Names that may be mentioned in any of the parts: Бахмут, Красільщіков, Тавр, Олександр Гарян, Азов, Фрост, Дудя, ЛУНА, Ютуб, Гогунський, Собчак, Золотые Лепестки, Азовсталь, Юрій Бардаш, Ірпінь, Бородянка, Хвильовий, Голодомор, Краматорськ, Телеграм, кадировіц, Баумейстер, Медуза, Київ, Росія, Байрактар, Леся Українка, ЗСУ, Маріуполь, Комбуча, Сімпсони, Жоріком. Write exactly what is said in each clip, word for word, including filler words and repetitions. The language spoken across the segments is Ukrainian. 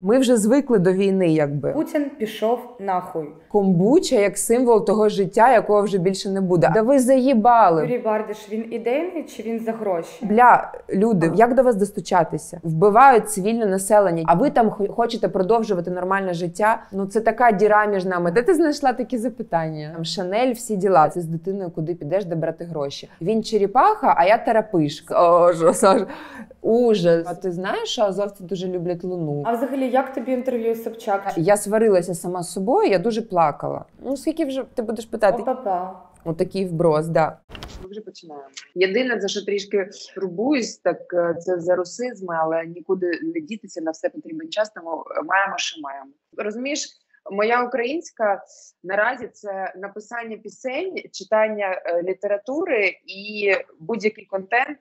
Ми вже звикли до війни, якби. Путін пішов нахуй. Комбуча як символ того життя, якого вже більше не буде. Да ви заїбали. Юрій Бардаш, він ідейний чи він за гроші? Бля, люди, як до вас достучатися? Вбивають цивільне населення, а ви там хочете продовжувати нормальне життя? Ну це така діра між нами. Де ти знайшла такі запитання? Там Шанель, всі діла. Ти з дитиною куди підеш, де брати гроші? Він черепаха, а я терапишка. О, жо, Саш. Ужас. А ти знаєш, що азовці дуже люблять Луну? А взагалі, як тобі інтерв'ю з Собчак? Я сварилася сама з собою, я дуже плакала. Ну, скільки вже ти будеш питати? Опа-па. Отакий вброс, так. Да. Ми вже починаємо. Єдине, за що трішки турбуюсь, так це за русизми, але нікуди не дітися, на все потрібен час, тому маємо, що маємо. Розумієш, моя українська наразі це написання пісень, читання літератури і будь-який контент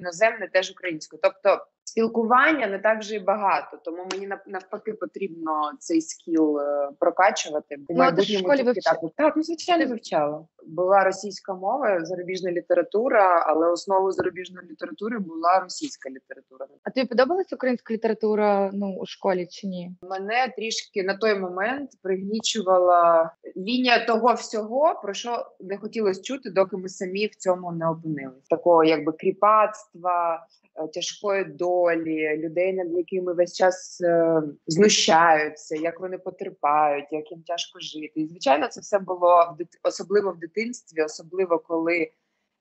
іноземний теж українською. Тобто спілкування не так вже і багато, тому мені навпаки потрібно цей скіл прокачувати. У майбутньому тільки так. Так, ну звичайно вивчала. Була російська мова, зарубіжна література, але основою зарубіжної літератури була російська література. А тобі подобалась українська література, ну, у школі чи ні? Мене трішки на той момент пригнічувала лінія того всього, про що не хотілося чути, доки ми самі в цьому не опинились. Такого якби кріпацтва, тяжкої долі, людей, над якими весь час е, знущаються, як вони потерпають, як їм тяжко жити. І, звичайно, це все було в дит... особливо в дитинстві, особливо коли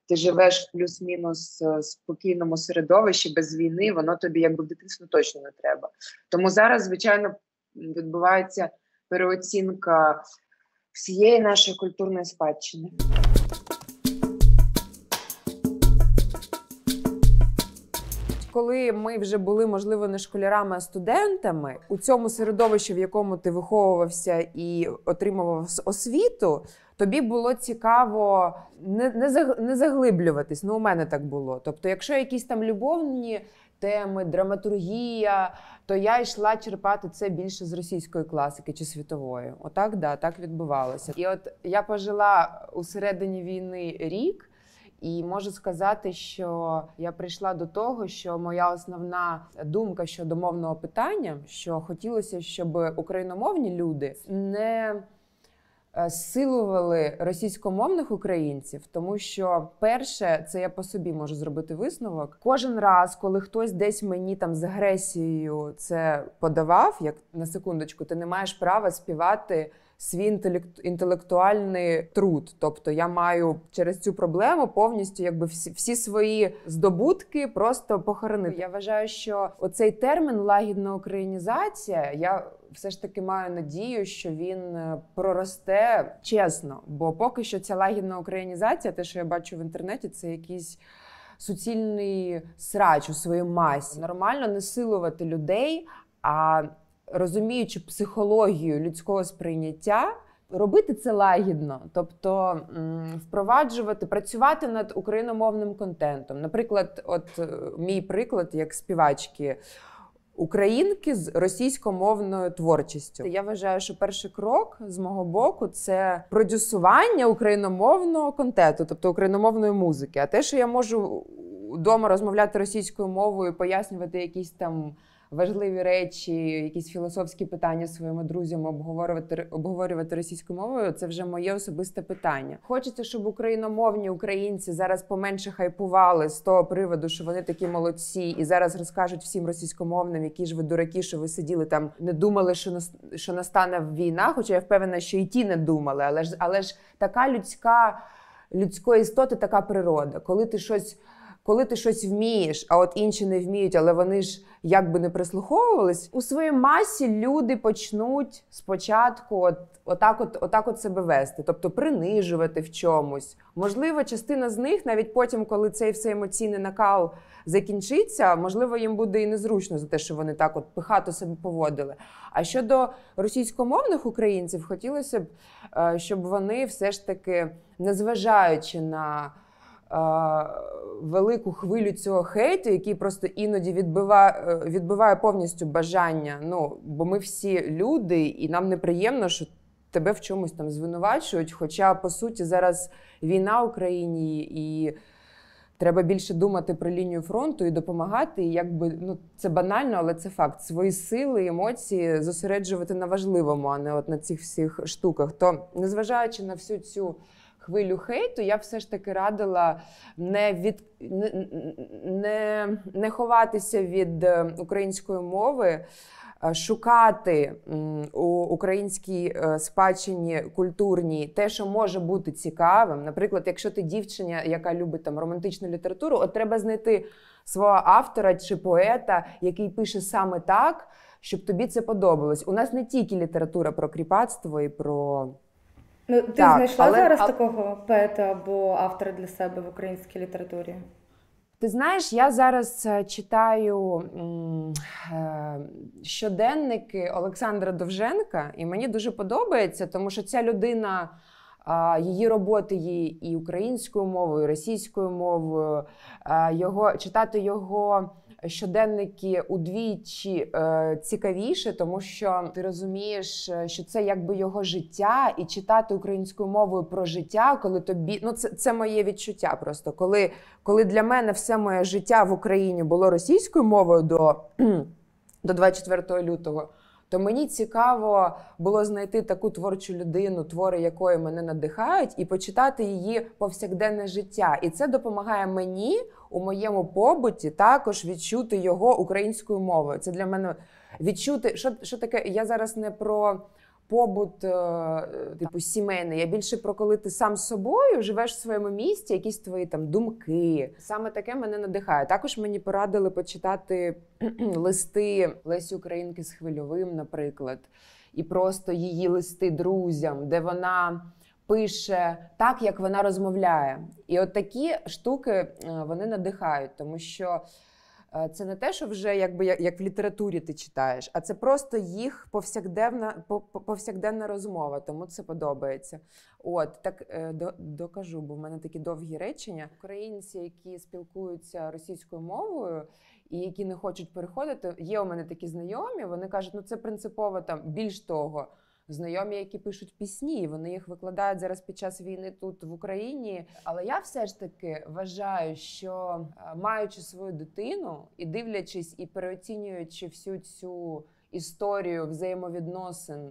ти живеш плюс-мінус в спокійному середовищі, без війни, воно тобі якби в дитинстві точно не треба. Тому зараз, звичайно, відбувається переоцінка всієї нашої культурної спадщини. Коли ми вже були, можливо, не школярами, а студентами, у цьому середовищі, в якому ти виховувався і отримував освіту, тобі було цікаво не, не, не заглиблюватись. Ну, у мене так було. Тобто, якщо якісь там любовні теми, драматургія, то я йшла черпати це більше з російської класики чи світової. Отак, да, так відбувалося. І от я пожила у середині війни рік, і можу сказати, що я прийшла до того, що моя основна думка щодо мовного питання, що хотілося, щоб україномовні люди не силували російськомовних українців, тому що перше, це я по собі можу зробити висновок. Кожен раз, коли хтось десь мені там з агресією це подавав, як на секундочку, ти не маєш права співати свій інтелектуальний труд. Тобто я маю через цю проблему повністю якби всі, всі свої здобутки просто похоронити. Я вважаю, що оцей термін «лагідна українізація», я все ж таки маю надію, що він проросте чесно. Бо поки що ця лагідна українізація, те, що я бачу в інтернеті, це якийсь суцільний срач у своїй масі. Нормально не силувати людей, а розуміючи психологію людського сприйняття, робити це лагідно. Тобто впроваджувати, працювати над україномовним контентом. Наприклад, от мій приклад як співачки українки з російськомовною творчістю. Я вважаю, що перший крок з мого боку – це продюсування україномовного контенту, тобто україномовної музики. А те, що я можу вдома розмовляти російською мовою, пояснювати якісь там важливі речі, якісь філософські питання своїми друзями, обговорювати, обговорювати російською мовою, це вже моє особисте питання. Хочеться, щоб україномовні українці зараз поменше хайпували з того приводу, що вони такі молодці і зараз розкажуть всім російськомовним, які ж ви дураки, що ви сиділи там, не думали, що, нас, що настане війна, хоча я впевнена, що і ті не думали, але ж, але ж така людська, людської істоти, така природа. Коли ти щось Коли ти щось вмієш, а от інші не вміють, але вони ж якби не прислуховувались, у своїй масі люди почнуть спочатку от, отак, от, отак от себе вести, тобто принижувати в чомусь. Можливо, частина з них, навіть потім, коли цей все емоційний накал закінчиться, можливо, їм буде і незручно за те, що вони так от пихато себе поводили. А щодо російськомовних українців, хотілося б, щоб вони все ж таки, незважаючи на велику хвилю цього хейту, який просто іноді відбиває, відбиває повністю бажання. Ну, бо ми всі люди, і нам неприємно, що тебе в чомусь там звинувачують, хоча, по суті, зараз війна в Україні, і Треба більше думати про лінію фронту і допомагати. І якби, ну, це банально, але це факт. Свої сили, емоції зосереджувати на важливому, а не от на цих всіх штуках. То, незважаючи на всю цю хвилю хейту, я все ж таки радила не, від, не, не, не ховатися від української мови, шукати у українській спадщині культурній те, що може бути цікавим. Наприклад, якщо ти дівчина, яка любить там романтичну літературу, от треба знайти свого автора чи поета, який пише саме так, щоб тобі це подобалось. У нас не тільки література про кріпацтво і про... Ну, ти так, знайшла але... зараз такого поета або автора для себе в українській літературі? Ти знаєш, я зараз читаю щоденники Олександра Довженка, і мені дуже подобається, тому що ця людина, її роботи є і українською мовою, і російською мовою. Його, читати його щоденники удвічі цікавіше, тому що ти розумієш, що це якби його життя, і читати українською мовою про життя, коли тобі... Ну, це, це моє відчуття просто. Коли, коли для мене все моє життя в Україні було російською мовою до, до двадцять четвертого лютого, то мені цікаво було знайти таку творчу людину, твори якої мене надихають, і почитати її повсякденне життя. І це допомагає мені у моєму побуті також відчути його українською мовою. Це для мене відчути... Що, що таке? Я зараз не про побут типу сімейний, я більше про коли ти сам з собою, живеш в своєму місті, якісь твої там думки. Саме таке мене надихає. Також мені порадили почитати листи Лесі Українки з Хвильовим, наприклад, і просто її листи друзям, де вона пише так, як вона розмовляє. І от такі штуки, вони надихають, тому що це не те, що вже якби як в літературі ти читаєш, а це просто їх повсякденна, повсякденна розмова, тому це подобається. От, так докажу, бо в мене такі довгі речення. Українці, які спілкуються російською мовою і які не хочуть переходити, є у мене такі знайомі, вони кажуть, ну це принципово там, більш того, знайомі, які пишуть пісні, вони їх викладають зараз під час війни тут, в Україні. Але я все ж таки вважаю, що маючи свою дитину і дивлячись, і переоцінюючи всю цю історію взаємовідносин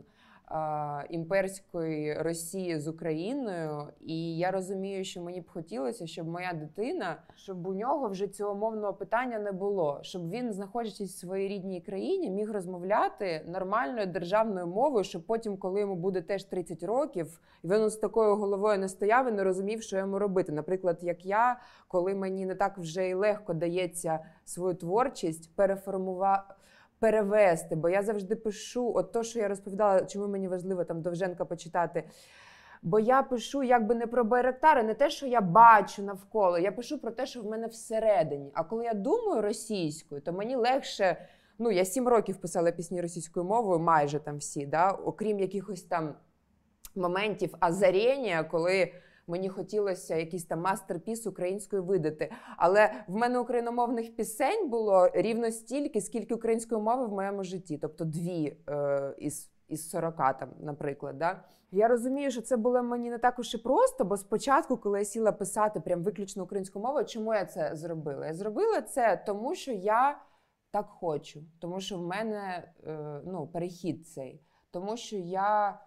а, імперської Росії з Україною, і я розумію, що мені б хотілося, щоб моя дитина, щоб у нього вже цього мовного питання не було, щоб він, знаходячись в своїй рідній країні, міг розмовляти нормальною державною мовою, щоб потім, коли йому буде теж тридцять років, він з такою головою не стояв і не розумів, що йому робити. Наприклад, як я, коли мені не так вже і легко дається свою творчість, переформувати, перевести, бо я завжди пишу, от то, що я розповідала, чому мені важливо там Довженка почитати, бо я пишу якби не про байрактари, не те, що я бачу навколо, я пишу про те, що в мене всередині. А коли я думаю російською, то мені легше, ну я сім років писала пісні російською мовою, майже там всі, да? Окрім якихось там моментів озарення, коли мені хотілося якийсь там мастер-піс українською видати. Але в мене україномовних пісень було рівно стільки, скільки української мови в моєму житті. Тобто дві е, із, із сорока, там, наприклад. Да? Я розумію, що це було мені не так уж і просто, бо спочатку, коли я сіла писати прям виключно українською мовою, чому я це зробила? Я зробила це тому, що я так хочу. Тому що в мене е, ну, перехід цей. Тому що я...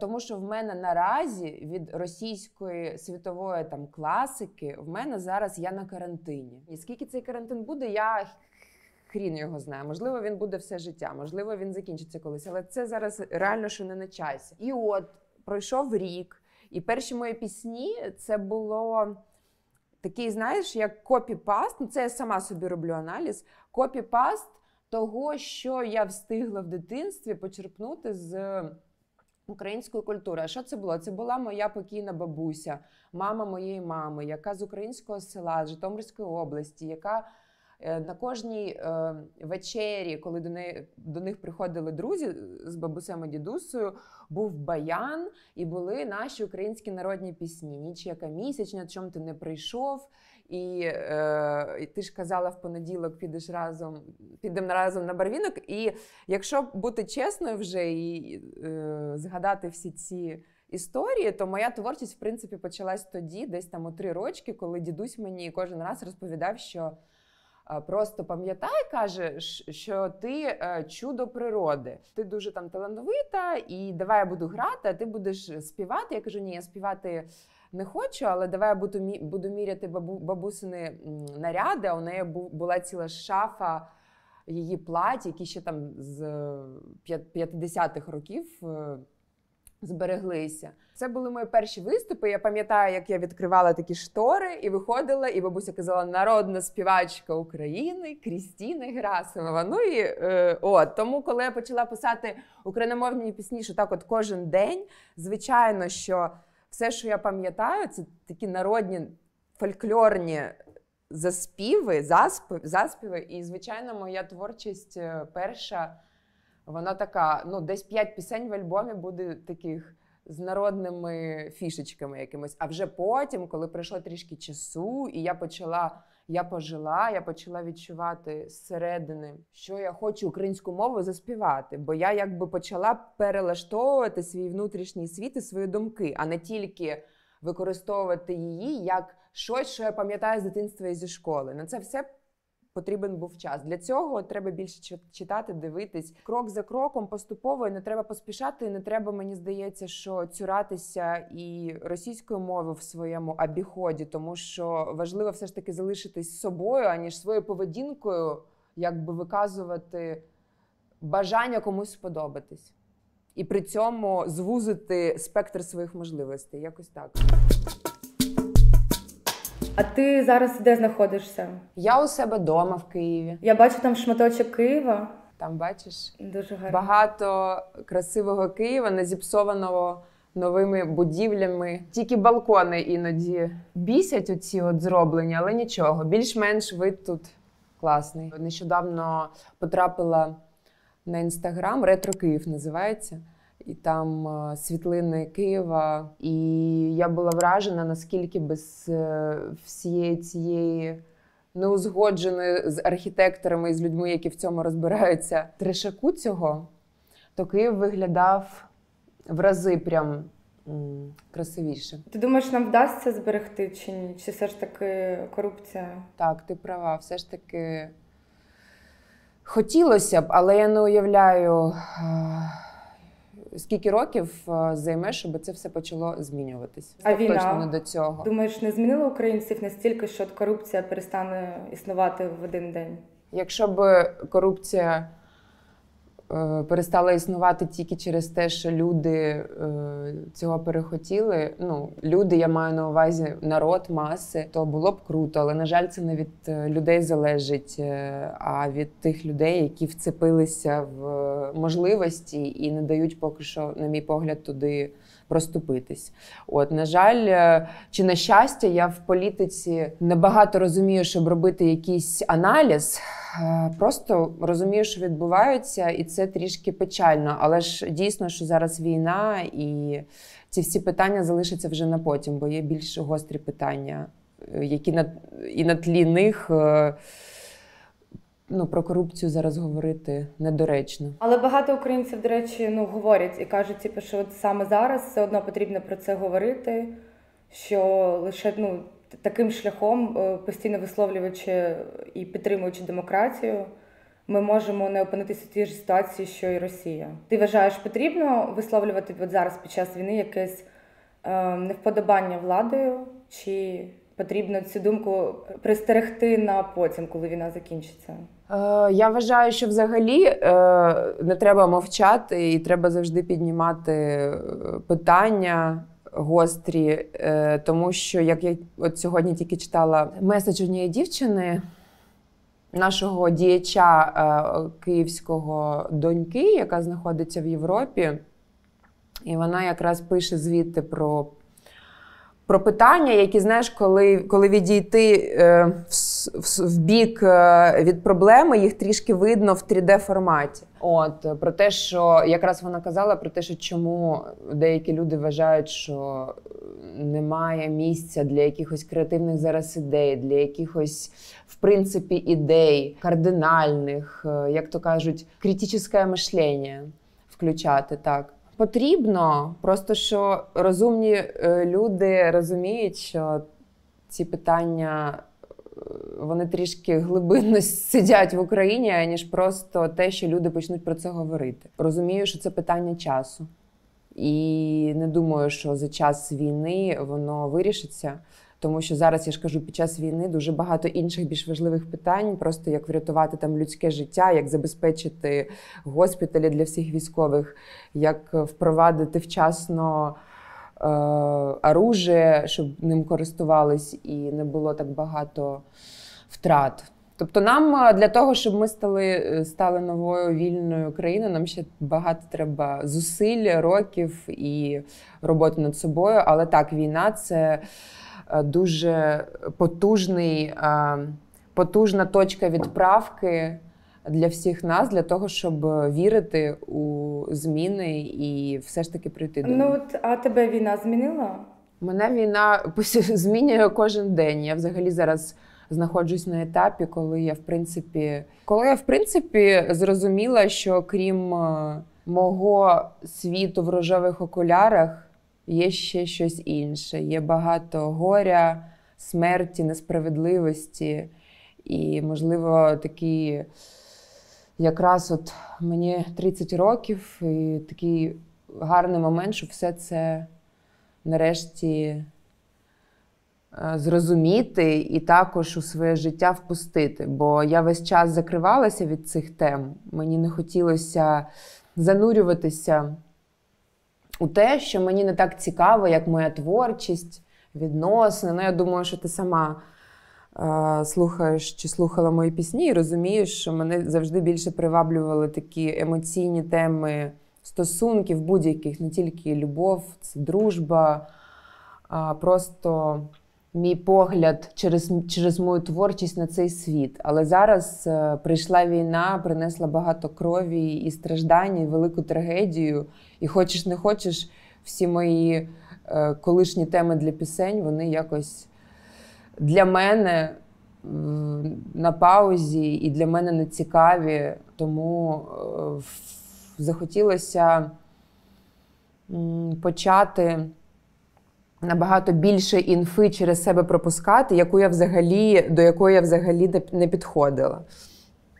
Тому що в мене наразі від російської світової там класики, в мене зараз я на карантині. І скільки цей карантин буде, я хрін його знаю. Можливо, він буде все життя, можливо, він закінчиться колись, але це зараз реально, що не на часі. І от пройшов рік, і перші мої пісні це було такий, знаєш, як копі-паст, ну це я сама собі роблю аналіз, копі-паст того, що я встигла в дитинстві почерпнути з української культури. А що це було? Це була моя покійна бабуся, мама моєї мами, яка з українського села, з Житомирської області, яка на кожній е, вечері, коли до, неї, до них приходили друзі з бабусем і дідусею, був баян і були наші українські народні пісні. Ніч яка місячна, чом ти не прийшов. І, е, і ти ж казала в понеділок, підеш разом, підемо разом на Барвінок. І якщо бути чесною вже і е, згадати всі ці історії, то моя творчість, в принципі, почалась тоді, десь там у три рочки, коли дідусь мені кожен раз розповідав, що просто пам'ятай, каже, що ти чудо природи. Ти дуже там талановита, і давай я буду грати, а ти будеш співати. Я кажу, ні, я співати не хочу, але давай я буду, буду міряти бабу, бабусини наряди. А у неї була ціла шафа її плать, які ще там з п'ятдесятих років збереглися. Це були мої перші виступи. Я пам'ятаю, як я відкривала такі штори і виходила, і бабуся казала: "Народна співачка України Крістіна Герасимова". Ну і е, от, тому коли я почала писати україномовні пісні, що так от кожен день, звичайно, що все, що я пам'ятаю, це такі народні фольклорні заспіви, заспів, заспіви, і, звичайно, моя творчість перша, вона така, ну, десь п'ять пісень в альбомі буде таких з народними фішечками якимось. А вже потім, коли пройшло трішки часу, і я почала, я пожила, я почала відчувати зсередини, що я хочу українську мову заспівати. Бо я якби почала перелаштовувати свій внутрішній світ і свої думки, а не тільки використовувати її як щось, що я пам'ятаю з дитинства і зі школи. На це все потрібен був час. Для цього треба більше читати, дивитись. Крок за кроком, поступово, і не треба поспішати, і не треба, мені здається, що цюратися і російською мовою в своєму обіході, тому що важливо все ж таки залишитись собою, аніж своєю поведінкою якби виказувати бажання комусь сподобатись. І при цьому звузити спектр своїх можливостей, якось так. А ти зараз де знаходишся? Я у себе вдома в Києві. Я бачу там шматочок Києва. Там, бачиш, дуже гарно. Багато красивого Києва, не зіпсованого новими будівлями. Тільки балкони іноді бісять оці от зроблені, але нічого. Більш-менш вид тут класний. Нещодавно потрапила на Інстаграм, «Ретро Київ» називається. І там світлини Києва. І я була вражена, наскільки без всієї цієї неузгодженої з архітекторами і з людьми, які в цьому розбираються, трешаку цього, то Київ виглядав в рази прям красивіше. Ти думаєш, нам вдасться зберегти чи ні? Чи все ж таки корупція? Так, ти права. Все ж таки хотілося б, але я не уявляю, скільки років займе, щоб це все почало змінюватись. А війна? Точно не до цього. Думаєш, не змінила українців настільки, що корупція перестане існувати в один день? Якщо б корупція е, перестала існувати тільки через те, що люди е, цього перехотіли, ну, люди, я маю на увазі народ, маси, то було б круто, але, на жаль, це не від людей залежить, а від тих людей, які вцепилися в можливості і не дають поки що, на мій погляд, туди проступитись. От, на жаль, чи на щастя, я в політиці набагато розумію, щоб робити якийсь аналіз, просто розумію, що відбувається, і це трішки печально. Але ж дійсно, що зараз війна, і ці всі питання залишаться вже на потім, бо є більш гострі питання, які на, і на тлі них, ну, про корупцію зараз говорити недоречно. Але багато українців, до речі, ну, говорять і кажуть, типу, що от саме зараз все одно потрібно про це говорити, що лише, ну, таким шляхом, постійно висловлюючи і підтримуючи демократію, ми можемо не опинитися в тій ж ситуації, що і Росія. Ти вважаєш, потрібно висловлювати от зараз під час війни якесь е, невподобання владою, чи потрібно цю думку пристерегти на потім, коли війна закінчиться? Е, я вважаю, що взагалі е, не треба мовчати і треба завжди піднімати питання гострі, е, тому що, як я от сьогодні тільки читала меседж однієї дівчини, нашого діяча е, київського доньки, яка знаходиться в Європі, і вона якраз пише звідти про Про питання, які, знаєш, коли, коли відійти е, в, в, в бік е, від проблеми, їх трішки видно в три де форматі. От, про те, що, якраз вона казала, про те, що чому деякі люди вважають, що немає місця для якихось креативних зараз ідей, для якихось, в принципі, ідей кардинальних, як то кажуть, критичне мислення включати, так. Потрібно, просто що розумні люди розуміють, що ці питання, вони трішки глибинно сидять в Україні, аніж просто те, що люди почнуть про це говорити. Розумію, що це питання часу. І не думаю, що за час війни воно вирішиться. Тому що зараз, я ж кажу, під час війни дуже багато інших більш важливих питань, просто як врятувати там людське життя, як забезпечити госпіталі для всіх військових, як впровадити вчасно е, оружие, щоб ним користувались і не було так багато втрат. Тобто нам для того, щоб ми стали, стали новою вільною країною, нам ще багато треба зусиль, років і роботи над собою. Але так, війна — це дуже потужний, потужна точка відправки для всіх нас, для того, щоб вірити у зміни і все ж таки прийти до них. Ну от, а тебе війна змінила? Мене війна змінює кожен день. Я взагалі зараз знаходжусь на етапі, коли я в принципі, коли я в принципі зрозуміла, що крім мого світу в рожевих окулярах, є ще щось інше. Є багато горя, смерті, несправедливості. І, можливо, такі якраз от мені тридцять років, і такий гарний момент, що все це нарешті зрозуміти і також у своє життя впустити. Бо я весь час закривалася від цих тем. Мені не хотілося занурюватися у те, що мені не так цікаво, як моя творчість, відносини. Ну, я думаю, що ти сама е, слухаєш чи слухала мої пісні і розумієш, що мене завжди більше приваблювали такі емоційні теми стосунків будь-яких, не тільки любов, це дружба, а просто мій погляд через, через мою творчість на цей світ. Але зараз е, прийшла війна, принесла багато крові і страждань, і велику трагедію. І хочеш не хочеш, всі мої е, колишні теми для пісень, вони якось для мене е, на паузі і для мене не цікаві. Тому е, захотілося м, почати набагато більше інфи через себе пропускати, яку я взагалі, до якої я взагалі не підходила.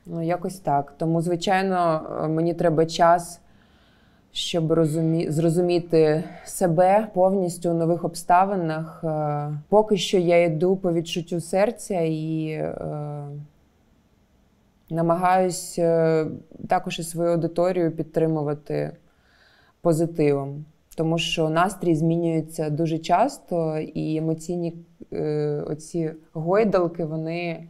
Ну, якось так. Тому, звичайно, мені треба час, щоб розумі... зрозуміти себе повністю у нових обставинах. Поки що я йду по відчуттю серця і е... намагаюсь також і свою аудиторію підтримувати позитивом. Тому що настрій змінюється дуже часто, і емоційні е, оці гойдалки, вони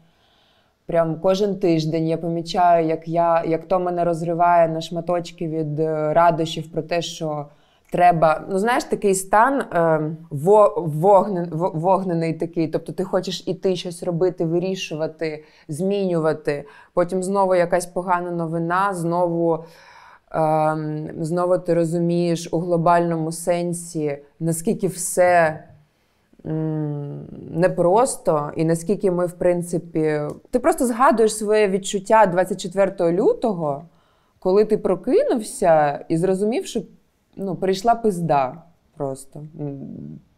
прям кожен тиждень. Я помічаю, як, я, як то мене розриває на шматочки від радощів про те, що треба. Ну, знаєш, такий стан е, вогнен, вогнений такий. Тобто ти хочеш іти щось робити, вирішувати, змінювати. Потім знову якась погана новина, знову... Знову ти розумієш у глобальному сенсі, наскільки все непросто і наскільки ми, в принципі... Ти просто згадуєш своє відчуття двадцять четвертого лютого, коли ти прокинувся і зрозумів, що ну, прийшла пизда просто.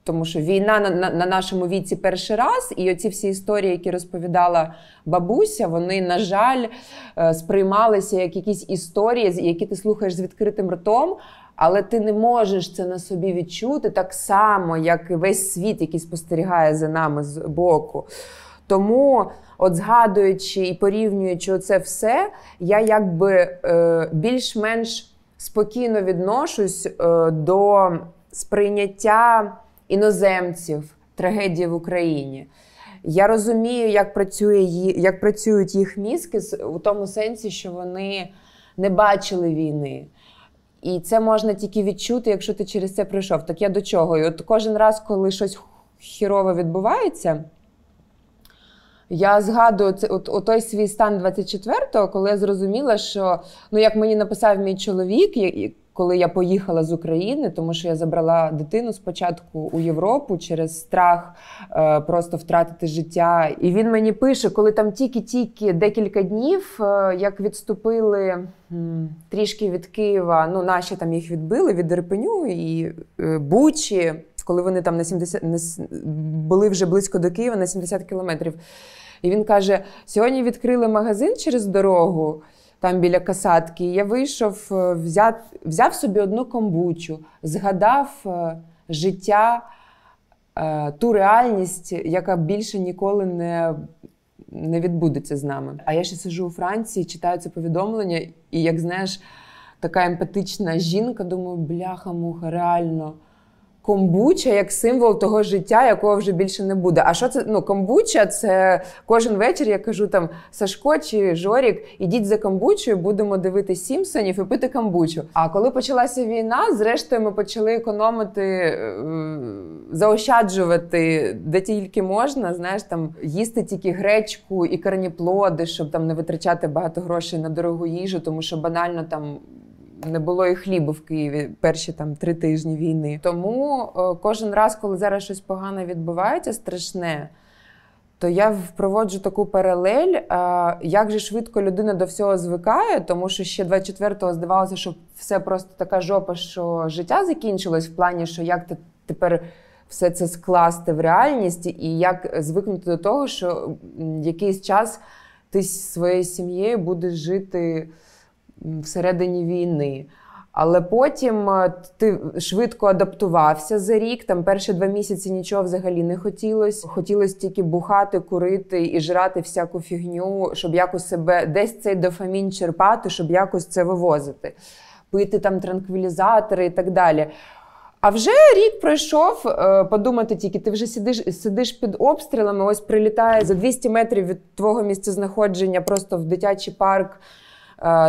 Тому що війна на, на, на нашому віці перший раз, і оці всі історії, які розповідала бабуся, вони, на жаль, сприймалися як якісь історії, які ти слухаєш з відкритим ртом, але ти не можеш це на собі відчути так само, як і весь світ, який спостерігає за нами з боку. Тому, от згадуючи і порівнюючи оце все, я якби е, більш-менш спокійно відношусь е, до сприйняття іноземців, трагедії в Україні. Я розумію, як, працює, як працюють їх мізки у тому сенсі, що вони не бачили війни. І це можна тільки відчути, якщо ти через це пройшов. Так я до чого? І от кожен раз, коли щось хірове відбувається, я згадую це, от, от той свій стан двадцять четвертого, коли я зрозуміла, що, ну як мені написав мій чоловік, коли я поїхала з України, тому що я забрала дитину спочатку у Європу через страх е, просто втратити життя. І він мені пише, коли там тільки-тільки декілька днів, е, як відступили м, трішки від Києва, ну наші там їх відбили, від Ірпеню і е, Бучі, коли вони там на сімдесят, на, були вже близько до Києва на сімдесят кілометрів. І він каже, сьогодні відкрили магазин через дорогу, там біля Касатки. Я вийшов, взяв, взяв собі одну комбучу, згадав життя, ту реальність, яка більше ніколи не, не відбудеться з нами. А я ще сиджу у Франції, читаю це повідомлення, і, як знаєш, така емпатична жінка, думаю, бляха-муха, реально. Комбуча як символ того життя, якого вже більше не буде. А що це? Ну, комбуча — це кожен вечір я кажу там Сашко чи Жорік, ідіть за комбучою, будемо дивитися Сімпсонів і пити комбучу. А коли почалася війна, зрештою ми почали економити, заощаджувати де тільки можна, знаєш, там їсти тільки гречку і корніплоди, щоб там не витрачати багато грошей на дорогу їжу, тому що банально там не було і хлібу в Києві перші там три тижні війни. Тому о, кожен раз, коли зараз щось погане відбувається, страшне, то я впроводжу таку паралель, а, як же швидко людина до всього звикає, тому що ще двадцять четвертого здавалося, що все просто така жопа, що життя закінчилось в плані, що як ти тепер все це скласти в реальність і як звикнути до того, що якийсь час ти зі своєю сім'єю будеш жити всередині війни. Але потім ти швидко адаптувався за рік, там перші два місяці нічого взагалі не хотілося. Хотілося тільки бухати, курити і жрати всяку фігню, щоб якось себе, десь цей дофамін черпати, щоб якось це вивозити. Пити там транквілізатори і так далі. А вже рік пройшов, подумати тільки, ти вже сидиш, сидиш під обстрілами, ось прилітає за двісті метрів від твого місцезнаходження просто в дитячий парк,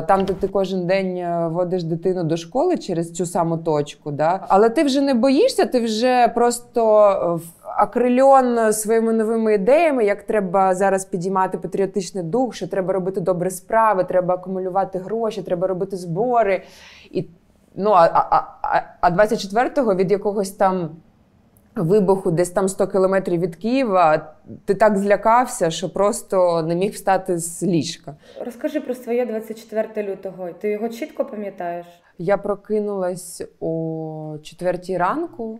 там, де ти кожен день водиш дитину до школи через цю саму точку. Да? Але ти вже не боїшся, ти вже просто акрильон своїми новими ідеями, як треба зараз підіймати патріотичний дух, що треба робити добрі справи, треба акумулювати гроші, треба робити збори. І, ну, а, а, а, а двадцять четвертого від якогось там вибуху десь там сто кілометрів від Києва, ти так злякався, що просто не міг встати з ліжка. Розкажи про своє двадцять четверте лютого. Ти його чітко пам'ятаєш? Я прокинулась о четвертій ранку,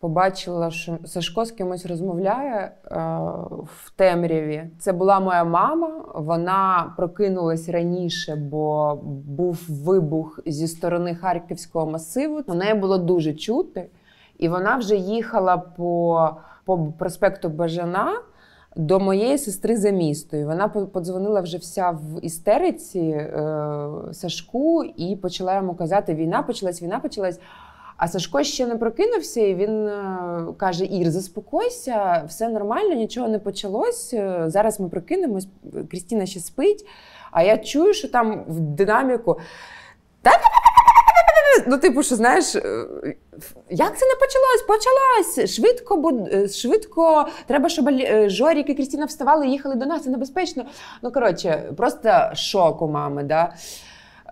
побачила, що Сашко з кимось розмовляє е, в темряві. Це була моя мама. Вона прокинулась раніше, бо був вибух зі сторони Харківського масиву. У неї було дуже чути. І вона вже їхала по, по проспекту Бажана до моєї сестри за місто. І вона подзвонила вже вся в істериці е, Сашку і почала йому казати: війна почалась, війна почалась. А Сашко ще не прокинувся, і він е, каже: Ір, заспокойся, все нормально, нічого не почалось, зараз ми прокинемось, Крістіна ще спить. А я чую, що там в динаміку ну, типу, що, знаєш, як це не почалось? Почалось! Швидко, буд... швидко, треба, щоб Жорік і Крістіна вставали і їхали до нас, це небезпечно. Ну, коротше, просто шок у мами, да?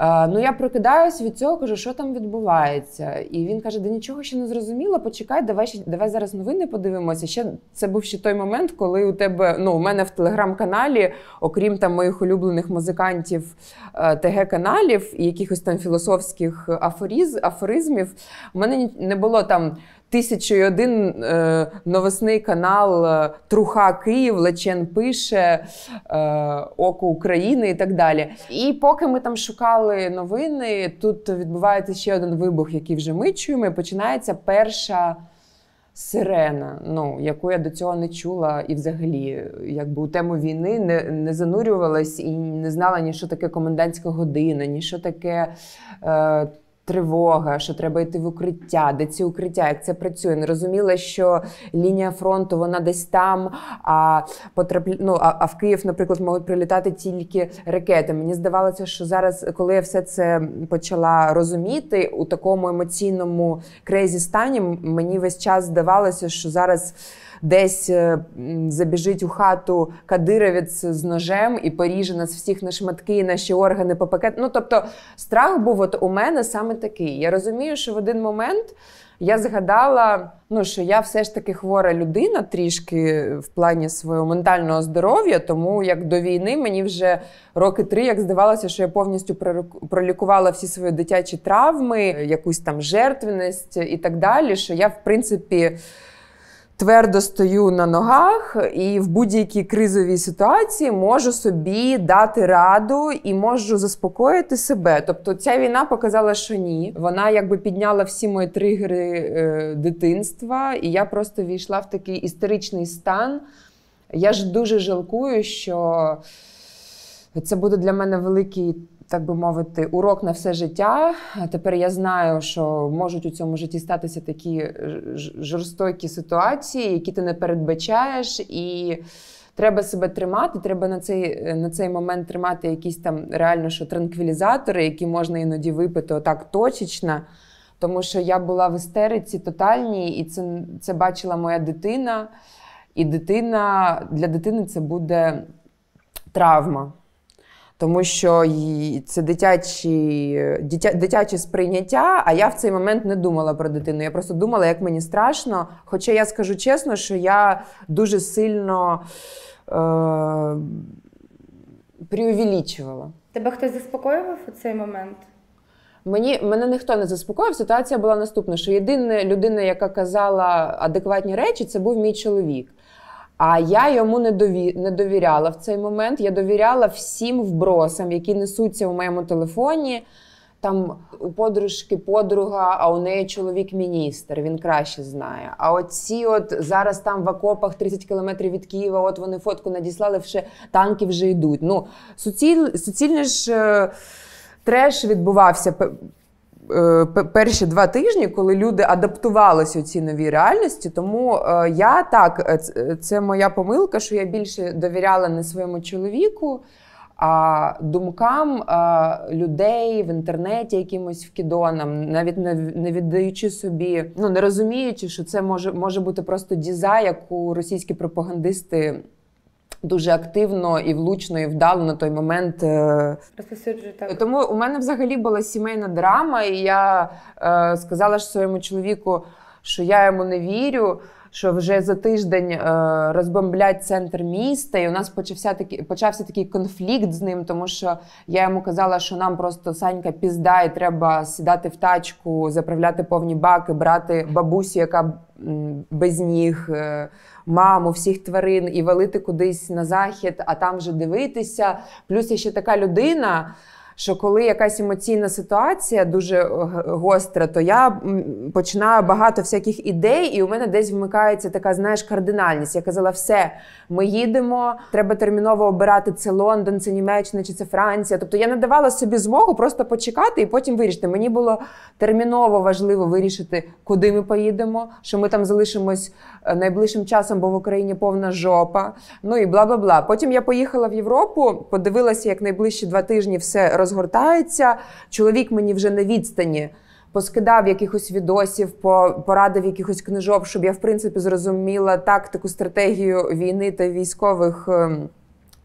Е, ну, я прокидаюсь від цього, кажу, що там відбувається? І він каже, да нічого ще не зрозуміло, почекай, давай, давай зараз новини подивимося. Ще це був ще той момент, коли у тебе, ну, у мене в телеграм-каналі, окрім там моїх улюблених музикантів е, ТГ-каналів і якихось там філософських афориз, афоризмів, у мене не було там тисячу і один е, новосний канал е, Труха Київ, Лечен пише, е, Око України і так далі. І поки ми там шукали новини, тут відбувається ще один вибух, який вже ми чуємо, і починається перша сирена, ну, яку я до цього не чула і взагалі якби у тему війни не, не занурювалась і не знала, ні що таке комендантська година, ні що таке е, тривога, що треба йти в укриття, де ці укриття, як це працює. Не розуміла, що лінія фронту, вона десь там, а, потрапля... ну, а, а в Київ, наприклад, можуть прилітати тільки ракети. Мені здавалося, що зараз, коли я все це почала розуміти, у такому емоційному крейзі стані, мені весь час здавалося, що зараз десь забіжить у хату кадировець з ножем і поріже нас всіх на шматки, наші органи по пакету. Ну, тобто, страх був от у мене саме такий. Я розумію, що в один момент я згадала, ну, що я все ж таки хвора людина трішки в плані свого ментального здоров'я, тому як до війни мені вже роки три, як здавалося, що я повністю пролікувала всі свої дитячі травми, якусь там жертвеність і так далі, що я, в принципі, твердо стою на ногах і в будь-якій кризовій ситуації можу собі дати раду і можу заспокоїти себе. Тобто ця війна показала, що ні. Вона якби підняла всі мої тригери е, дитинства, і я просто війшла в такий істеричний стан. Я ж дуже жалкую, що це буде для мене великий, так би мовити, урок на все життя. А тепер я знаю, що можуть у цьому житті статися такі жорстокі ситуації, які ти не передбачаєш, і треба себе тримати, треба на цей, на цей момент тримати якісь там реально що транквілізатори, які можна іноді випити отак точечно, тому що я була в істериці тотальній, і це, це бачила моя дитина, і дитина, для дитини це буде травма. Тому що це дитячі, дитя, дитяче сприйняття, а я в цей момент не думала про дитину. Я просто думала, як мені страшно. Хоча я скажу чесно, що я дуже сильно е, преувеличувала. Тебе хтось заспокоював у цей момент? Мені, мене ніхто не заспокоїв. Ситуація була наступна, що єдина людина, яка казала адекватні речі, це був мій чоловік. А я йому не, дові... не довіряла в цей момент. Я довіряла всім вбросам, які несуться у моєму телефоні. Там у подружки подруга, а у неї чоловік-міністр, він краще знає. А оці от зараз там в окопах тридцять кілометрів від Києва, от вони фотку надіслали, вже танки вже йдуть. Ну, суціль... суцільний ж треш відбувався перші два тижні, коли люди адаптувалися у цій новій реальності. Тому я так, це моя помилка, що я більше довіряла не своєму чоловіку, а думкам людей в інтернеті якимось вкидонам, навіть не віддаючи собі, ну не розуміючи, що це може, може бути просто діза, яку російські пропагандисти дуже активно і влучно, і вдало на той момент. Так. Тому у мене взагалі була сімейна драма, і я е, сказала ж своєму чоловіку, що я йому не вірю, що вже за тиждень е, розбомблять центр міста, і у нас почався такий, почався такий конфлікт з ним, тому що я йому казала, що нам просто Санька пізда, і треба сідати в тачку, заправляти повні баки, брати бабусю, яка без ніг, маму, всіх тварин, і валити кудись на захід, а там вже дивитися. Плюс я ще така людина, що коли якась емоційна ситуація дуже гостра, то я починаю багато всяких ідей, і у мене десь вмикається така, знаєш, кардинальність. Я казала, все, ми їдемо, треба терміново обирати, це Лондон, це Німеччина чи це Франція. Тобто я не давала собі змогу просто почекати і потім вирішити. Мені було терміново важливо вирішити, куди ми поїдемо, що ми там залишимось найближчим часом, бо в Україні повна жопа, ну і бла-бла-бла. Потім я поїхала в Європу, подивилася, як найближчі два тижні все розгортається, чоловік мені вже на відстані поскидав якихось відосів, порадив якихось книжок, щоб я, в принципі, зрозуміла тактику, стратегію війни та військових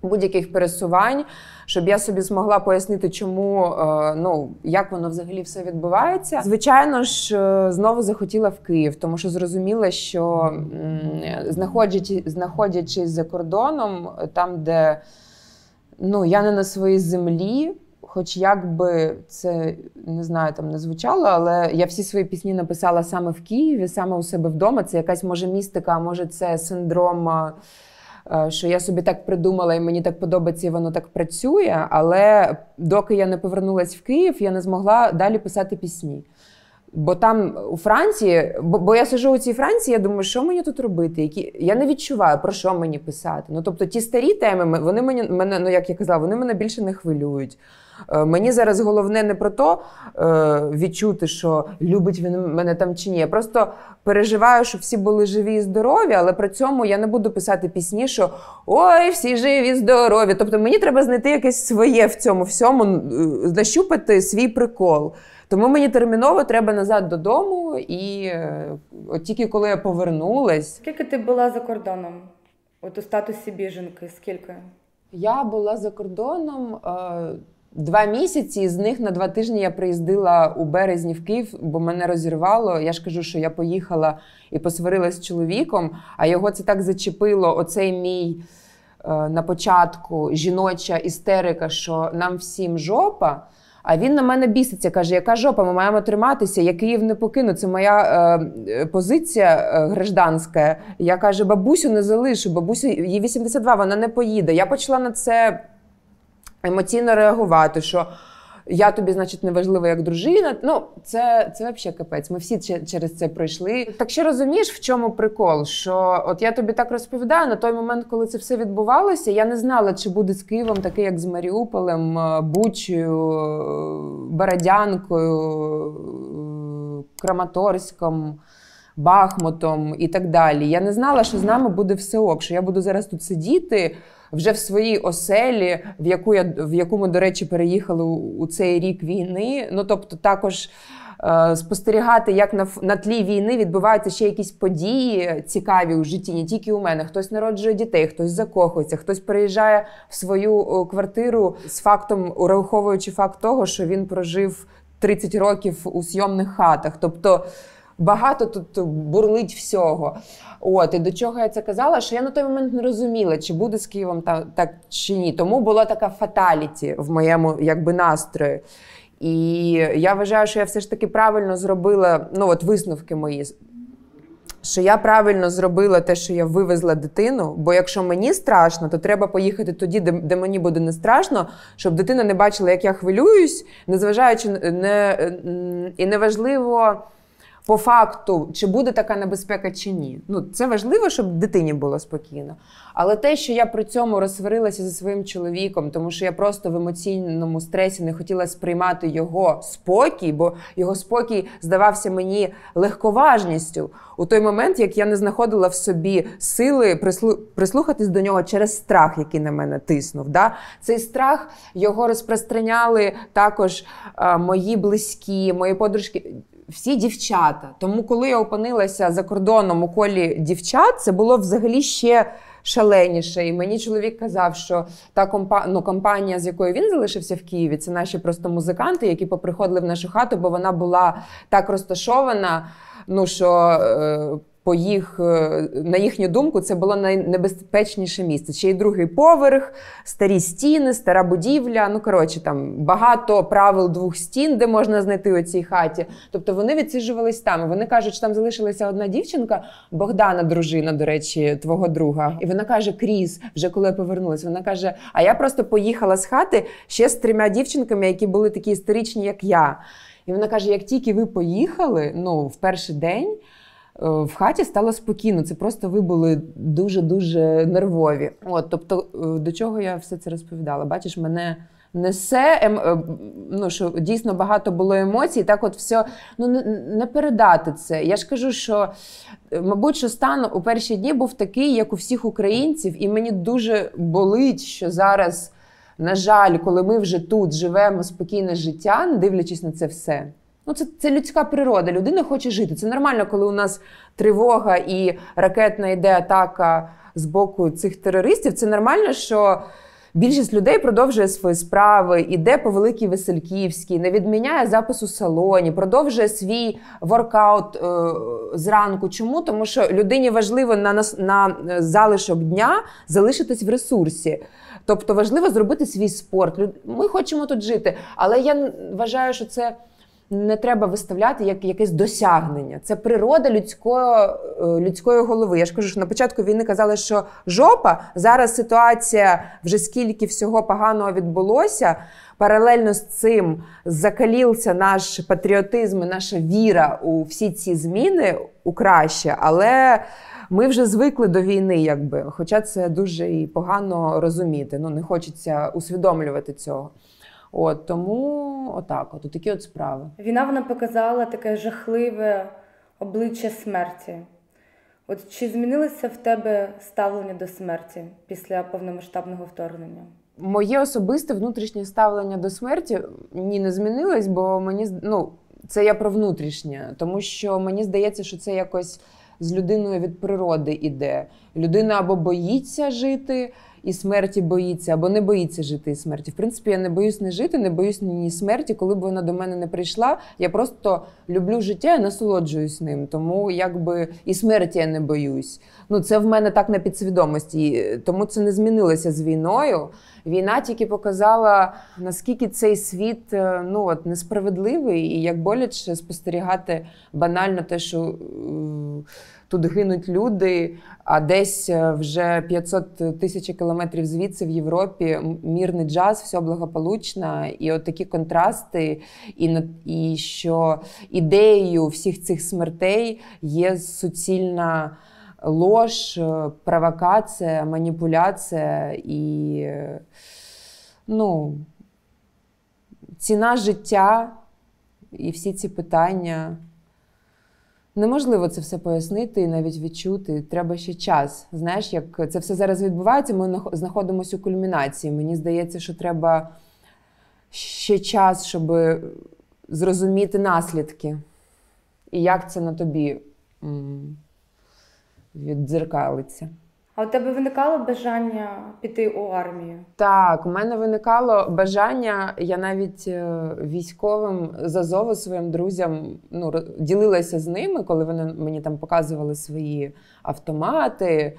будь-яких пересувань, щоб я собі змогла пояснити, чому, ну, як воно взагалі все відбувається. Звичайно ж, знову захотіла в Київ, тому що зрозуміла, що знаходячись за кордоном, там, де, ну, я не на своїй землі, хоч як би це, не знаю, там не звучало, але я всі свої пісні написала саме в Києві, саме у себе вдома. Це якась, може, містика, а може, це синдром, що я собі так придумала і мені так подобається, і воно так працює. Але доки я не повернулася в Київ, я не змогла далі писати пісні. Бо там у Франції, бо, бо я сиджу у цій Франції, я думаю, що мені тут робити? Які, я не відчуваю, про що мені писати. Ну, тобто ті старі теми, вони мені, мене, ну, як я казала, вони мене більше не хвилюють. Е, мені зараз головне не про то е, відчути, що любить він мене там чи ні. Я просто переживаю, що всі були живі і здорові, але при цьому я не буду писати пісні, що «Ой, всі живі і здорові». Тобто мені треба знайти якесь своє в цьому всьому, нащупати свій прикол. Тому мені терміново треба назад додому, було. І от тільки коли я повернулась... Скільки ти була за кордоном? От у статусі біженки, скільки? Я була за кордоном е, два місяці, і з них на два тижні я приїздила у березні в Київ, бо мене розірвало. Я ж кажу, що я поїхала і посварилася з чоловіком, а його це так зачепило, оцей мій е, на початку жіноча істерика, що нам всім жопа. А він на мене біситься, каже, яка жопа, ми маємо триматися, я Київ не покину, це моя е, позиція е, гражданська. Я, каже, бабусю не залишу, бабусю, їй вісімдесят два, вона не поїде. Я почала на це емоційно реагувати, що я тобі, значить, неважлива як дружина. Ну, це, це взагалі капець, ми всі через це пройшли. Так що розумієш, в чому прикол, що от я тобі так розповідаю, на той момент, коли це все відбувалося, я не знала, чи буде з Києвом таке, як з Маріуполем, Бучею, Бородянкою, Краматорськом, Бахмутом і так далі. Я не знала, що з нами буде все ок, що я буду зараз тут сидіти, вже в своїй оселі, в яку я, в яку ми, до речі, переїхали у цей рік війни. Ну, тобто, також е, спостерігати, як на, на тлі війни відбуваються ще якісь події цікаві у житті, не тільки у мене. Хтось народжує дітей, хтось закохується, хтось переїжджає в свою квартиру з фактом, ураховуючи факт того, що він прожив тридцять років у зйомних хатах. Тобто, багато тут бурлить всього. От, і до чого я це казала, що я на той момент не розуміла, чи буде з Києвом та, так чи ні. Тому була така фаталіті в моєму якби настрої. І я вважаю, що я все ж таки правильно зробила, ну от висновки мої, що я правильно зробила те, що я вивезла дитину, бо якщо мені страшно, то треба поїхати тоді, де, де мені буде не страшно, щоб дитина не бачила, як я хвилююсь, незважаючи, не, і неважливо, по факту, чи буде така небезпека, чи ні. Ну, це важливо, щоб дитині було спокійно. Але те, що я при цьому розсварилася зі своїм чоловіком, тому що я просто в емоційному стресі не хотіла сприймати його спокій, бо його спокій здавався мені легковажністю у той момент, як я не знаходила в собі сили прислухатись до нього через страх, який на мене тиснув. Да? Цей страх його розпространяли також а, мої близькі, мої подружки. Всі дівчата. Тому коли я опинилася за кордоном у колі дівчат, це було взагалі ще шаленіше. І мені чоловік казав, що та компа... ну, компанія, з якою він залишився в Києві, це наші просто музиканти, які поприходили в нашу хату, бо вона була так розташована, ну, що... По їх, на їхню думку, це було найнебезпечніше місце. Ще й другий поверх, старі стіни, стара будівля, ну, коротше, там багато правил двох стін, де можна знайти у цій хаті. Тобто вони відсиджувались там. Вони кажуть, що там залишилася одна дівчинка, Богдана, дружина, до речі, твого друга. І вона каже, Кріс, вже коли я повернулась, вона каже, а я просто поїхала з хати ще з трьома дівчинками, які були такі історичні, як я. І вона каже, як тільки ви поїхали, ну, в перший день, в хаті стало спокійно, це просто ви були дуже-дуже нервові. От, тобто, до чого я все це розповідала? Бачиш, мене несе, ем... ну, що дійсно багато було емоцій, так от все, ну, не передати це. Я ж кажу, що, мабуть, що стан у перші дні був такий, як у всіх українців, і мені дуже болить, що зараз, на жаль, коли ми вже тут живемо спокійне життя, не дивлячись на це все, ну, це, це людська природа, людина хоче жити. Це нормально, коли у нас тривога і ракетна йде атака з боку цих терористів. Це нормально, що більшість людей продовжує свої справи, іде по Великій Васильківській, не відміняє запис у салоні, продовжує свій воркаут е, зранку. Чому? Тому що людині важливо на, на, на залишок дня залишитись в ресурсі. Тобто важливо зробити свій спорт. Ми хочемо тут жити, але я вважаю, що це... Не треба виставляти як якесь досягнення. Це природа людської, людської голови. Я ж кажу, що на початку війни казали, що жопа. Зараз ситуація, вже скільки всього поганого відбулося. Паралельно з цим закалився наш патріотизм і наша віра у всі ці зміни, у краще. Але ми вже звикли до війни, якби. Хоча це дуже і погано розуміти. Ну, не хочеться усвідомлювати цього. От, тому отак, от, такі от справи. Війна, вона показала таке жахливе обличчя смерті. От чи змінилося в тебе ставлення до смерті після повномасштабного вторгнення? Моє особисте внутрішнє ставлення до смерті ні, не змінилось, бо мені, ну, Це я про внутрішнє, тому що мені здається, що це якось з людиною від природи іде. Людина або боїться жити і смерті боїться, або не боїться жити і смерті. В принципі, я не боюсь не жити, не боюсь ні смерті, коли б вона до мене не прийшла. Я просто люблю життя і насолоджуюсь ним, тому якби і смерті я не боюсь. Ну, це в мене так на підсвідомості, тому це не змінилося з війною. Війна тільки показала, наскільки цей світ, ну, от, несправедливий, і як боляче спостерігати банально те, що тут гинуть люди, а десь вже п'ятсот тисяч кілометрів звідси, в Європі, мирний джаз, все благополучно. І от такі контрасти, і, і що ідеєю всіх цих смертей є суцільна лож, провокація, маніпуляція і, ну, ціна життя і всі ці питання. Неможливо це все пояснити і навіть відчути. Треба ще час. Знаєш, як це все зараз відбувається, ми знаходимося у кульмінації. Мені здається, що треба ще час, щоб зрозуміти наслідки. І як це на тобі віддзеркалиться. А у тебе виникало бажання піти у армію? Так, у мене виникало бажання, я навіть військовим з Азову своїм друзям, ну, ділилася з ними, коли вони мені там показували свої автомати.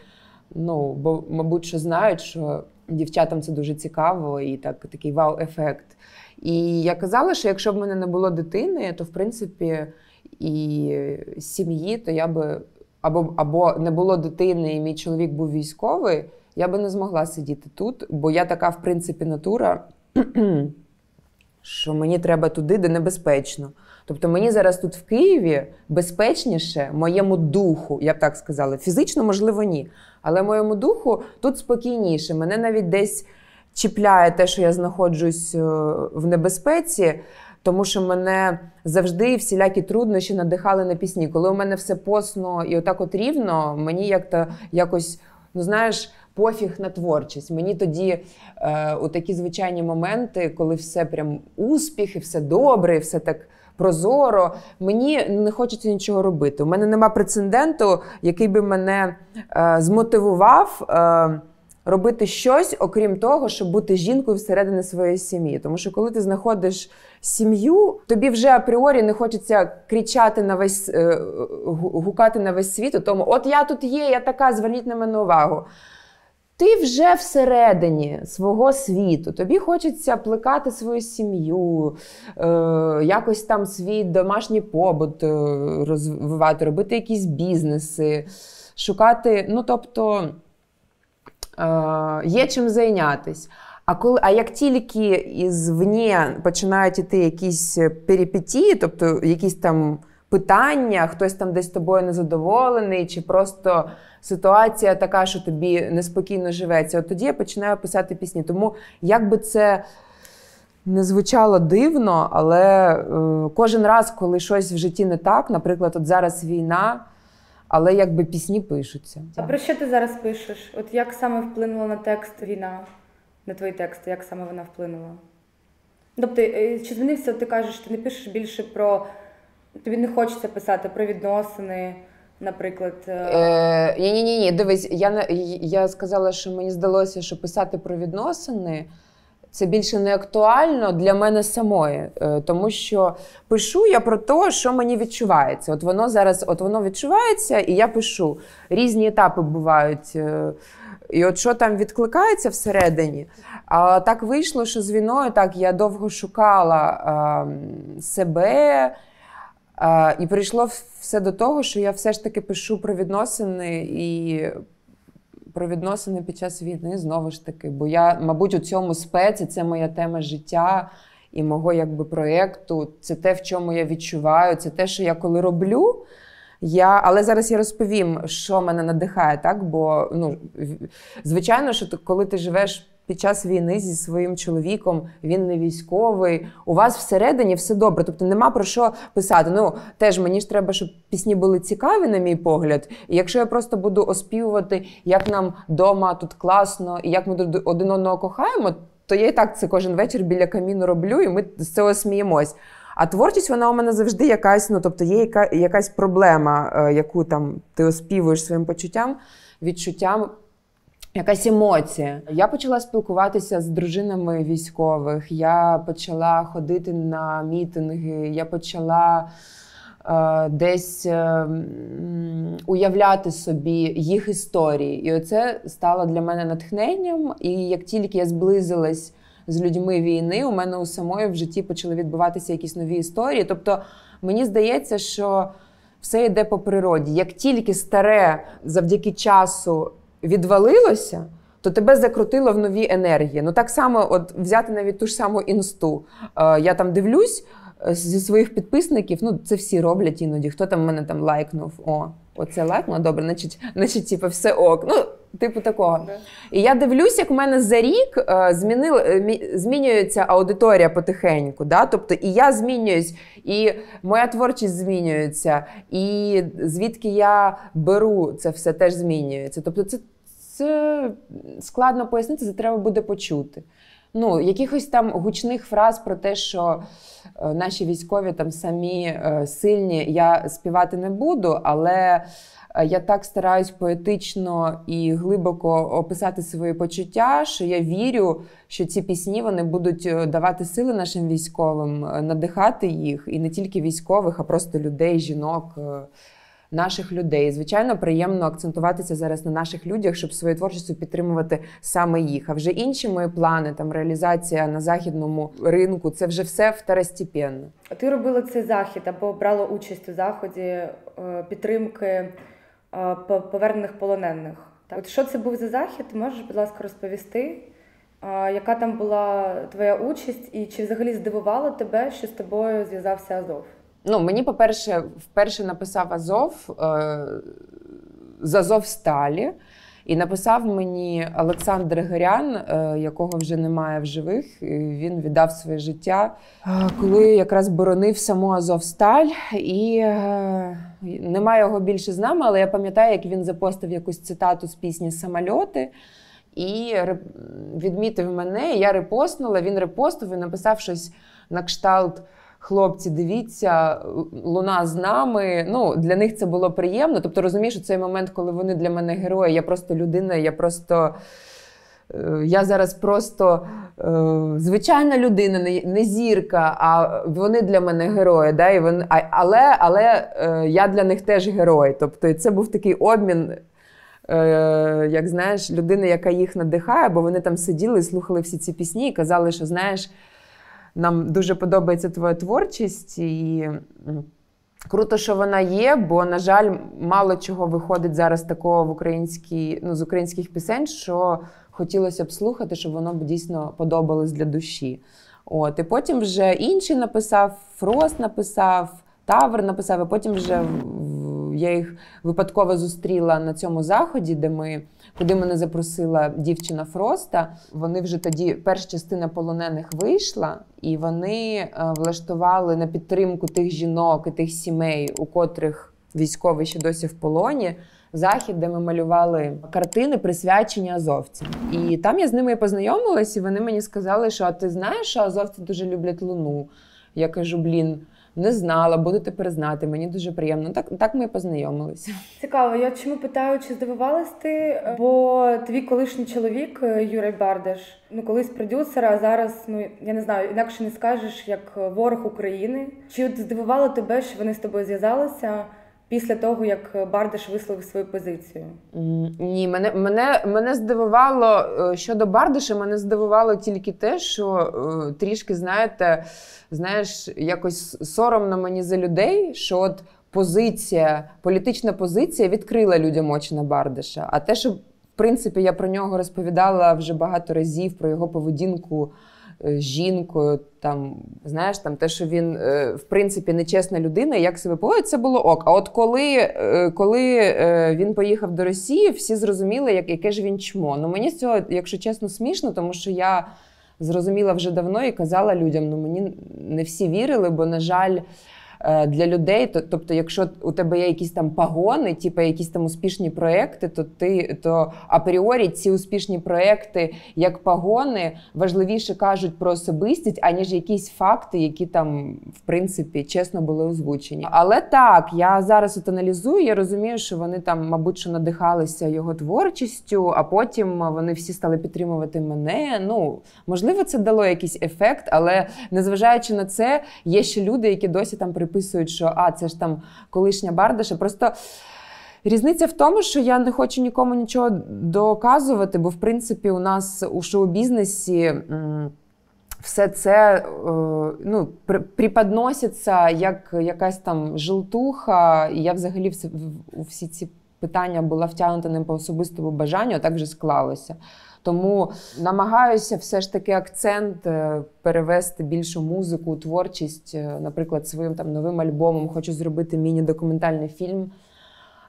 Ну, бо, мабуть, що знають, що дівчатам це дуже цікаво і так, такий вау-ефект. І я казала, що якщо б в мене не було дитини, то, в принципі, і сім'ї, то я би... Або, або не було дитини, і мій чоловік був військовий, я би не змогла сидіти тут, бо я така, в принципі, натура, що мені треба туди, де небезпечно. Тобто мені зараз тут в Києві безпечніше моєму духу, я б так сказала. Фізично, можливо, ні. Але моєму духу тут спокійніше. Мене навіть десь чіпляє те, що я знаходжусь в небезпеці, тому що мене завжди всілякі труднощі надихали на пісні. Коли у мене все посно і отак от рівно, мені як-то якось, ну знаєш, пофіг на творчість. Мені тоді е, у такі звичайні моменти, коли все прям успіх, і все добре, і все так прозоро, мені не хочеться нічого робити. У мене нема прецеденту, який би мене е, змотивував е, робити щось, окрім того, щоб бути жінкою всередині своєї сім'ї. Тому що коли ти знаходиш сім'ю, тобі вже апріорі не хочеться кричати на весь, гукати на весь світ у тому, от я тут є, я така, зверніть на мене увагу. Ти вже всередині свого світу, тобі хочеться плекати свою сім'ю, е, якось там свій домашній побут розвивати, робити якісь бізнеси, шукати, ну тобто, Е, є чим зайнятись. А, коли, а як тільки ізвні починають іти якісь перипетії, тобто якісь там питання, хтось там десь тобою незадоволений, чи просто ситуація така, що тобі неспокійно живеться, от тоді я починаю писати пісні. Тому як би це не звучало дивно, але е, кожен раз, коли щось в житті не так, наприклад, от зараз війна, але якби пісні пишуться. А про що ти зараз пишеш? От як саме вплинула на текст війна, на твої тексти, як саме вона вплинула? Тобто, чи змінився, ти кажеш, ти не пишеш більше про... Тобі не хочеться писати про відносини, наприклад? Ні-ні-ні, дивись, я, я сказала, що мені здалося, що писати про відносини це більше не актуально для мене самої, тому що пишу я про те, що мені відчувається. От воно зараз, от воно відчувається, і я пишу. Різні етапи бувають. І от що там відкликається всередині. А так вийшло, що з війною так я довго шукала а, себе, а, і прийшло все до того, що я все ж таки пишу про відносини і про відносини під час війни, знову ж таки. Бо я, мабуть, у цьому спеці, це моя тема життя і мого, якби, проєкту. Це те, в чому я відчуваю, це те, що я коли роблю. Я... Але зараз я розповім, що мене надихає, так? Бо, ну, звичайно, що ти, коли ти живеш під час війни зі своїм чоловіком, він не військовий, у вас всередині все добре, тобто нема про що писати. Ну, теж мені ж треба, щоб пісні були цікаві, на мій погляд. І якщо я просто буду оспівувати, як нам вдома тут класно, і як ми один одного кохаємо, то я і так це кожен вечір біля каміну роблю, і ми з цього сміємось. А творчість, вона у мене завжди якась, ну, тобто є яка, якась проблема, яку там ти оспівуєш своїм почуттям, відчуттям, якась емоція. Я почала спілкуватися з дружинами військових, я почала ходити на мітинги, я почала е, десь е, уявляти собі їх історії. І оце стало для мене натхненням. І як тільки я зблизилась з людьми війни, у мене у самої в житті почали відбуватися якісь нові історії. Тобто мені здається, що все йде по природі. Як тільки старе завдяки часу відвалилося, то тебе закрутило в нові енергії. Ну так само, от взяти навіть ту ж саму інсту. Е, я там дивлюсь зі своїх підписників, ну це всі роблять іноді, хто там мене там лайкнув, о, оце лайкнув, добре, значить, значить типу, все ок. Ну, типу такого. Да. І я дивлюсь, як в мене за рік е, змінила, е, змінюється аудиторія потихеньку. Да? Тобто і я змінююсь, і моя творчість змінюється, і звідки я беру це все теж змінюється. Тобто це, це складно пояснити, це треба буде почути. Ну, якихось там гучних фраз про те, що е, наші військові там самі е, сильні, я співати не буду, але я так стараюсь поетично і глибоко описати свої почуття, що я вірю, що ці пісні вони будуть давати сили нашим військовим, надихати їх, і не тільки військових, а просто людей, жінок, наших людей. Звичайно, приємно акцентуватися зараз на наших людях, щоб свою творчістю підтримувати саме їх. А вже інші мої плани, там реалізація на західному ринку, це вже все второстепенно. А ти робила цей захід або брала участь у заході підтримки повернених полонених. Так? От що це був за захід? Можеш, будь ласка, розповісти, яка там була твоя участь і чи взагалі здивувало тебе, що з тобою зв'язався Азов? Ну, мені, по-перше, вперше написав Азов е- з Азовсталі. І написав мені Олександр Гарян, якого вже немає в живих. Він віддав своє життя, коли якраз боронив саму Азовсталь. І немає його більше з нами, але я пам'ятаю, як він запостив якусь цитату з пісні «Самольоти». І відмітив мене, я репостнула, він репостив і написав щось на кшталт «Хлопці, дивіться, Луна з нами». Ну, для них це було приємно. Тобто, розумієш, що цей момент, коли вони для мене герої, я просто людина, я просто... Я зараз просто звичайна людина, не зірка, а вони для мене герої. Да? І вони, але, але я для них теж герой. Тобто, це був такий обмін, як, знаєш, людини, яка їх надихає, бо вони там сиділи і слухали всі ці пісні і казали, що, знаєш, нам дуже подобається твоя творчість, і круто, що вона є, бо, на жаль, мало чого виходить зараз такого в українській, ну, з українських пісень, що хотілося б слухати, щоб воно б дійсно подобалось для душі. От, і потім вже інший написав, Фрост написав, Тавр написав, і потім вже я їх випадково зустріла на цьому заході, де ми, куди мене запросила дівчина Фроста. Вони вже тоді, перша частина полонених вийшла, і вони влаштували на підтримку тих жінок і тих сімей, у котрих військові ще досі в полоні, захід, де ми малювали картини, присвячені азовцям. І там я з ними і познайомилась, і вони мені сказали, що «А ти знаєш, що азовці дуже люблять Луну?» Я кажу, блін, не знала, буду тепер знати, мені дуже приємно. Так, так ми і познайомилися. Цікаво, я чому питаю, чи здивувалась ти, бо твій колишній чоловік Юрій Бардаш, ну колись продюсер, а зараз, ну я не знаю, інакше не скажеш, як ворог України. Чи от здивувало тебе, що вони з тобою зв'язалися після того, як Бардаш висловив свою позицію? Ні, мене, мене, мене здивувало, щодо Бардаша, мене здивувало тільки те, що трішки, знаєте, знаєш, якось соромно мені за людей, що от позиція, політична позиція відкрила людям очі на Бардаша. А те, що, в принципі, я про нього розповідала вже багато разів, про його поведінку з жінкою, там, знаєш, там, те, що він, в принципі, нечесна людина, як себе поводить, це було ок. А от коли, коли він поїхав до Росії, всі зрозуміли, як, яке ж він чмо. Ну, мені з цього, якщо чесно, смішно, тому що я зрозуміла вже давно і казала людям, ну, мені не всі вірили, бо, на жаль, для людей. Тобто, якщо у тебе є якісь там пагони, типу якісь там успішні проекти, то ти то апріорі ці успішні проекти як пагони важливіше кажуть про особистість, аніж якісь факти, які там в принципі чесно були озвучені. Але так, я зараз от аналізую, я розумію, що вони там, мабуть, що надихалися його творчістю, а потім вони всі стали підтримувати мене. Ну, можливо, це дало якийсь ефект, але незважаючи на це, є ще люди, які досі там приписують, що а, це ж там колишня Бардаша. Просто різниця в тому, що я не хочу нікому нічого доказувати, бо в принципі у нас у шоу-бізнесі все це, ну, приподноситься як якась там жилтуха, і я взагалі у всі ці питання була втягнута не по особистому бажанню, а так вже склалося. Тому намагаюся все ж таки акцент перевести більшу музику, творчість. Наприклад, своїм там новим альбомом хочу зробити міні-документальний фільм,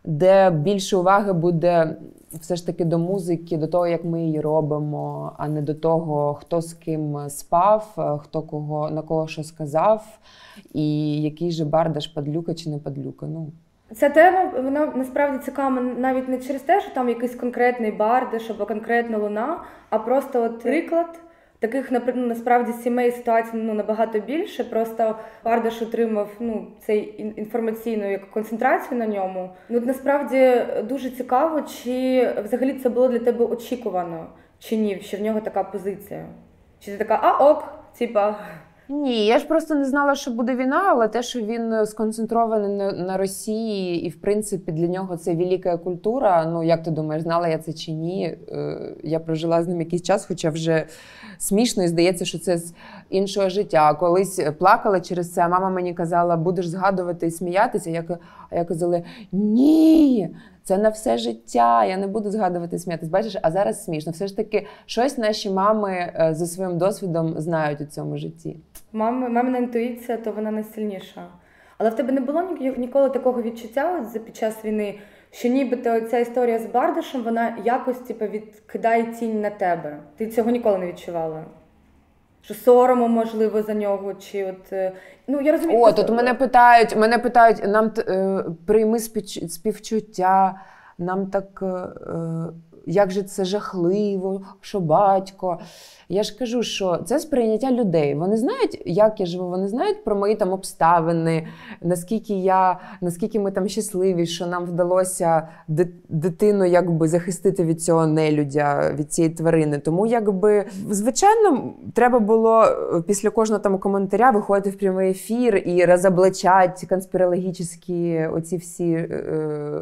де більше уваги буде все ж таки до музики, до того, як ми її робимо, а не до того, хто з ким спав, хто кого, на кого що сказав, і який же Бардаш, падлюка чи не падлюка. Ну. Ця тема, вона насправді цікава навіть не через те, що там якийсь конкретний Бардаш або конкретна Луна, а просто от приклад таких, ну, насправді сімей ситуацій, ну, набагато більше. Просто Бардаш отримав, ну, цей інформаційну як концентрацію на ньому. Ну, насправді дуже цікаво, чи взагалі це було для тебе очікувано, чи ні, що в нього така позиція. Чи ти така, а ок, типа. Ні, я ж просто не знала, що буде війна, але те, що він сконцентрований на Росії і, в принципі, для нього це велика культура. Ну, як ти думаєш, знала я це чи ні? Я прожила з ним якийсь час, хоча вже смішно і здається, що це з іншого життя. Колись плакала через це, а мама мені казала, будеш згадувати і сміятися. А я казала, ні, це на все життя, я не буду згадувати і сміятися. Бачиш, а зараз смішно. Все ж таки, щось наші мами за своїм досвідом знають у цьому житті. Мама, мамина інтуїція, то вона найсильніша. Але в тебе не було ніколи такого відчуття під час війни, що нібито ця історія з Бардашем, вона якось типу, відкидає тінь на тебе? Ти цього ніколи не відчувала? Що сорому, можливо, за нього, чи от... Ну, я розумію... О, тут мене питають, мене питають, нам е, прийми співчуття, нам так... Е, як же це жахливо, що батько. Я ж кажу, що це сприйняття людей. Вони знають, як я живу, вони знають про мої там обставини, наскільки я, наскільки ми там щасливі, що нам вдалося дитину якби захистити від цього нелюдя, від цієї тварини. Тому якби, звичайно, треба було після кожного там коментаря виходити в прямий ефір і розоблачати конспірологічні оці всі е,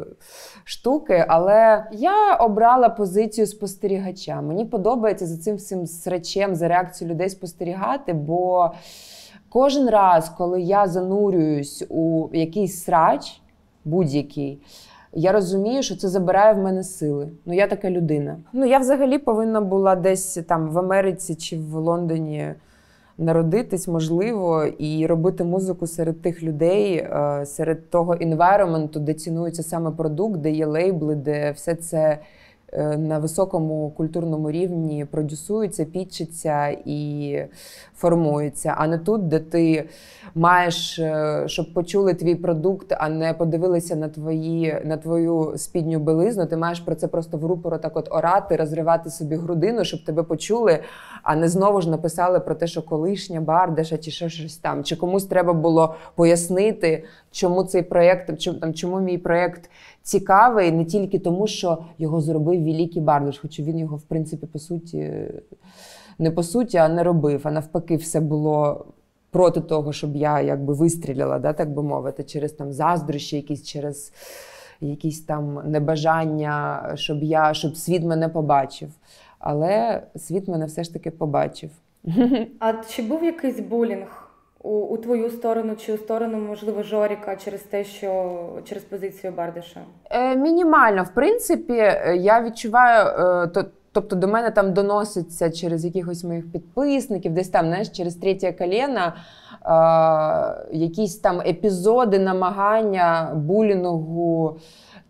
штуки, але я обрала позицію спостерігача. Мені подобається за цим всім срачем, за реакцією людей спостерігати, бо кожен раз, коли я занурююсь у якийсь срач, будь-який, я розумію, що це забирає в мене сили. Ну, я така людина. Ну, я взагалі повинна була десь там в Америці чи в Лондоні народитись, можливо, і робити музику серед тих людей, серед того інвайроменту, де цінується саме продукт, де є лейбли, де все це на високому культурному рівні продюсується, пітчиться і формується. А не тут, де ти маєш, щоб почули твій продукт, а не подивилися на твої, на твою спідню білизну, ти маєш про це просто в рупору так от орати, розривати собі грудину, щоб тебе почули, а не знову ж написали про те, що колишня Бардаша чи що, щось там. Чи комусь треба було пояснити, чому цей проєкт, чому, там, чому мій проєкт цікавий, не тільки тому, що його зробив великий Бардаш, хоч він його, в принципі, по суті, не по суті, а не робив. А навпаки, все було проти того, щоб я якби вистріляла, да, так би мовити, через там заздрощі якісь, через якісь там небажання, щоб я, щоб світ мене побачив. Але світ мене все ж таки побачив. А чи був якийсь булінг У, у твою сторону чи у сторону, можливо, Жоріка через те, що через позицію Бардаша? Е, мінімально, в принципі, я відчуваю, е, то, тобто до мене там доноситься через якихось моїх підписників, десь там, знаєш, через третє коліно, е, якісь там епізоди намагання булінгу,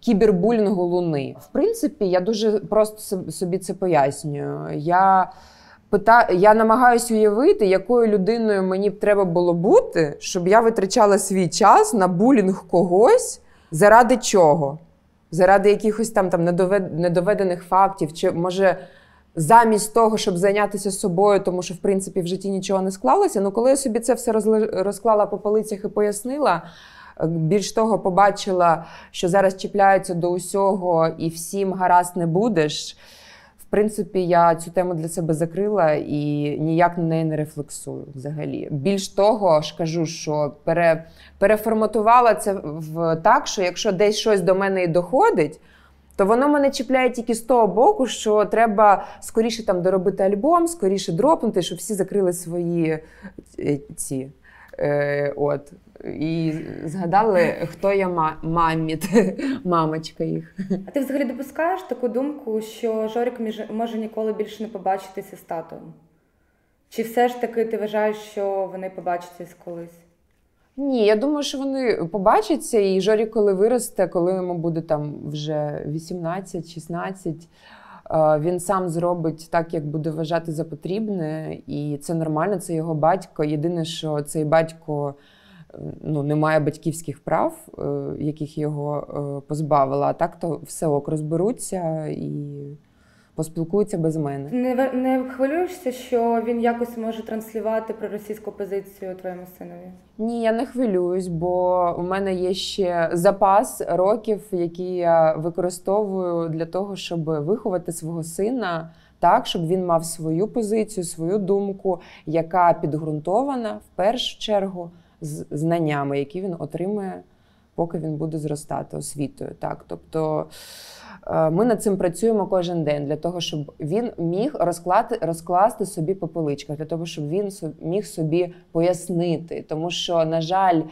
кібербулінгу Луни. В принципі, я дуже просто собі це пояснюю. Я пита... я намагаюся уявити, якою людиною мені б треба було бути, щоб я витрачала свій час на булінг когось, заради чого? Заради якихось там, там недовед... недоведених фактів, чи може замість того, щоб зайнятися собою, тому що в принципі в житті нічого не склалося. Ну коли я собі це все розклала по полицях і пояснила, більш того, побачила, що зараз чіпляються до усього і всім гаразд не будеш. В принципі, я цю тему для себе закрила і ніяк на неї не рефлексую взагалі. Більш того, ж кажу, що пере, переформатувала це в так, що якщо десь щось до мене і доходить, то воно мене чіпляє тільки з того боку, що треба скоріше там доробити альбом, скоріше дропнути, щоб всі закрили свої ці... Е, от. І згадали, хто я ма- маміт, мамочка їх. А ти взагалі допускаєш таку думку, що Жорік може ніколи більше не побачитися з татом? Чи все ж таки ти вважаєш, що вони побачаться колись? Ні, я думаю, що вони побачаться, і Жорік коли виросте, коли йому буде там вже вісімнадцять-шістнадцять, він сам зробить так, як буде вважати за потрібне, і це нормально, це його батько. Єдине, що цей батько ну, не має батьківських прав, яких його позбавила, а так то все ок, розберуться і поспілкуються без мене. Не, не хвилюєшся, що він якось може транслювати проросійську позицію твоєму синові? Ні, я не хвилююсь, бо у мене є ще запас років, які я використовую для того, щоб виховати свого сина так, щоб він мав свою позицію, свою думку, яка підґрунтована в першу чергу з знаннями, які він отримує, поки він буде зростати освітою. Так, тобто ми над цим працюємо кожен день для того, щоб він міг розкласти, розкласти собі по поличках, для того, щоб він міг собі пояснити. Тому що, на жаль,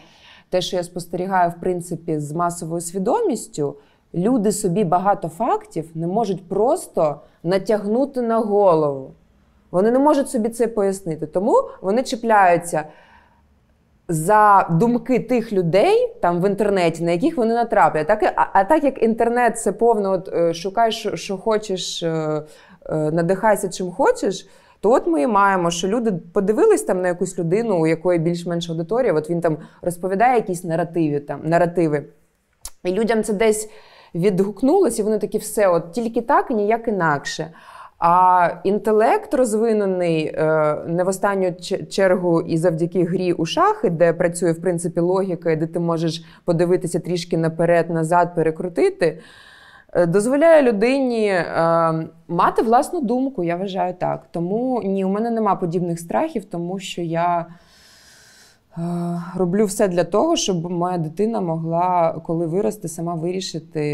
те, що я спостерігаю, в принципі, з масовою свідомістю, люди собі багато фактів не можуть просто натягнути на голову. Вони не можуть собі це пояснити, тому вони чіпляються за думки тих людей там в інтернеті, на яких вони натраплять. Так, а, а так як інтернет це повно от, шукай, що, що хочеш, надихайся чим хочеш, то от ми і маємо, що люди подивились там на якусь людину, у якої більш-менш аудиторія, от він там розповідає якісь наративи, там, наративи. І людям це десь відгукнулося, і вони такі все, от тільки так і ніяк інакше. А інтелект розвинений не в останню чергу і завдяки грі у шахи, де працює, в принципі, логіка, де ти можеш подивитися трішки наперед, назад, перекрутити, дозволяє людині мати власну думку, я вважаю так. Тому ні, у мене нема подібних страхів, тому що я роблю все для того, щоб моя дитина могла, коли виросте, сама вирішити.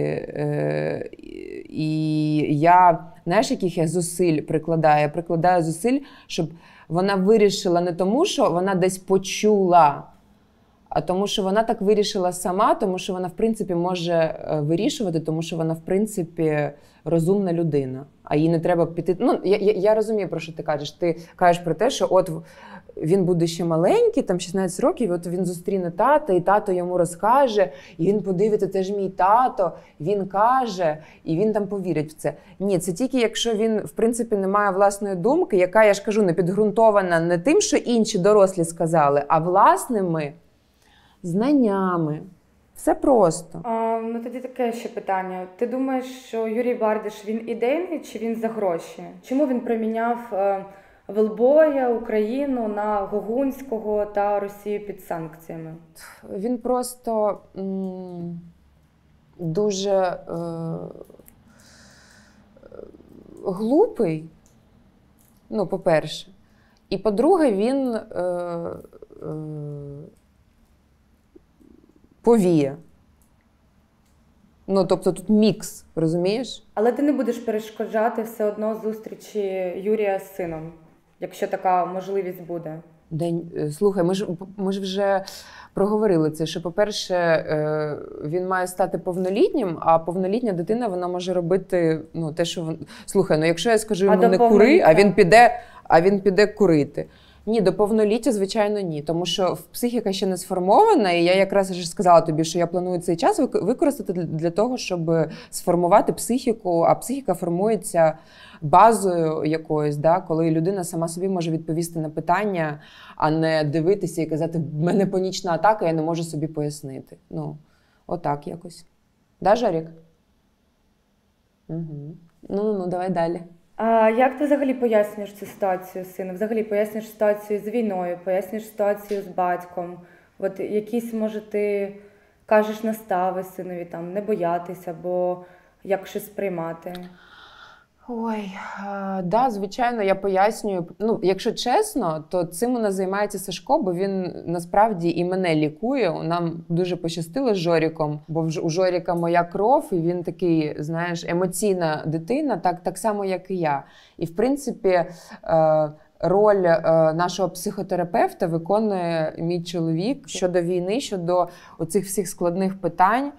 І я, знаєш, яких я зусиль прикладаю? Я прикладаю зусиль, щоб вона вирішила не тому, що вона десь почула, а тому, що вона так вирішила сама, тому що вона, в принципі, може вирішувати, тому що вона, в принципі, розумна людина. А їй не треба піти... Ну, я, я, я розумію, про що ти кажеш. Ти кажеш про те, що от він буде ще маленький, там шістнадцять років, і от він зустріне тата, і тато йому розкаже, і він подивиться, це ж мій тато, він каже, і він там повірить в це. Ні, це тільки якщо він, в принципі, не має власної думки, яка, я ж кажу, не підґрунтована не тим, що інші дорослі сказали, а власними знаннями. Все просто. А, ну тоді таке ще питання. Ти думаєш, що Юрій Бардаш, він ідейний чи він за гроші? Чому він проміняв е, велбоя, Україну на Гогунського та Росію під санкціями? Він просто м- дуже е- глупий, ну, по-перше. І, по-друге, він... Е- е- Повія. Ну, тобто тут мікс, розумієш? Але ти не будеш перешкоджати все одно зустрічі Юрія з сином, якщо така можливість буде. День, слухай, ми ж, ми ж вже проговорили це, що, по-перше, він має стати повнолітнім, а повнолітня дитина, вона може робити, ну, те, що... Слухай, ну, якщо я скажу йому не кури, а він піде, а він піде курити. Ні, до повноліття, звичайно, ні. Тому що психіка ще не сформована, і я якраз вже сказала тобі, що я планую цей час використати для того, щоб сформувати психіку, а психіка формується базою якоюсь, да, коли людина сама собі може відповісти на питання, а не дивитися і казати, в мене панічна атака, я не можу собі пояснити. Ну, отак якось. Да, Жорік? Угу. Ну-ну-ну, давай далі. А як ти взагалі пояснюєш цю ситуацію з сином? Взагалі пояснюєш ситуацію з війною, пояснюєш ситуацію з батьком? От якісь, може, ти кажеш настави синові, там, не боятися або як щось приймати? Ой, так, да, звичайно, я пояснюю. Ну, якщо чесно, то цим у нас займається Сашко, бо він насправді і мене лікує. Нам дуже пощастило з Жоріком, бо у Жоріка моя кров, і він такий, знаєш, емоційна дитина, так, так само, як і я. І, в принципі, роль нашого психотерапевта виконує мій чоловік щодо війни, щодо оцих всіх складних питань.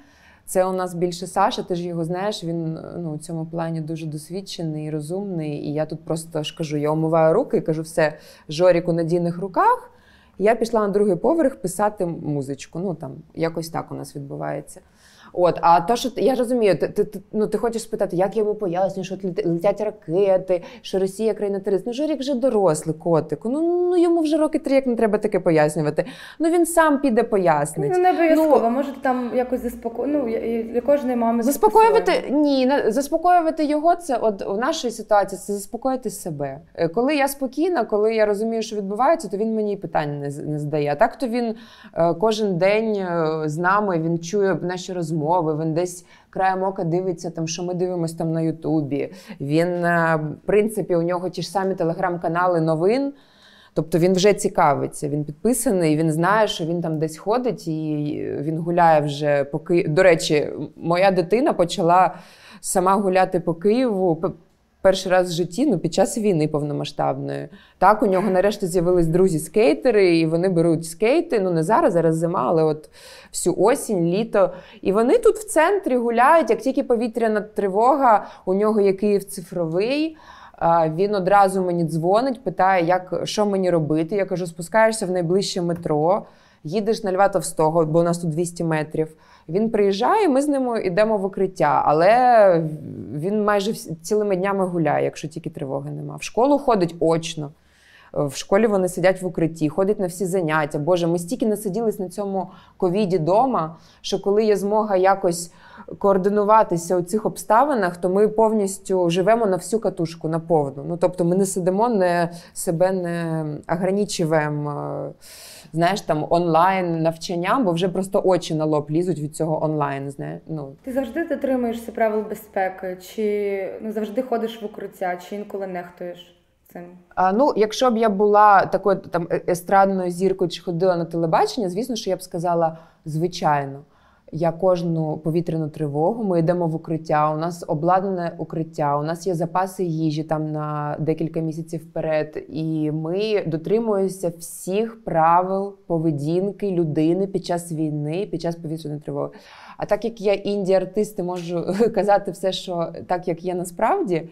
Це у нас більше Саша, ти ж його знаєш, він, ну, у цьому плані дуже досвідчений, розумний. І я тут просто ж кажу, я умиваю руки і кажу, все, Жорік у надійних руках. Я пішла на другий поверх писати музичку. Ну, там, якось так у нас відбувається. От, а то, що я розумію, ти, ти, ти, ну, ти хочеш спитати, як я йому поясню, що летять ракети, що Росія країна-терорист. Ну, Жорік вже дорослий, котику. Ну, ну йому вже роки три, як не треба таке пояснювати. Ну, він сам піде пояснить. Ну, не обов'язково. Ну, може, там якось заспоко... ну, для кожної мами заспокоювати. Ні, заспокоювати його, це от у нашій ситуації, це заспокоїти себе. Коли я спокійна, коли я розумію, що відбувається, то він мені питань не, не здає. А так, то він кожен день з нами, він чує наші розмови. Мови, він десь краєм ока дивиться, там, що ми дивимося там на Ютубі. Він, в принципі, у нього ті ж самі телеграм-канали новин. Тобто він вже цікавиться, він підписаний, він знає, що він там десь ходить і він гуляє вже по Києву. До речі, моя дитина почала сама гуляти по Києву перший раз в житті, ну, під час війни повномасштабної. Так, у нього нарешті з'явились друзі-скейтери, і вони беруть скейти, ну, не зараз, зараз зима, але от всю осінь, літо. І вони тут в центрі гуляють, як тільки повітряна тривога, у нього є Київ цифровий, він одразу мені дзвонить, питає, як, що мені робити. Я кажу, спускаєшся в найближче метро, їдеш на Льва Товстого, бо у нас тут двісті метрів. Він приїжджає, ми з ним йдемо в укриття, але він майже цілими днями гуляє, якщо тільки тривоги нема. В школу ходить очно, в школі вони сидять в укритті, ходять на всі заняття. Боже, ми стільки насиділись на цьому ковіді дома, що коли є змога якось координуватися у цих обставинах, то ми повністю живемо на всю катушку, на повну. Ну, тобто ми не сидимо, не себе не ограничуємо, знаєш, там, онлайн навчанням, бо вже просто очі на лоб лізуть від цього онлайн, знаєш. Ну. Ти завжди дотримуєшся правил безпеки? Чи, ну, завжди ходиш в укриття, чи інколи нехтуєш цим? А, ну, якщо б я була такою там естрадною зіркою чи ходила на телебачення, звісно, що я б сказала, звичайно. Я кожну повітряну тривогу, ми йдемо в укриття, у нас обладнане укриття, у нас є запаси їжі там на декілька місяців вперед. І ми дотримуємося всіх правил поведінки людини під час війни, під час повітряної тривоги. А так як я інді-артист і можу казати все, що так, як є насправді,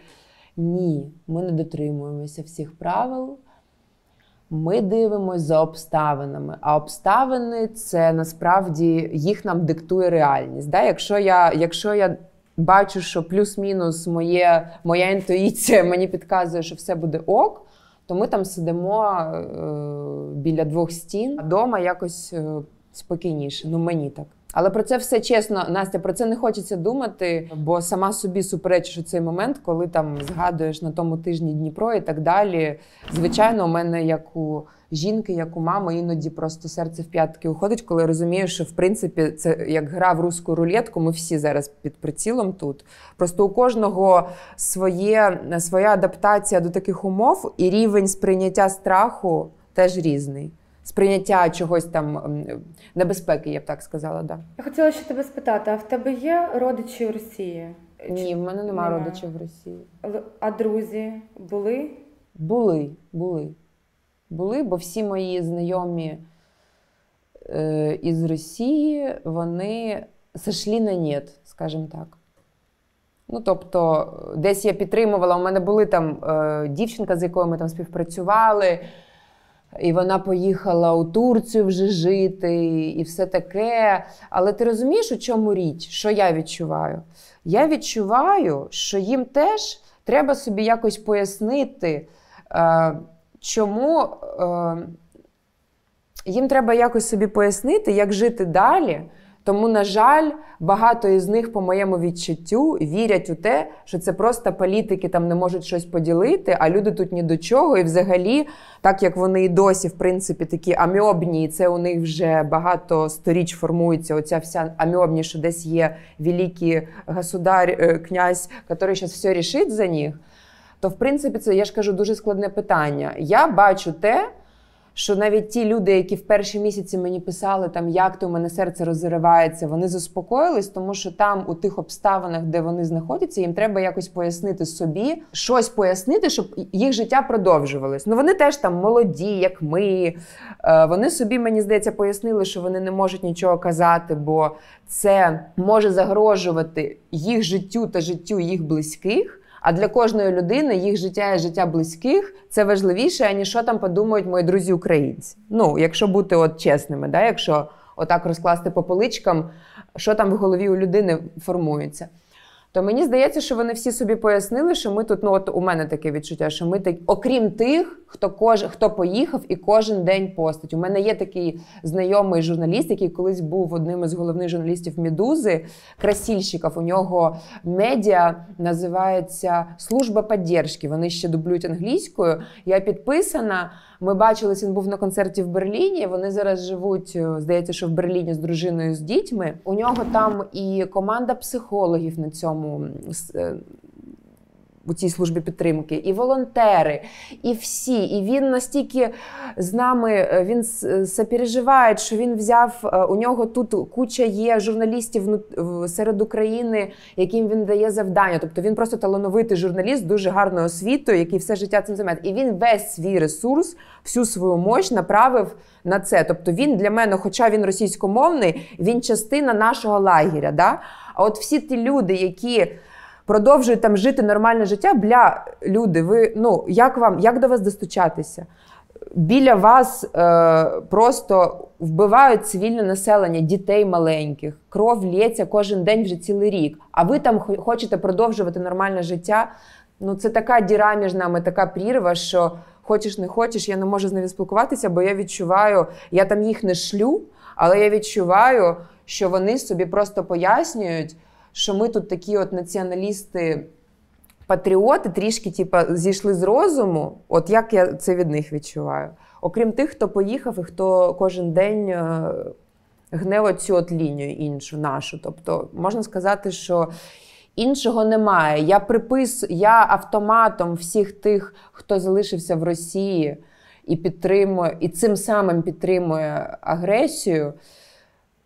ні, ми не дотримуємося всіх правил. Ми дивимося за обставинами, а обставини – це насправді їх нам диктує реальність. Да? Якщо я, якщо я бачу, що плюс-мінус моє, моя інтуїція мені підказує, що все буде ок, то ми там сидимо е, біля двох стін, а вдома якось е, спокійніше. Ну, мені так. Але про це все чесно, Настя, про це не хочеться думати, бо сама собі суперечиш у цей момент, коли там згадуєш на тому тижні Дніпро і так далі. Звичайно, у мене, як у жінки, як у мами, іноді просто серце в п'ятки уходить, коли розумієш, що, в принципі, це як гра в руску рулетку, ми всі зараз під прицілом тут. Просто у кожного своє, своя адаптація до таких умов і рівень сприйняття страху теж різний. Сприйняття чогось там небезпеки, я б так сказала, да. Я хотіла ще тебе спитати, а в тебе є родичі в Росії? Ні, Чи... в мене немає Нема. родичів в Росії. А друзі були? Були, були. Були, бо всі мої знайомі е, із Росії, вони сошлі на нєт, скажімо так. Ну, тобто, десь я підтримувала, у мене були там е, дівчинка, з якою ми там співпрацювали, І вона поїхала у Турцію вже жити, і все таке. Але ти розумієш, у чому річ? Що я відчуваю? Я відчуваю, що їм теж треба собі якось пояснити, чому... Їм треба якось собі пояснити, як жити далі. Тому, на жаль, багато із них, по моєму відчуттю, вірять у те, що це просто політики там не можуть щось поділити, а люди тут ні до чого. І взагалі, так як вони і досі, в принципі, такі аміобні, і це у них вже багато сторіч формується, оця вся аміобні, що десь є великий государь, князь, який зараз все рішить за них, то, в принципі, це, я ж кажу, дуже складне питання. Я бачу те, що навіть ті люди, які в перші місяці мені писали, там, як то у мене серце розривається, вони заспокоїлись, тому що там, у тих обставинах, де вони знаходяться, їм треба якось пояснити собі, щось пояснити, щоб їх життя продовжувалось. Ну, вони теж там молоді, як ми. Вони собі, мені здається, пояснили, що вони не можуть нічого казати, бо це може загрожувати їх життю та життю їх близьких. А для кожної людини їх життя і життя близьких – це важливіше, аніж що там подумають мої друзі-українці. Ну, якщо бути от чесними, да? Якщо отак розкласти по поличкам, що там в голові у людини формується. То мені здається, що вони всі собі пояснили, що ми тут, ну от у мене таке відчуття, що ми так, окрім тих, хто, кож, хто поїхав і кожен день постить. У мене є такий знайомий журналіст, який колись був одним із головних журналістів «Медузи», Красільщіков. У нього медіа називається «Служба підтримки». Вони ще дублюють англійською. Я підписана. Ми бачились, він був на концерті в Берліні, вони зараз живуть, здається, що в Берліні з дружиною, з дітьми. У нього там і команда психологів на цьому, у цій службі підтримки, і волонтери, і всі. І він настільки з нами, він сопереживає, що він взяв, у нього тут куча є журналістів серед України, яким він дає завдання. Тобто він просто талановитий журналіст, дуже гарною освітою, який все життя цим займається. І він весь свій ресурс, всю свою мощь направив на це. Тобто він для мене, хоча він російськомовний, він частина нашого лагеря. Да? А от всі ті люди, які продовжують там жити нормальне життя, бля, люди, ви, ну, як вам, як до вас достучатися? Біля вас е, просто вбивають цивільне населення, дітей маленьких, кров лється кожен день вже цілий рік, а ви там хочете продовжувати нормальне життя? Ну, це така діра між нами, така прірва, що хочеш, не хочеш, я не можу з ними спілкуватися, бо я відчуваю, я там їх не шлю, але я відчуваю, що вони собі просто пояснюють, що ми тут такі от націоналісти-патріоти, трішки типу, зійшли з розуму. От як я це від них відчуваю. Окрім тих, хто поїхав і хто кожен день гне оцю от лінію іншу, нашу. Тобто, можна сказати, що іншого немає. Я припис... я автоматом всіх тих, хто залишився в Росії і підтримує, і цим самим підтримує агресію,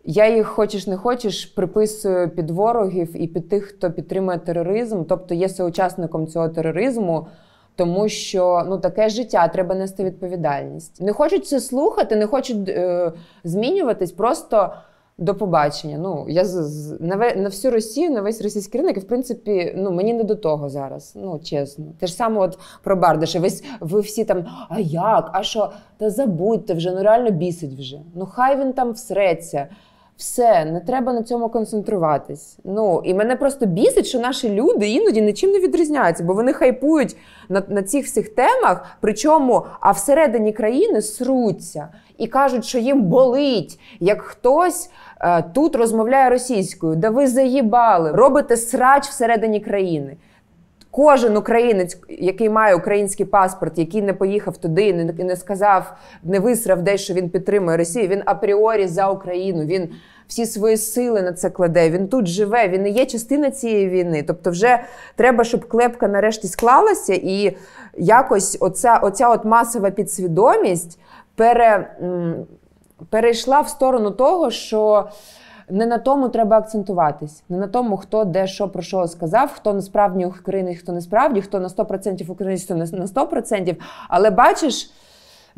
я їх, хочеш не хочеш, приписую під ворогів і під тих, хто підтримує тероризм, тобто є соучасником цього тероризму, тому що ну, таке життя, треба нести відповідальність. Не хочуть це слухати, не хочуть е, змінюватись, просто до побачення. Ну, я з, з, на, ве, на всю Росію, на весь російський ринок, і, в принципі, ну, мені не до того зараз, ну, чесно. Те ж саме от про Бардаша, весь, ви всі там, а як, а що, та забудьте вже, ну реально бісить вже, ну хай він там всреться. Все, не треба на цьому концентруватись. Ну, і мене просто бісить, що наші люди іноді нічим не відрізняються, бо вони хайпують на, на цих всіх темах, причому, а всередині країни сруться і кажуть, що їм болить, як хтось е, тут розмовляє російською. Да ви заїбали, робите срач всередині країни. Кожен українець, який має український паспорт, який не поїхав туди, не, не сказав, не висрав десь, що він підтримує Росію, він апріорі за Україну, він всі свої сили на це кладе, він тут живе, він не є частина цієї війни. Тобто вже треба, щоб клепка нарешті склалася і якось оця, оця от масова підсвідомість пере, перейшла в сторону того, що не на тому треба акцентуватись, не на тому, хто де, що, про що сказав, хто насправді українець, хто не справді, хто на сто відсотків українець, хто на сто відсотків. Але бачиш,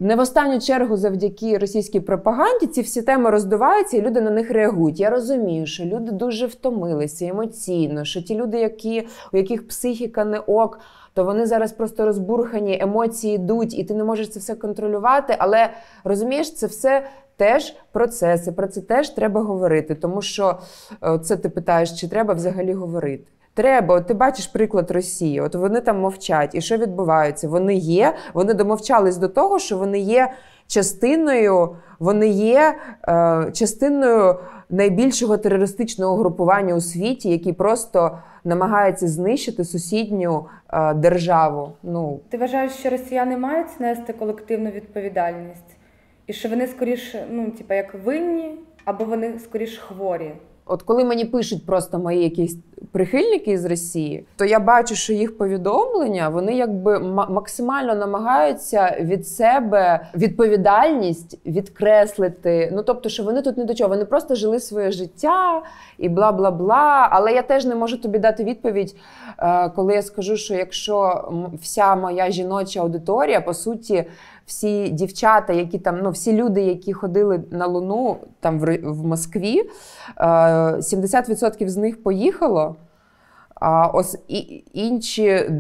Не в останню чергу завдяки російській пропаганді ці всі теми роздуваються і люди на них реагують. Я розумію, що люди дуже втомилися емоційно, що ті люди, які, у яких психіка не ок, то вони зараз просто розбурхані, емоції йдуть, і ти не можеш це все контролювати, але, розумієш, це все теж процеси, про це теж треба говорити, тому що це ти питаєш, чи треба взагалі говорити. Треба. От ти бачиш приклад Росії, от вони там мовчать, і що відбувається? Вони є, вони домовчались до того, що вони є частиною, вони є е, частиною найбільшого терористичного угрупування у світі, який просто намагається знищити сусідню е, державу. Ну. Ти вважаєш, що росіяни мають нести колективну відповідальність? І що вони скоріше, ну, типу, як винні, або вони скоріше хворі? От коли мені пишуть просто мої якісь прихильники з Росії, то я бачу, що їх повідомлення, вони якби максимально намагаються від себе відповідальність відкреслити. Ну, тобто, що вони тут не до чого, вони просто жили своє життя і бла-бла-бла. Але я теж не можу тобі дати відповідь, коли я скажу, що якщо вся моя жіноча аудиторія, по суті, всі дівчата, які там, ну, всі люди, які ходили на Луну там в, в Москві, сімдесят відсотків з них поїхало, а ось і, інші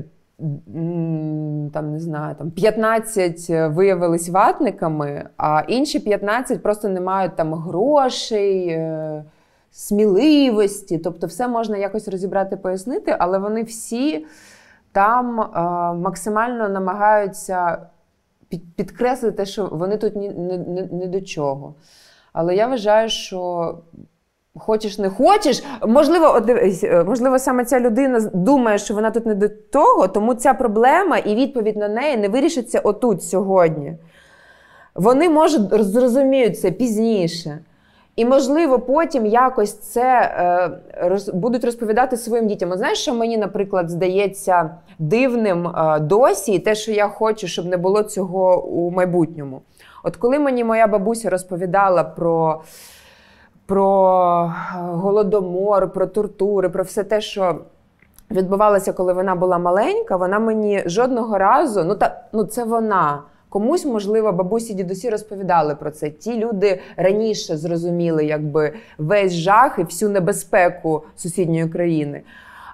там, не знаю, там п'ятнадцять виявились ватниками, а інші п'ятнадцять просто не мають там грошей, сміливості, тобто все можна якось розібрати, пояснити, але вони всі там а, максимально намагаються підкреслити, що вони тут ні, ні, ні, ні до чого. Але я вважаю, що хочеш, не хочеш, можливо, можливо, саме ця людина думає, що вона тут не до того, тому ця проблема і відповідь на неї не вирішиться отут сьогодні. Вони, може, зрозуміють це пізніше. І, можливо, потім якось це е, роз, будуть розповідати своїм дітям. От знаєш, що мені, наприклад, здається дивним е, досі, і те, що я хочу, щоб не було цього у майбутньому. От коли мені моя бабуся розповідала про, про Голодомор, про тортури, про все те, що відбувалося, коли вона була маленька, вона мені жодного разу, ну, та, ну це вона, комусь, можливо, бабусі, дідусі розповідали про це. Ті люди раніше зрозуміли якби весь жах і всю небезпеку сусідньої країни.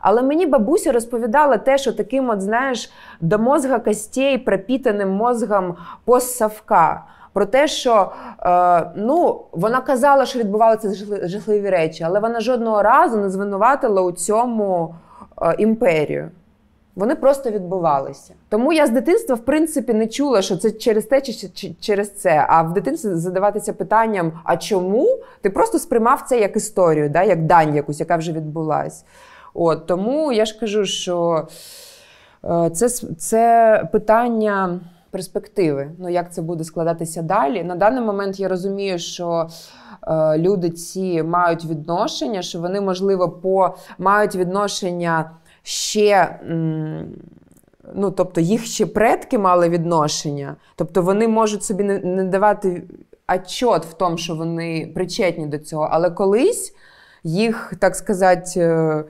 Але мені бабуся розповідала те, що таким от, знаєш, до мозга костей, пропітаним мозгом постсавка. Про те, що е, ну, вона казала, що відбувалися жахливі речі, але вона жодного разу не звинуватила у цьому е, імперію. Вони просто відбувалися. Тому я з дитинства, в принципі, не чула, що це через те чи через це. А в дитинстві задаватися питанням, а чому? Ти просто сприймав це як історію, да? Як дань якусь, яка вже відбулась. От, тому я ж кажу, що це, це питання перспективи. Ну, як це буде складатися далі. На даний момент я розумію, що е, люди ці мають відношення, що вони, можливо, по, мають відношення ще, ну, тобто їх ще предки мали відношення, тобто вони можуть собі не, не давати отчет в тому, що вони причетні до цього, але колись їх, так сказати,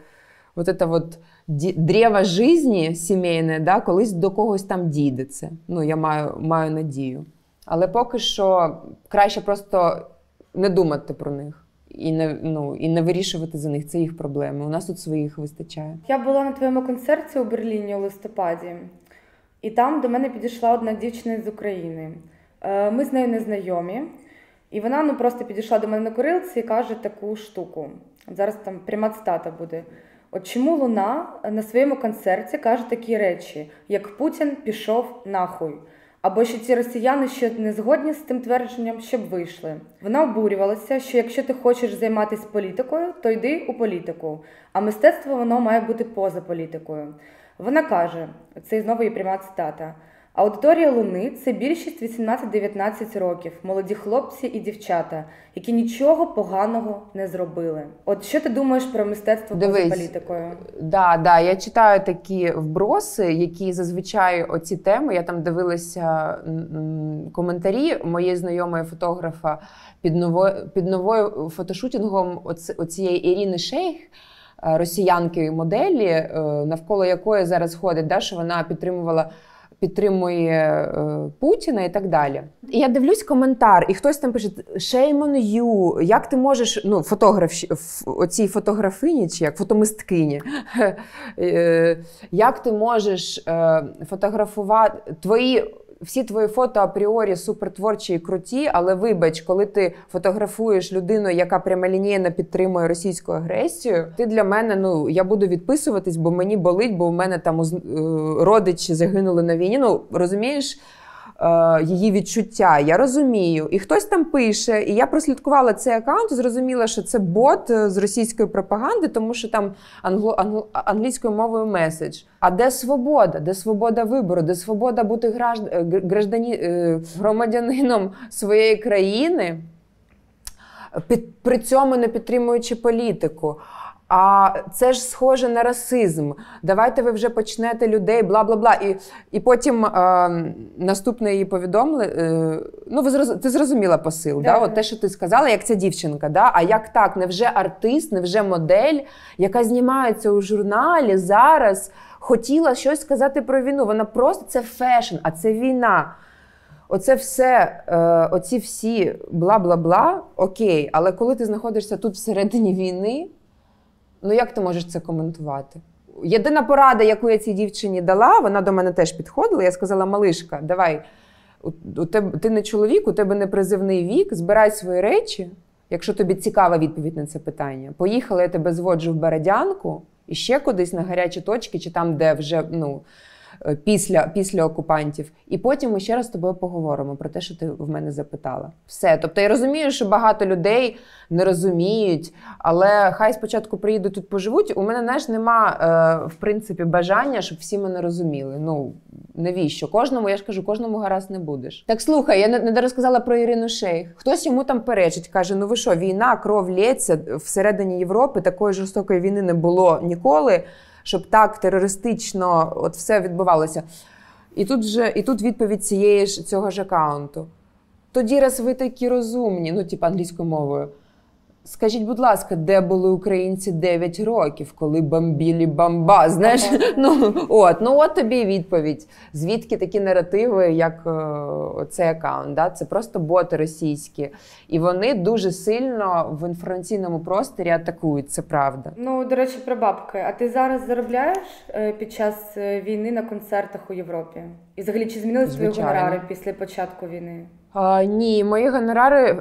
вот это вот древо жизни сімейне, да, колись до когось там дійде це. Ну, я маю, маю надію. Але поки що краще просто не думати про них. І не, ну, і не вирішувати за них. Це їх проблеми. У нас тут своїх вистачає. Я була на твоєму концерті у Берліні у листопаді. І там до мене підійшла одна дівчина з України. Ми з нею не знайомі. І вона ну, просто підійшла до мене на курилці і каже таку штуку. Зараз там пряма цитата буде. От чому Луна на своєму концерті каже такі речі, як Путін пішов нахуй. Або що ці росіяни, що не згодні з тим твердженням, щоб вийшли. Вона обурювалася, що якщо ти хочеш займатися політикою, то йди у політику, а мистецтво воно має бути поза політикою. Вона каже, це знову її пряма цитата, аудиторія Луни – це більшість вісімнадцять-дев'ятнадцять років, молоді хлопці і дівчата, які нічого поганого не зробили. От що ти думаєш про мистецтво поза політикою? Да, да, я читаю такі вброси, які зазвичай оці теми, я там дивилася коментарі моєї знайомої фотографа під, ново, під новою фотошутінгом оці, оцієї Ірини Шейх, росіянки-моделі, навколо якої зараз ходить, да, що вона підтримувала підтримує Путіна і так далі. Я дивлюсь коментар, і хтось там пише «Shame on you», як ти можеш, ну, фотограф, оцій фотографині, чи як, фотомисткині, як ти можеш фотографувати, твої, всі твої фото апріорі супертворчі і круті, але вибач, коли ти фотографуєш людину, яка прямолінійно підтримує російську агресію, ти для мене, ну, я буду відписуватись, бо мені болить, бо в мене там родичі загинули на війні, ну, розумієш? Її відчуття, я розумію. І хтось там пише, і я прослідкувала цей аккаунт, зрозуміла, що це бот з російської пропаганди, тому що там англо, англо, англійською мовою меседж. А де свобода? Де свобода вибору? Де свобода бути гражд... граждані... громадянином своєї країни, під... при цьому не підтримуючи політику? А це ж схоже на расизм. Давайте ви вже почнете людей, бла-бла-бла. І, і потім е, наступне її повідомлення. Е, ну, ви зроз, ти зрозуміла посил, да. Да? От те, що ти сказала, як ця дівчинка. Да? А як так? Невже артист, невже модель, яка знімається у журналі зараз, хотіла щось сказати про війну? Вона просто, це фешн, а це війна. Оце все, е, оці всі бла-бла-бла, окей. Але коли ти знаходишся тут всередині війни, ну, як ти можеш це коментувати? Єдина порада, яку я цій дівчині дала, вона до мене теж підходила, я сказала: «Малишка, давай, у, у тебе, ти не чоловік, у тебе не призивний вік, збирай свої речі, якщо тобі цікава відповідь на це питання. Поїхала, я тебе зводжу в Бородянку і ще кудись на гарячі точки, чи там, де вже, ну, після, після окупантів. І потім ми ще раз з тобою поговоримо про те, що ти в мене запитала». Все. Тобто я розумію, що багато людей не розуміють, але хай спочатку приїдуть тут поживуть. У мене, знаєш, нема, е, в принципі, бажання, щоб всі мене розуміли. Ну, навіщо? Кожному, я ж кажу, кожному гаразд не будеш. Так, слухай, я не дорозказала про Ірину Шейх. Хтось йому там перечить, каже: «Ну ви що, війна, кров лється, всередині Європи такої жорстокої війни не було ніколи, щоб так терористично от все відбувалося». І тут же, і тут відповідь цієї ж, цього ж аккаунту. «Тоді, раз ви такі розумні», ну, типу англійською мовою, «скажіть, будь ласка, де були українці дев'ять років, коли бомбілі бомба?» Знаєш, okay. ну, от, ну от тобі і відповідь. Звідки такі наративи, як о, цей аккаунт? Да? Це просто боти російські. І вони дуже сильно в інформаційному просторі атакують, це правда. Ну, до речі, про бабки. А ти зараз заробляєш під час війни на концертах у Європі? І взагалі, чи змінилися твої гонорари після початку війни? А, ні, мої гонорари,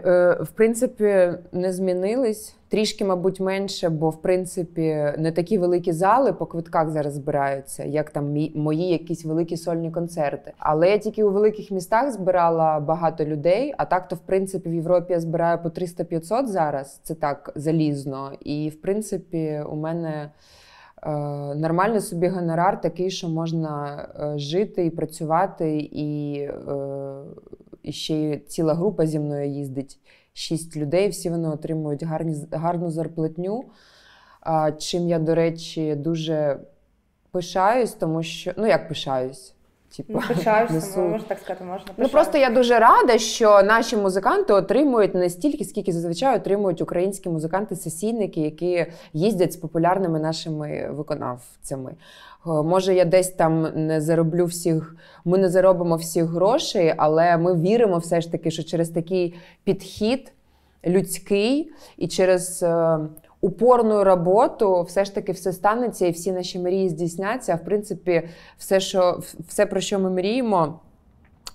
в принципі, не змінились. Трішки, мабуть, менше, бо, в принципі, не такі великі зали по квитках зараз збираються, як там мої якісь великі сольні концерти. Але я тільки у великих містах збирала багато людей, а так то, в принципі, в Європі я збираю по триста-п'ятсот зараз, це так залізно. І, в принципі, у мене нормальний собі гонорар такий, що можна жити і працювати, і, і ще й ціла група зі мною їздить, шість людей, всі вони отримують гарні, гарну зарплатню, чим я, до речі, дуже пишаюсь, тому що, ну як пишаюсь? Типу, ну, пишаєшся, можна так сказати, можна пишати. Ну просто я дуже рада, що наші музиканти отримують не стільки, скільки зазвичай отримують українські музиканти-сесійники, які їздять з популярними нашими виконавцями. Може, я десь там не зароблю всіх, ми не заробимо всіх грошей, але ми віримо все ж таки, що через такий підхід людський і через упорну роботу все ж таки все станеться і всі наші мрії здійсняться. А в принципі, все, що, все про що ми мріємо,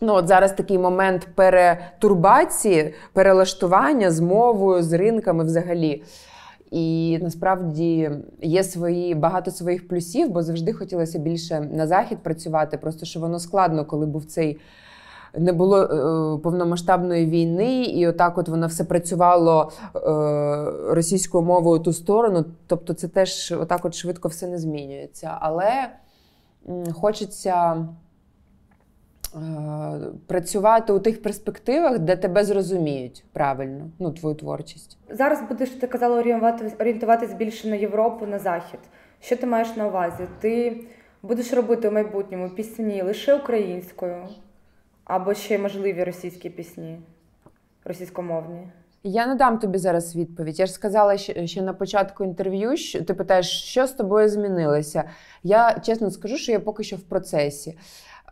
ну от зараз такий момент перетурбації, перелаштування з мовою, з ринками взагалі. І насправді є свої, багато своїх плюсів, бо завжди хотілося більше на захід працювати, просто що воно складно, коли був цей, не було е, повномасштабної війни, і отак от воно все працювало е, російською мовою ту сторону, тобто це теж отак от швидко все не змінюється. Але м, хочеться е, працювати у тих перспективах, де тебе зрозуміють правильно, ну, твою творчість. Зараз будеш, ти казала, орієнтуватись, орієнтуватись більше на Європу, на Захід. Що ти маєш на увазі? Ти будеш робити в майбутньому пісні лише українською? Або ще можливі російські пісні, російськомовні? Я не дам тобі зараз відповідь. Я ж сказала ще на початку інтерв'ю, що ти питаєш, що з тобою змінилося. Я чесно скажу, що я поки що в процесі.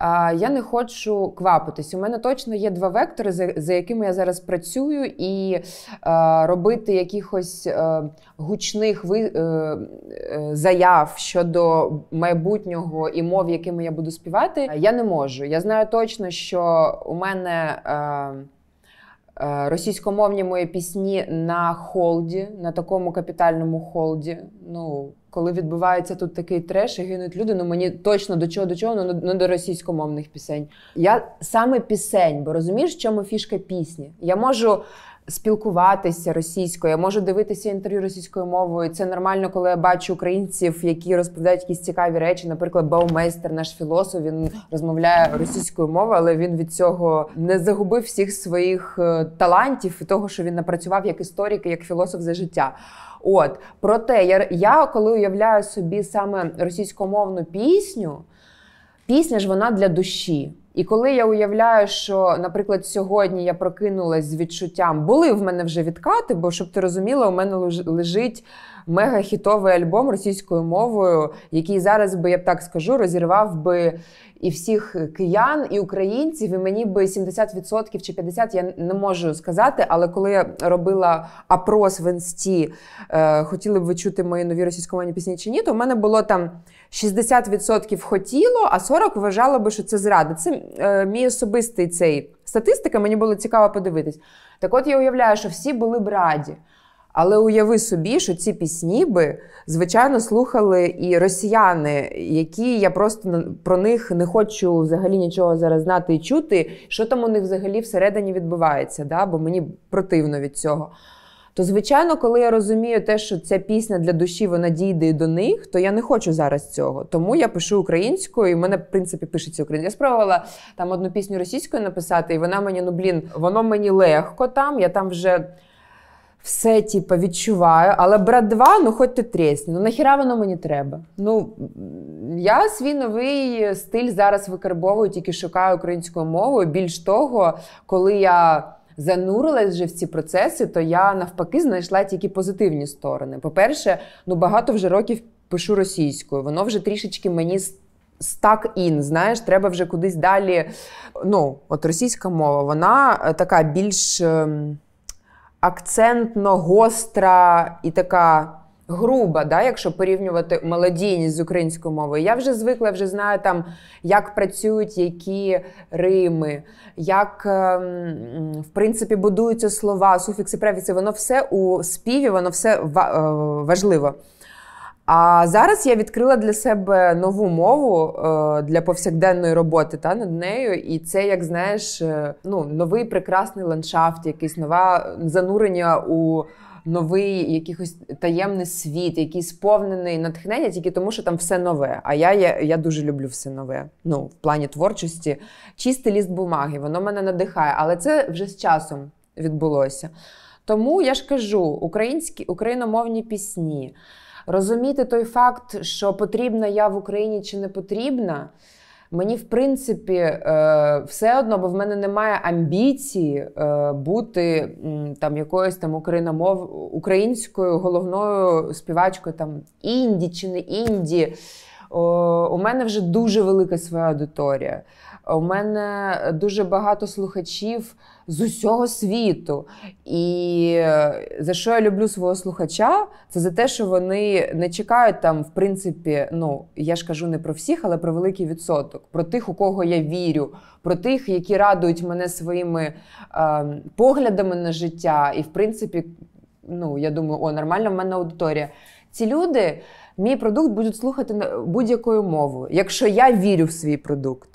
я не хочу квапитись. У мене точно є два вектори, за, за якими я зараз працюю, і е, робити якихось е, гучних ви, е, заяв щодо майбутнього і мов, якими я буду співати, я не можу. Я знаю точно, що у мене е, російськомовні мої пісні на холді, на такому капітальному холді. Ну, коли відбувається тут такий треш і гинуть люди, ну мені точно до чого, до чого, ну не до російськомовних пісень. Я саме пісень, бо розумієш, в чому фішка пісні? Я можу спілкуватися російською, я можу дивитися інтерв'ю російською мовою. Це нормально, коли я бачу українців, які розповідають якісь цікаві речі. Наприклад, Баумейстер, наш філософ, він розмовляє російською мовою, але він від цього не загубив всіх своїх талантів і того, що він напрацював як історик і як філософ за життя. От. Проте я, я коли уявляю собі саме російськомовну пісню, пісня ж вона для душі. І коли я уявляю, що, наприклад, сьогодні я прокинулась з відчуттям, були в мене вже відкати, бо, щоб ти розуміла, у мене лежить мега-хітовий альбом російською мовою, який зараз би, я б так скажу, розірвав би і всіх киян, і українців, і мені би сімдесят відсотків чи п'ятдесят відсотків, я не можу сказати, але коли я робила опрос в Інсті, е, хотіли б ви чути мої нові російськомовні пісні чи ні, то в мене було там шістдесят відсотків хотіло, а сорок відсотків вважало би, що це зрада. Це е, мій особистий цей статистика, мені було цікаво подивитись. Так от я уявляю, що всі були б раді. Але уяви собі, що ці пісні би, звичайно, слухали і росіяни, які я просто про них не хочу взагалі нічого зараз знати і чути, що там у них взагалі всередині відбувається, да? Бо мені противно від цього. То, звичайно, коли я розумію те, що ця пісня для душі, вона дійде і до них, то я не хочу зараз цього. Тому я пишу українською, і в мене, в принципі, пишеться українською. Я спробувала там одну пісню російською написати, і вона мені, ну, блін, воно мені легко там, я там вже... все, типу, відчуваю, але брат два, ну хоч ти тресні, ну нахіра воно мені треба. Ну, я свій новий стиль зараз викарбовую, тільки шукаю українською мовою. Більш того, коли я занурилась вже в ці процеси, то я навпаки знайшла тільки позитивні сторони. По-перше, ну багато вже років пишу російською, воно вже трішечки мені stuck in, знаєш, треба вже кудись далі. Ну, от російська мова, вона така більш... акцентно, гостра і така груба, да, якщо порівнювати мелодійність з українською мовою. Я вже звикла, вже знаю, там, як працюють які рими, як, в принципі, будуються слова, суфікси, префікси. Воно все у співі, воно все важливо. А зараз я відкрила для себе нову мову для повсякденної роботи та над нею. І це, як знаєш, ну, новий прекрасний ландшафт, якийсь нова занурення у новий якийсь таємний світ, який сповнений натхнення тільки тому, що там все нове. А я, я, я дуже люблю все нове, ну, в плані творчості. Чистий лист бумаги, воно мене надихає, але це вже з часом відбулося. Тому я ж кажу, українські, україномовні пісні, розуміти той факт, що потрібна я в Україні чи не потрібна, мені, в принципі, все одно, бо в мене немає амбіції бути там якоюсь там україномов... українською головною співачкою там інді чи не інді. У мене вже дуже велика своя аудиторія. У мене дуже багато слухачів з усього світу. І за що я люблю свого слухача, це за те, що вони не чекають там, в принципі, ну, я ж кажу не про всіх, але про великий відсоток. Про тих, у кого я вірю, про тих, які радують мене своїми е, поглядами на життя. І, в принципі, ну, я думаю, о, нормальна в мене аудиторія. Ці люди мій продукт будуть слухати будь-якою мовою, якщо я вірю в свій продукт.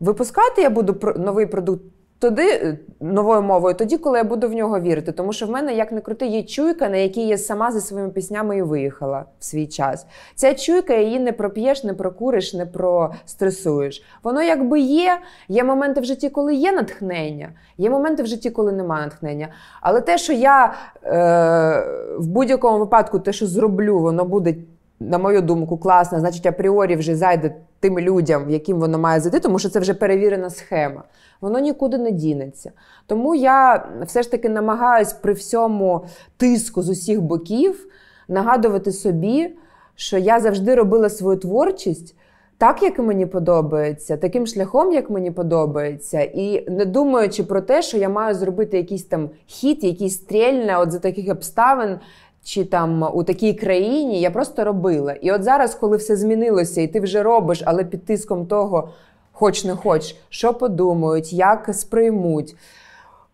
Випускати я буду новий продукт тоді, новою мовою, тоді, коли я буду в нього вірити. Тому що в мене, як не крути, є чуйка, на якій я сама за своїми піснями і виїхала в свій час. Ця чуйка, її не проп'єш, не прокуриш, не простресуєш. Воно якби є. Є моменти в житті, коли є натхнення, є моменти в житті, коли немає натхнення. Але те, що я е, в будь-якому випадку, те, що зроблю, воно буде, на мою думку, класно, значить, апріорі вже зайде тим людям, яким воно має зайти, тому що це вже перевірена схема. Воно нікуди не дінеться. Тому я все ж таки намагаюсь при всьому тиску з усіх боків нагадувати собі, що я завжди робила свою творчість так, як мені подобається, таким шляхом, як мені подобається, і не думаючи про те, що я маю зробити якийсь там хіт, якийсь стрільне, от за таких обставин, чи там у такій країні, я просто робила. І от зараз, коли все змінилося, і ти вже робиш, але під тиском того, хоч не хоч, що подумають, як сприймуть.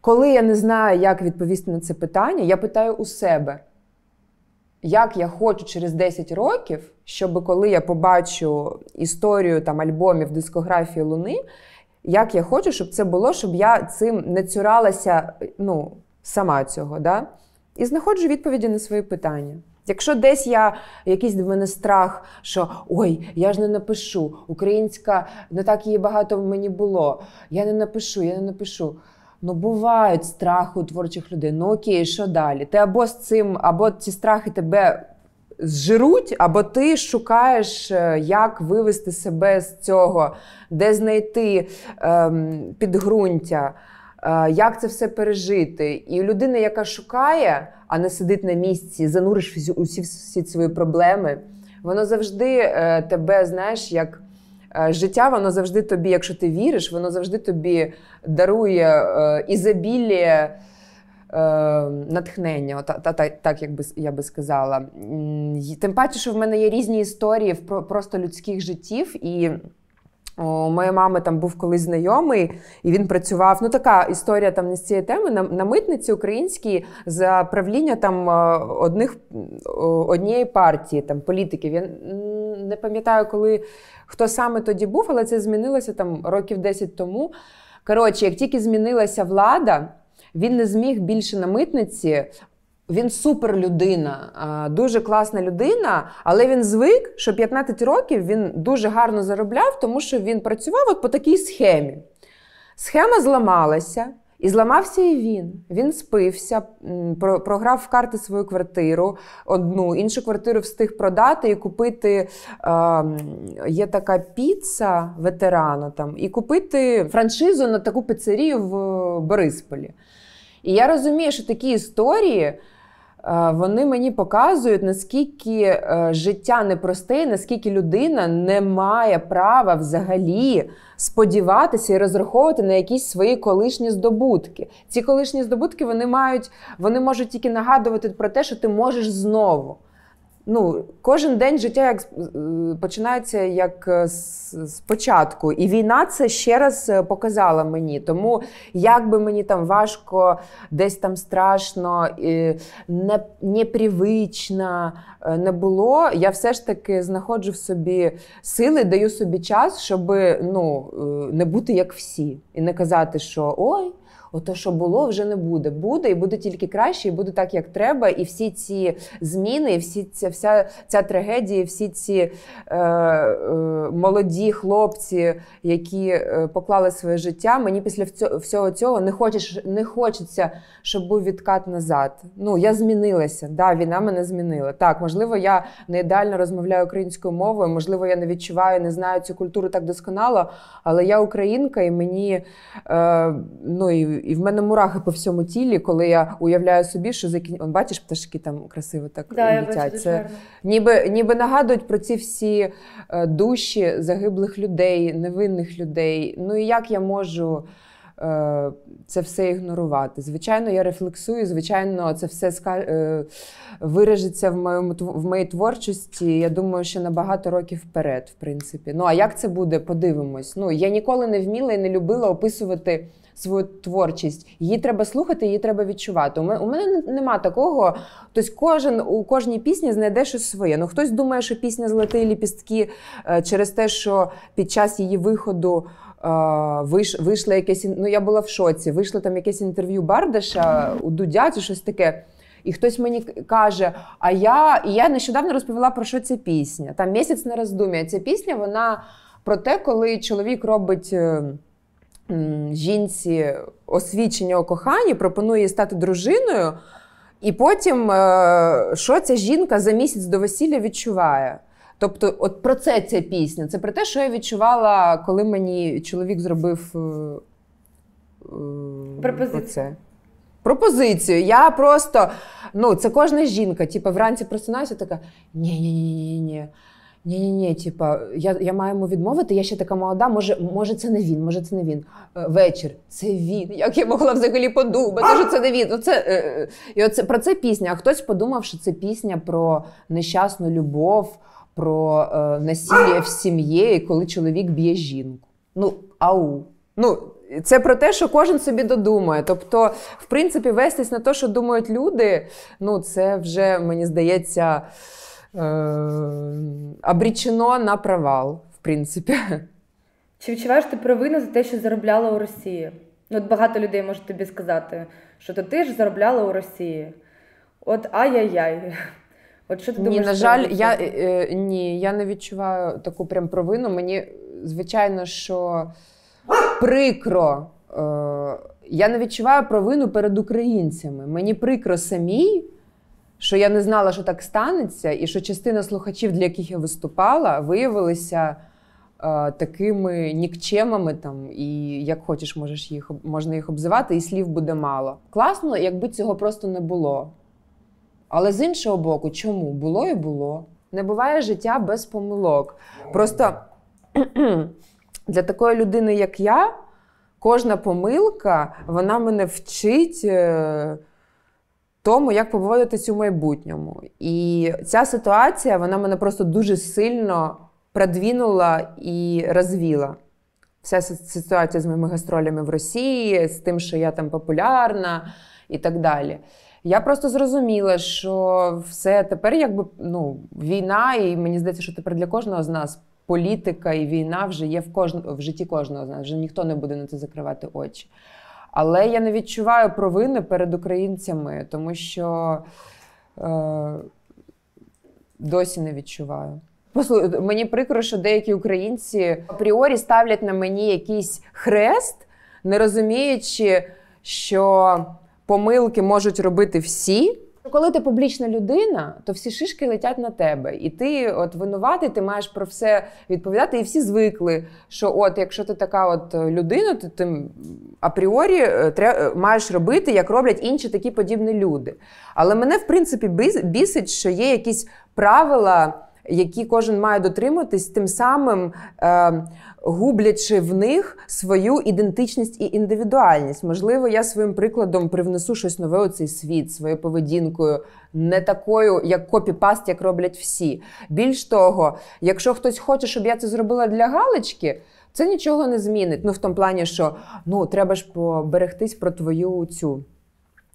Коли я не знаю, як відповісти на це питання, я питаю у себе. Як я хочу через десять років, щоб коли я побачу історію там, альбомів, дискографії Луни, як я хочу, щоб це було, щоб я цим не цуралася, ну, сама цього, да? І знаходжу відповіді на свої питання. Якщо десь я, якийсь в мене страх, що «Ой, я ж не напишу, українська, не так її багато в мені було, я не напишу, я не напишу». Ну, бувають страхи у творчих людей. Ну, окей, що далі? Ти або з цим, або ці страхи тебе зжируть, або ти шукаєш, як вивести себе з цього, де знайти ем, підґрунтя, е, як це все пережити. І людина, яка шукає, а не сидить на місці, зануриш усі, всі свої проблеми, воно завжди е, тебе, знаєш, як... Життя, воно завжди тобі, якщо ти віриш, воно завжди тобі дарує е, ізобілля е, натхнення, та, та, та, так як би, я би сказала. Тим паче, що в мене є різні історії про, просто людських життів, і у моєї мами там був колись знайомий, і він працював, ну така історія там не з цієї теми, на, на митниці українській за правління там одних, однієї партії, там політиків. Я не пам'ятаю, коли, хто саме тоді був, але це змінилося там років десять тому. Коротше, як тільки змінилася влада, він не зміг більше на митниці. Він супер людина, дуже класна людина, але він звик, що п'ятнадцять років він дуже гарно заробляв, тому що він працював от по такій схемі. Схема зламалася, і зламався і він. Він спився, програв в карти свою квартиру, одну, іншу квартиру встиг продати і купити, е, є така піца ветерана там, і купити франшизу на таку піцерію в Борисполі. І я розумію, що такі історії, вони мені показують, наскільки життя непросте, наскільки людина не має права взагалі сподіватися і розраховувати на якісь свої колишні здобутки. Ці колишні здобутки, вони мають, вони можуть тільки нагадувати про те, що ти можеш знову. Ну, кожен день життя як, починається як спочатку. І війна це ще раз показала мені. Тому як би мені там важко, десь там страшно, не, непривично не було, я все ж таки знаходжу в собі сили, даю собі час, щоб ну, не бути як всі. І не казати, що ой, ото, що було, вже не буде. Буде, і буде тільки краще, і буде так, як треба. І всі ці зміни, і всі ця, вся ця трагедія, всі ці е, е, молоді хлопці, які поклали своє життя, мені після всього цього не, хочеш, не хочеться, щоб був відкат назад. Ну, я змінилася, да, війна мене змінила. Так, можливо, я не ідеально розмовляю українською мовою, можливо, я не відчуваю, не знаю цю культуру так досконало, але я українка, і мені, е, ну, і І в мене мурахи по всьому тілі, коли я уявляю собі, що за кінь... бачиш, пташки там красиво так да, літять. Це ніби, ніби нагадують про ці всі душі загиблих людей, невинних людей. Ну і як я можу е, це все ігнорувати? Звичайно, я рефлексую, звичайно, це все ска... е, виражиться в, моєму, в моїй творчості, я думаю, що на багато років вперед, в принципі. Ну а як це буде, подивимось. Ну, я ніколи не вміла і не любила описувати свою творчість. Її треба слухати, її треба відчувати. У мене, у мене нема такого. Тобто кожен, у кожній пісні знайде щось своє. Ну, хтось думає, що пісня «Золоті ліпістки» через те, що під час її виходу е, виш, вийшло якесь... Ну, я була в шоці. Вийшло там якесь інтерв'ю Бардаша у Дудя, чи щось таке. І хтось мені каже, а я... І я нещодавно розповіла, про що ця пісня. Там «Місяць на роздум'я». Ця пісня, вона про те, коли чоловік робить... жінці освідчення у коханні, пропонує їй стати дружиною, і потім, що ця жінка за місяць до весілля відчуває. Тобто, от про це ця пісня. Це про те, що я відчувала, коли мені чоловік зробив пропозицію. Оце. Пропозицію. Я просто, ну, це кожна жінка, типу, вранці просинаюся, така, ні-ні-ні-ні-ні. ні-ні-ні, типа, я, я маю йому відмовити, я ще така молода, може, може це не він, може це не він. Вечір, це він, як я могла взагалі подумати, що це не він. Оце, і оце, про це пісня, а хтось подумав, що це пісня про нещасну любов, про е, насилля в сім'ї, і коли чоловік б'є жінку. Ну, ау. Ну, це про те, що кожен собі додумає. Тобто, в принципі, вестись на те, що думають люди, ну, це вже, мені здається, е, обрічено на провал, в принципі. Чи відчуваєш ти провину за те, що заробляла у Росії? Ну, от багато людей може тобі сказати, що то ти ж заробляла у Росії. От ай-яй-яй. От що ти думаєш? Ні, на жаль, я, е, е, ні, я не відчуваю таку прям провину. Мені, звичайно, що прикро. Я не відчуваю провину перед українцями. Мені прикро самій, що я не знала, що так станеться, і що частина слухачів, для яких я виступала, виявилися такими нікчемами, там, і як хочеш, можеш їх, можна їх обзивати, і слів буде мало. Класно, якби цього просто не було. Але з іншого боку, чому? Було і було. Не буває життя без помилок. Просто для такої людини, як я, кожна помилка, вона мене вчить тому, як поводитись у майбутньому. І ця ситуація, вона мене просто дуже сильно продвинула і розвіла. Вся ситуація з моїми гастролями в Росії, з тим, що я там популярна і так далі. Я просто зрозуміла, що все тепер якби, ну, війна, і мені здається, що тепер для кожного з нас політика і війна вже є в, кож... в житті кожного з нас, вже ніхто не буде на це закривати очі. Але я не відчуваю провини перед українцями, тому що е... досі не відчуваю. Послухай, мені прикро, що деякі українці апріорі ставлять на мені якийсь хрест, не розуміючи, що помилки можуть робити всі. Коли ти публічна людина, то всі шишки летять на тебе. І ти от винуватий, ти маєш про все відповідати. І всі звикли, що от якщо ти така от людина, то ти апріорі тре, маєш робити, як роблять інші такі подібні люди. Але мене, в принципі, бісить, що є якісь правила, які кожен має дотримуватись, тим самим е, гублячи в них свою ідентичність і індивідуальність. Можливо, я своїм прикладом привнесу щось нове у цей світ, своєю поведінкою, не такою, як копі-паст, як роблять всі. Більш того, якщо хтось хоче, щоб я це зробила для галочки, це нічого не змінить. Ну, в тому плані, що ну, треба ж поберегтись про твою цю,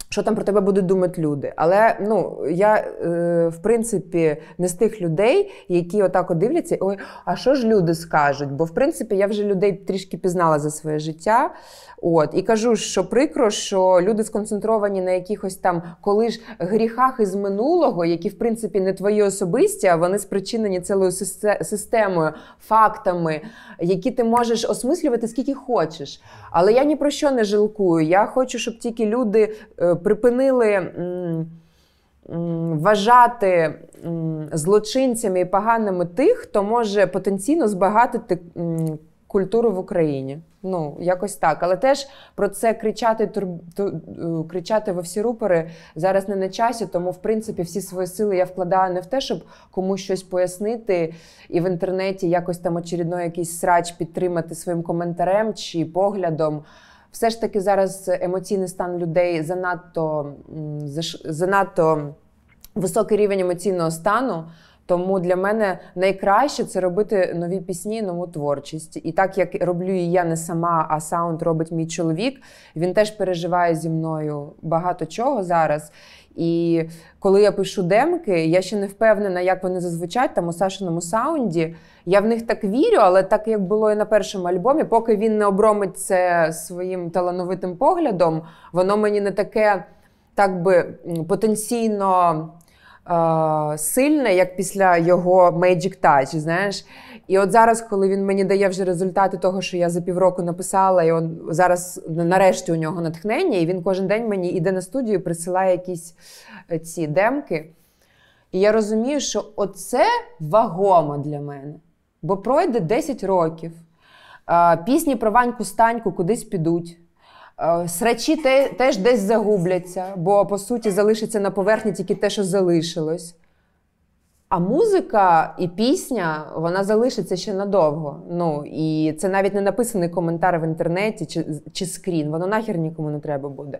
що там про тебе будуть думати люди. Але ну, я, е, в принципі, не з тих людей, які отак от дивляться, ой, а що ж люди скажуть? Бо, в принципі, я вже людей трішки пізнала за своє життя. От. І кажу, що прикро, що люди сконцентровані на якихось там коли ж гріхах із минулого, які, в принципі, не твої особисті, а вони спричинені цілою системою, фактами, які ти можеш осмислювати скільки хочеш. Але я ні про що не жалкую. Я хочу, щоб тільки люди припинили вважати злочинцями і поганими тих, хто може потенційно збагатити культуру в Україні. Ну, якось так. Але теж про це кричати, тур... Ту... кричати во всі рупори зараз не на часі, тому, в принципі, всі свої сили я вкладаю не в те, щоб комусь щось пояснити і в інтернеті якось там очередно якийсь срач підтримати своїм коментарем чи поглядом. Все ж таки зараз емоційний стан людей занадто, занадто високий рівень емоційного стану, тому для мене найкраще це робити нові пісні, нову творчість. І так як роблю її я не сама, а саунд робить мій чоловік, він теж переживає зі мною багато чого зараз. І коли я пишу демки, я ще не впевнена, як вони зазвучать там у Сашиному саунді. Я в них так вірю, але так, як було і на першому альбомі, поки він не обромить це своїм талановитим поглядом, воно мені не таке, так би, потенційно е- сильне, як після його Magic Touch, знаєш. І от зараз, коли він мені дає вже результати того, що я за півроку написала, і он зараз нарешті у нього натхнення, і він кожен день мені йде на студію, присилає якісь ці демки. І я розумію, що оце вагомо для мене, бо пройде десять років, пісні про Ваньку-Станьку кудись підуть, срачі теж десь загубляться, бо, по суті, залишиться на поверхні тільки те, що залишилось. А музика і пісня, вона залишиться ще надовго. Ну, і це навіть не написаний коментар в інтернеті чи, чи скрін, воно нахер нікому не треба буде.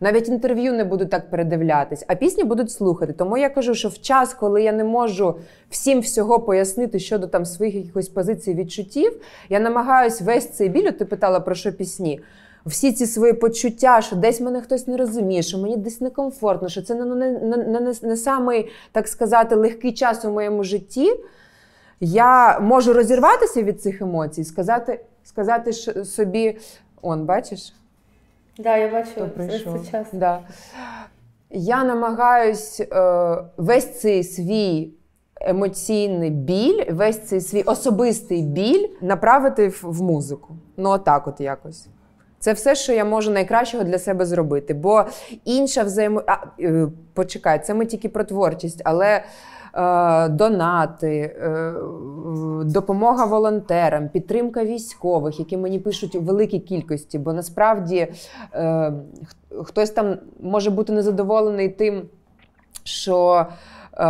Навіть інтерв'ю не буду так передивлятись, а пісні будуть слухати. Тому я кажу, що в час, коли я не можу всім всього пояснити щодо там своїх якихось позицій, відчуттів, я намагаюся весь цей біль, ти питала про що пісні, всі ці свої почуття, що десь мене хтось не розуміє, що мені десь некомфортно, що це не, не, не, не, не самий, так сказати, легкий час у моєму житті, я можу розірватися від цих емоцій, сказати, сказати собі, он, бачиш? Так, да, я бачу, це час. Да. Я намагаюсь е, весь цей свій емоційний біль, весь цей свій особистий біль направити в, в музику. Ну, отак от якось. Це все, що я можу найкращого для себе зробити. Бо інша взаємо... А, е, почекай, це ми тільки про творчість, але е, донати, е, допомога волонтерам, підтримка військових, які мені пишуть у великій кількості. Бо насправді е, хтось там може бути незадоволений тим, що е,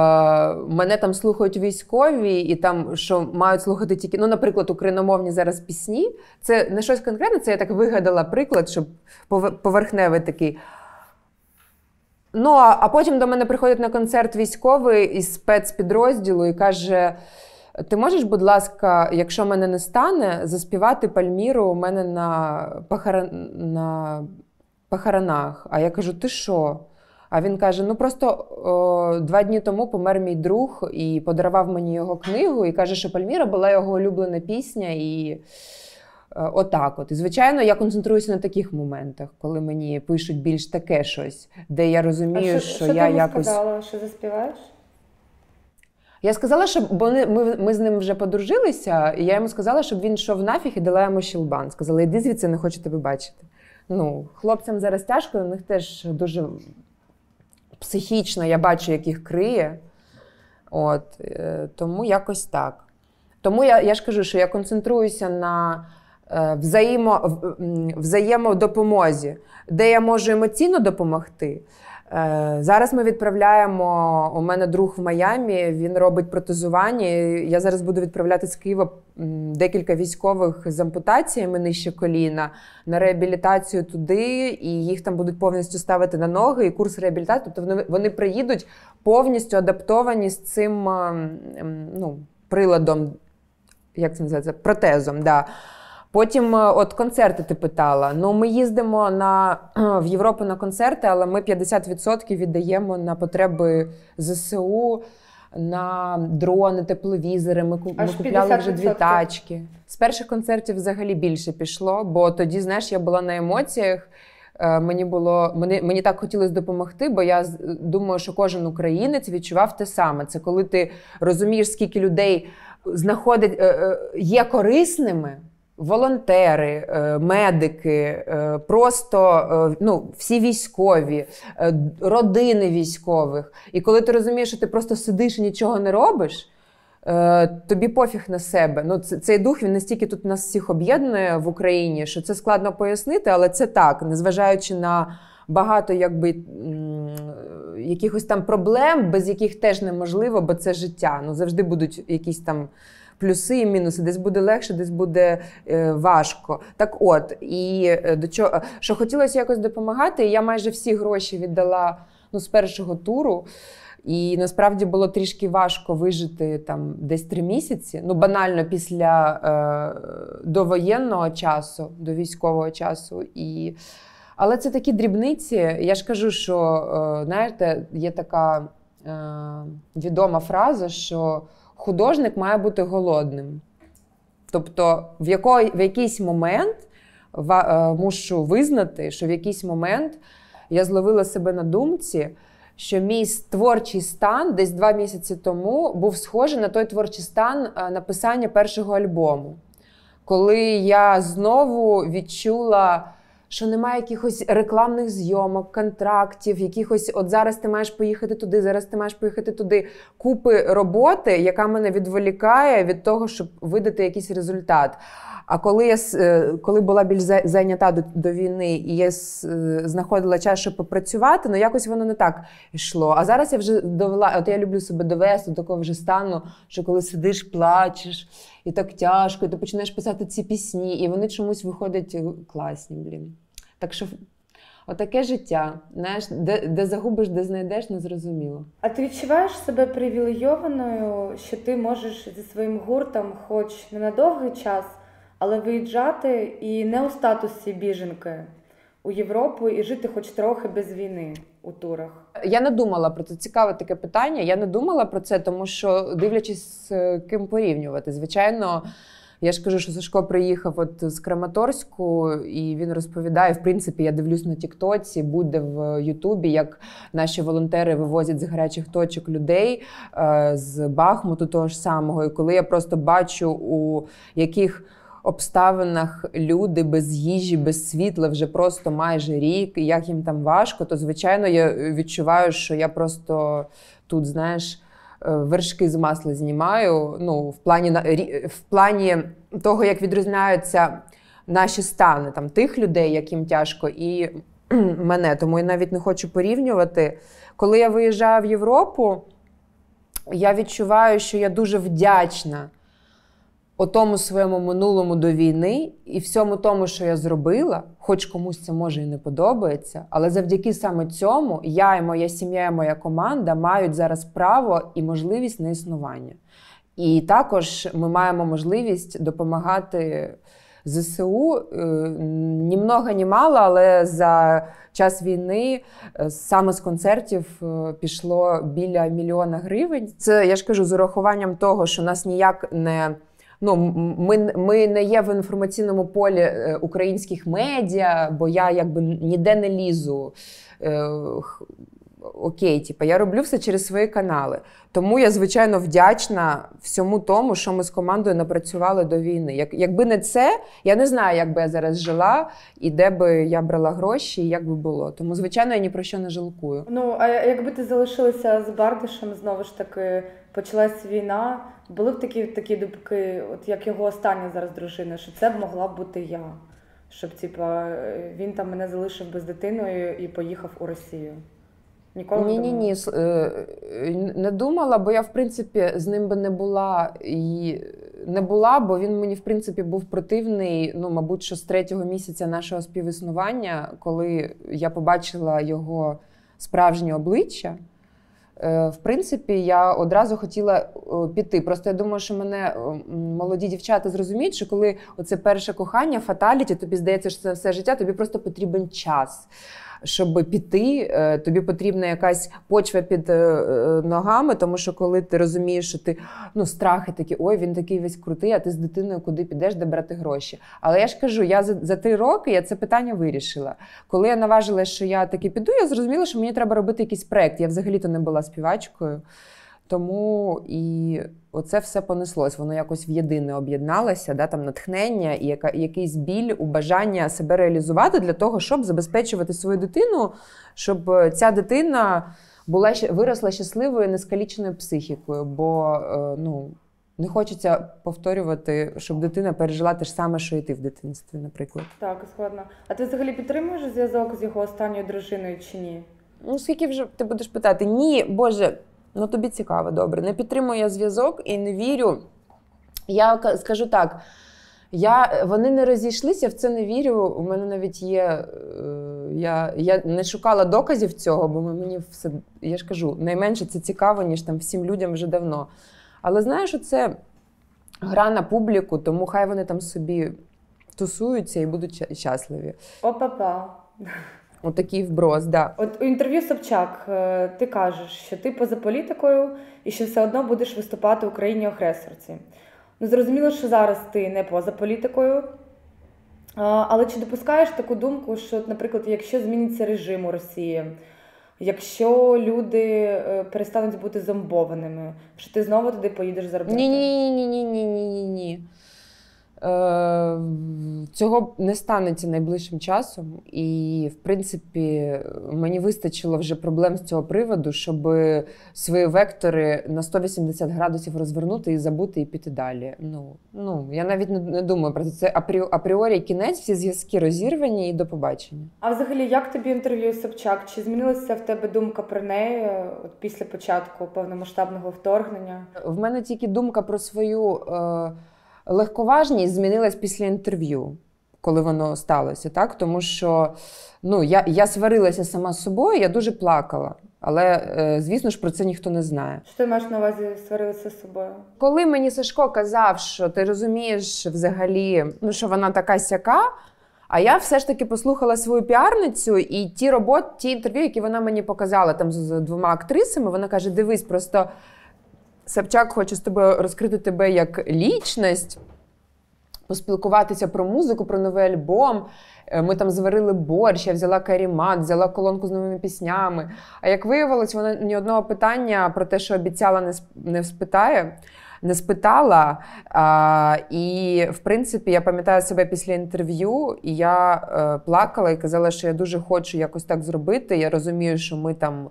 мене там слухають військові і там, що мають слухати тільки, ну, наприклад, україномовні зараз пісні. Це не щось конкретне, це я так вигадала приклад, щоб поверхневий такий. Ну, а, а потім до мене приходить на концерт військовий із спецпідрозділу і каже, ти можеш, будь ласка, якщо мене не стане, заспівати Пальміру у мене на, похорон... на похоронах. А я кажу, ти що? А він каже, ну просто о, два дні тому помер мій друг і подарував мені його книгу, і каже, що Пальміра була його улюблена пісня, і о, отак от. І, звичайно, я концентруюся на таких моментах, коли мені пишуть більш таке щось, де я розумію, що, що, що я якось... А що ти сказала, що заспіваєш? Я сказала, що бо ми, ми з ним вже подружилися, і я йому сказала, щоб він йшов нафіг і дала йому щелбан. Сказала, іди звідси, не хочу тебе бачити. Ну, хлопцям зараз тяжко, у них теж дуже... психічно я бачу, як їх криє. От, тому якось так. Тому я, я ж кажу, що я концентруюся на взаємо, взаємодопомозі, де я можу емоційно допомогти. Зараз ми відправляємо, у мене друг в Майамі, він робить протезування. Я зараз буду відправляти з Києва декілька військових з ампутаціями нижче коліна на реабілітацію туди, і їх там будуть повністю ставити на ноги, і курс реабілітації. Тобто вони, вони приїдуть повністю адаптовані з цим, ну, приладом, як це називається, протезом, да. Потім, от концерти ти питала. Ну, ми їздимо на, в Європу на концерти, але ми п'ятдесят відсотків віддаємо на потреби ЗСУ, на дрони, тепловізори. Ми, ми купляли вже дві тачки. З перших концертів взагалі більше пішло, бо тоді, знаєш, я була на емоціях. Мені було, мені, мені так хотілося допомогти, бо я думаю, що кожен українець відчував те саме. Це коли ти розумієш, скільки людей знаходить, є корисними. Волонтери, медики, просто, ну, всі військові, родини військових. І коли ти розумієш, що ти просто сидиш і нічого не робиш, тобі пофіг на себе. Ну, цей дух, він настільки тут нас всіх об'єднує в Україні, що це складно пояснити, але це так, незважаючи на багато, якби, якихось там проблем, без яких теж неможливо, бо це життя. Ну, завжди будуть якісь там плюси і мінуси. Десь буде легше, десь буде е, важко. Так от, і до чого, що хотілося якось допомагати, і я майже всі гроші віддала, ну, з першого туру. І насправді було трішки важко вижити там десь три місяці. Ну, банально після е, довоєнного часу, до військового часу. І... Але це такі дрібниці. Я ж кажу, що, е, знаєте, є така е, відома фраза, що художник має бути голодним. Тобто в, яко, в якийсь момент, ва, мушу визнати, що в якийсь момент я зловила себе на думці, що мій творчий стан десь два місяці тому був схожий на той творчий стан написання першого альбому. Коли я знову відчула що немає якихось рекламних зйомок, контрактів, якихось от зараз ти маєш поїхати туди, зараз ти маєш поїхати туди. Купи роботи, яка мене відволікає від того, щоб видати якийсь результат. А коли я коли була більш зайнята до, до війни, і я знаходила час, щоб попрацювати, ну якось воно не так йшло. А зараз я вже довела, от я люблю себе довести до такого вже стану, що коли сидиш, плачеш, і так тяжко, і ти починаєш писати ці пісні, і вони чомусь виходять класні, блін. Так що отаке життя, знаєш, де, де загубиш, де знайдеш, незрозуміло. А ти відчуваєш себе привілейованою, що ти можеш зі своїм гуртом хоч не на довгий час, але виїжджати і не у статусі біженки у Європу і жити хоч трохи без війни у турах? Я не думала про це. Цікаве таке питання. Я не думала про це, тому що дивлячись, з ким порівнювати. Звичайно, я ж кажу, що Сашко приїхав от з Краматорську, і він розповідає, в принципі, я дивлюсь на тіктоці, буде в Ютубі, як наші волонтери вивозять з гарячих точок людей, з Бахмуту того ж самого. І коли я просто бачу, у яких обставинах люди без їжі, без світла вже просто майже рік, і як їм там важко, то, звичайно, я відчуваю, що я просто тут, знаєш, вершки з масла знімаю. Ну, в плані, в плані того, як відрізняються наші стани, там, тих людей, яким тяжко, і мене. Тому я навіть не хочу порівнювати. Коли я виїжджаю в Європу, я відчуваю, що я дуже вдячна о тому своєму минулому до війни і всьому тому, що я зробила, хоч комусь це може і не подобається, але завдяки саме цьому я і моя сім'я, і моя команда мають зараз право і можливість на існування. І також ми маємо можливість допомагати ЗСУ ні много, ні мало, але за час війни саме з концертів пішло біля мільйона гривень. Це, я ж кажу, з урахуванням того, що нас ніяк не... Ну, ми, ми не є в інформаційному полі українських медіа, бо я якби ніде не лізу. Е, окей, типу, я роблю все через свої канали. Тому я, звичайно, вдячна всьому тому, що ми з командою напрацювали до війни. Як, якби не це, я не знаю, як би я зараз жила, і де би я брала гроші, і як би було. Тому, звичайно, я ні про що не жалкую. Ну, а якби ти залишилася з Бардашем, знову ж таки, почалась війна, були б такі, такі думки, от як його остання зараз дружина, що це б могла бути я, щоб тіпа, він там мене залишив без дитиною і поїхав у Росію? Ніколи ні, ні, ні, не думала, бо я, в принципі, з ним би не була і не була, бо він мені, в принципі, був противний, ну, мабуть, що з третього місяця нашого співіснування, коли я побачила його справжнє обличчя. В принципі, я одразу хотіла піти. Просто я думаю, що мене молоді дівчата зрозуміють, що коли оце перше кохання, фаталіті, тобі здається, що це все життя, тобі просто потрібен час, щоб піти. Тобі потрібна якась почва під ногами, тому що коли ти розумієш, що ти, ну, страхи такі, ой, він такий весь крутий, а ти з дитиною куди підеш, де брати гроші. Але я ж кажу, я за, за три роки я це питання вирішила. Коли я наважилася, що я таки піду, я зрозуміла, що мені треба робити якийсь проєкт. Я взагалі-то не була співачкою, тому і оце все понеслось. Воно якось в єдине об'єдналося, да, там натхнення і, яка, і якийсь біль у бажання себе реалізувати для того, щоб забезпечувати свою дитину, щоб ця дитина була, виросла щасливою, нескаліченою психікою, бо ну, не хочеться повторювати, щоб дитина пережила те ж саме, що і ти в дитинстві, наприклад. Так, згодна. А ти взагалі підтримуєш зв'язок з його останньою дружиною чи ні? Ну, скільки вже ти будеш питати? Ні, Боже, ну тобі цікаво, добре. Не підтримую я зв'язок і не вірю. Я скажу так, я, вони не розійшлися, я в це не вірю. У мене навіть є, я, я не шукала доказів цього, бо мені все, я ж кажу, найменше це цікаво, ніж там всім людям вже давно. Але знаєш, що це гра на публіку, тому хай вони там собі тусуються і будуть щасливі. Опа-па. Отакий вброс, так. Да. От у інтерв'ю Собчак ти кажеш, що ти поза політикою і що все одно будеш виступати в Україні-агресорці. Ну, зрозуміло, що зараз ти не поза політикою, але чи допускаєш таку думку, що, наприклад, якщо зміниться режим у Росії, якщо люди перестануть бути зомбованими, що ти знову туди поїдеш заробляти? Ні-ні-ні-ні-ні-ні-ні. Цього не станеться найближчим часом, і, в принципі, мені вистачило вже проблем з цього приводу, щоб свої вектори на сто вісімдесят градусів розвернути і забути, і піти далі. Ну, ну я навіть не думаю про це. Це апріорі кінець, всі зв'язки розірвані і до побачення. А взагалі, як тобі інтерв'ю Собчак? Чи змінилася в тебе думка про неї от після початку повномасштабного вторгнення? В мене тільки думка про свою... Е Легковажність змінилась після інтерв'ю, коли воно сталося, так? Тому що ну, я, я сварилася сама з собою, я дуже плакала. Але, звісно ж, про це ніхто не знає. Що ти маєш на увазі сваритися з собою? Коли мені Сашко казав, що ти розумієш взагалі, ну, що вона така-сяка, а я все ж таки послухала свою піарницю і ті роботи, ті інтерв'ю, які вона мені показала там з двома актрисами, вона каже, дивись, просто... Собчак хоче з тобою розкрити тебе як лічність, поспілкуватися про музику, про новий альбом. Ми там зварили борщ, я взяла карімат, взяла колонку з новими піснями. А як виявилось, вона ні одного питання про те, що обіцяла, не не спитає, не спитала. А, і, в принципі, я пам'ятаю себе після інтерв'ю, і я е, плакала і казала, що я дуже хочу якось так зробити. Я розумію, що ми там...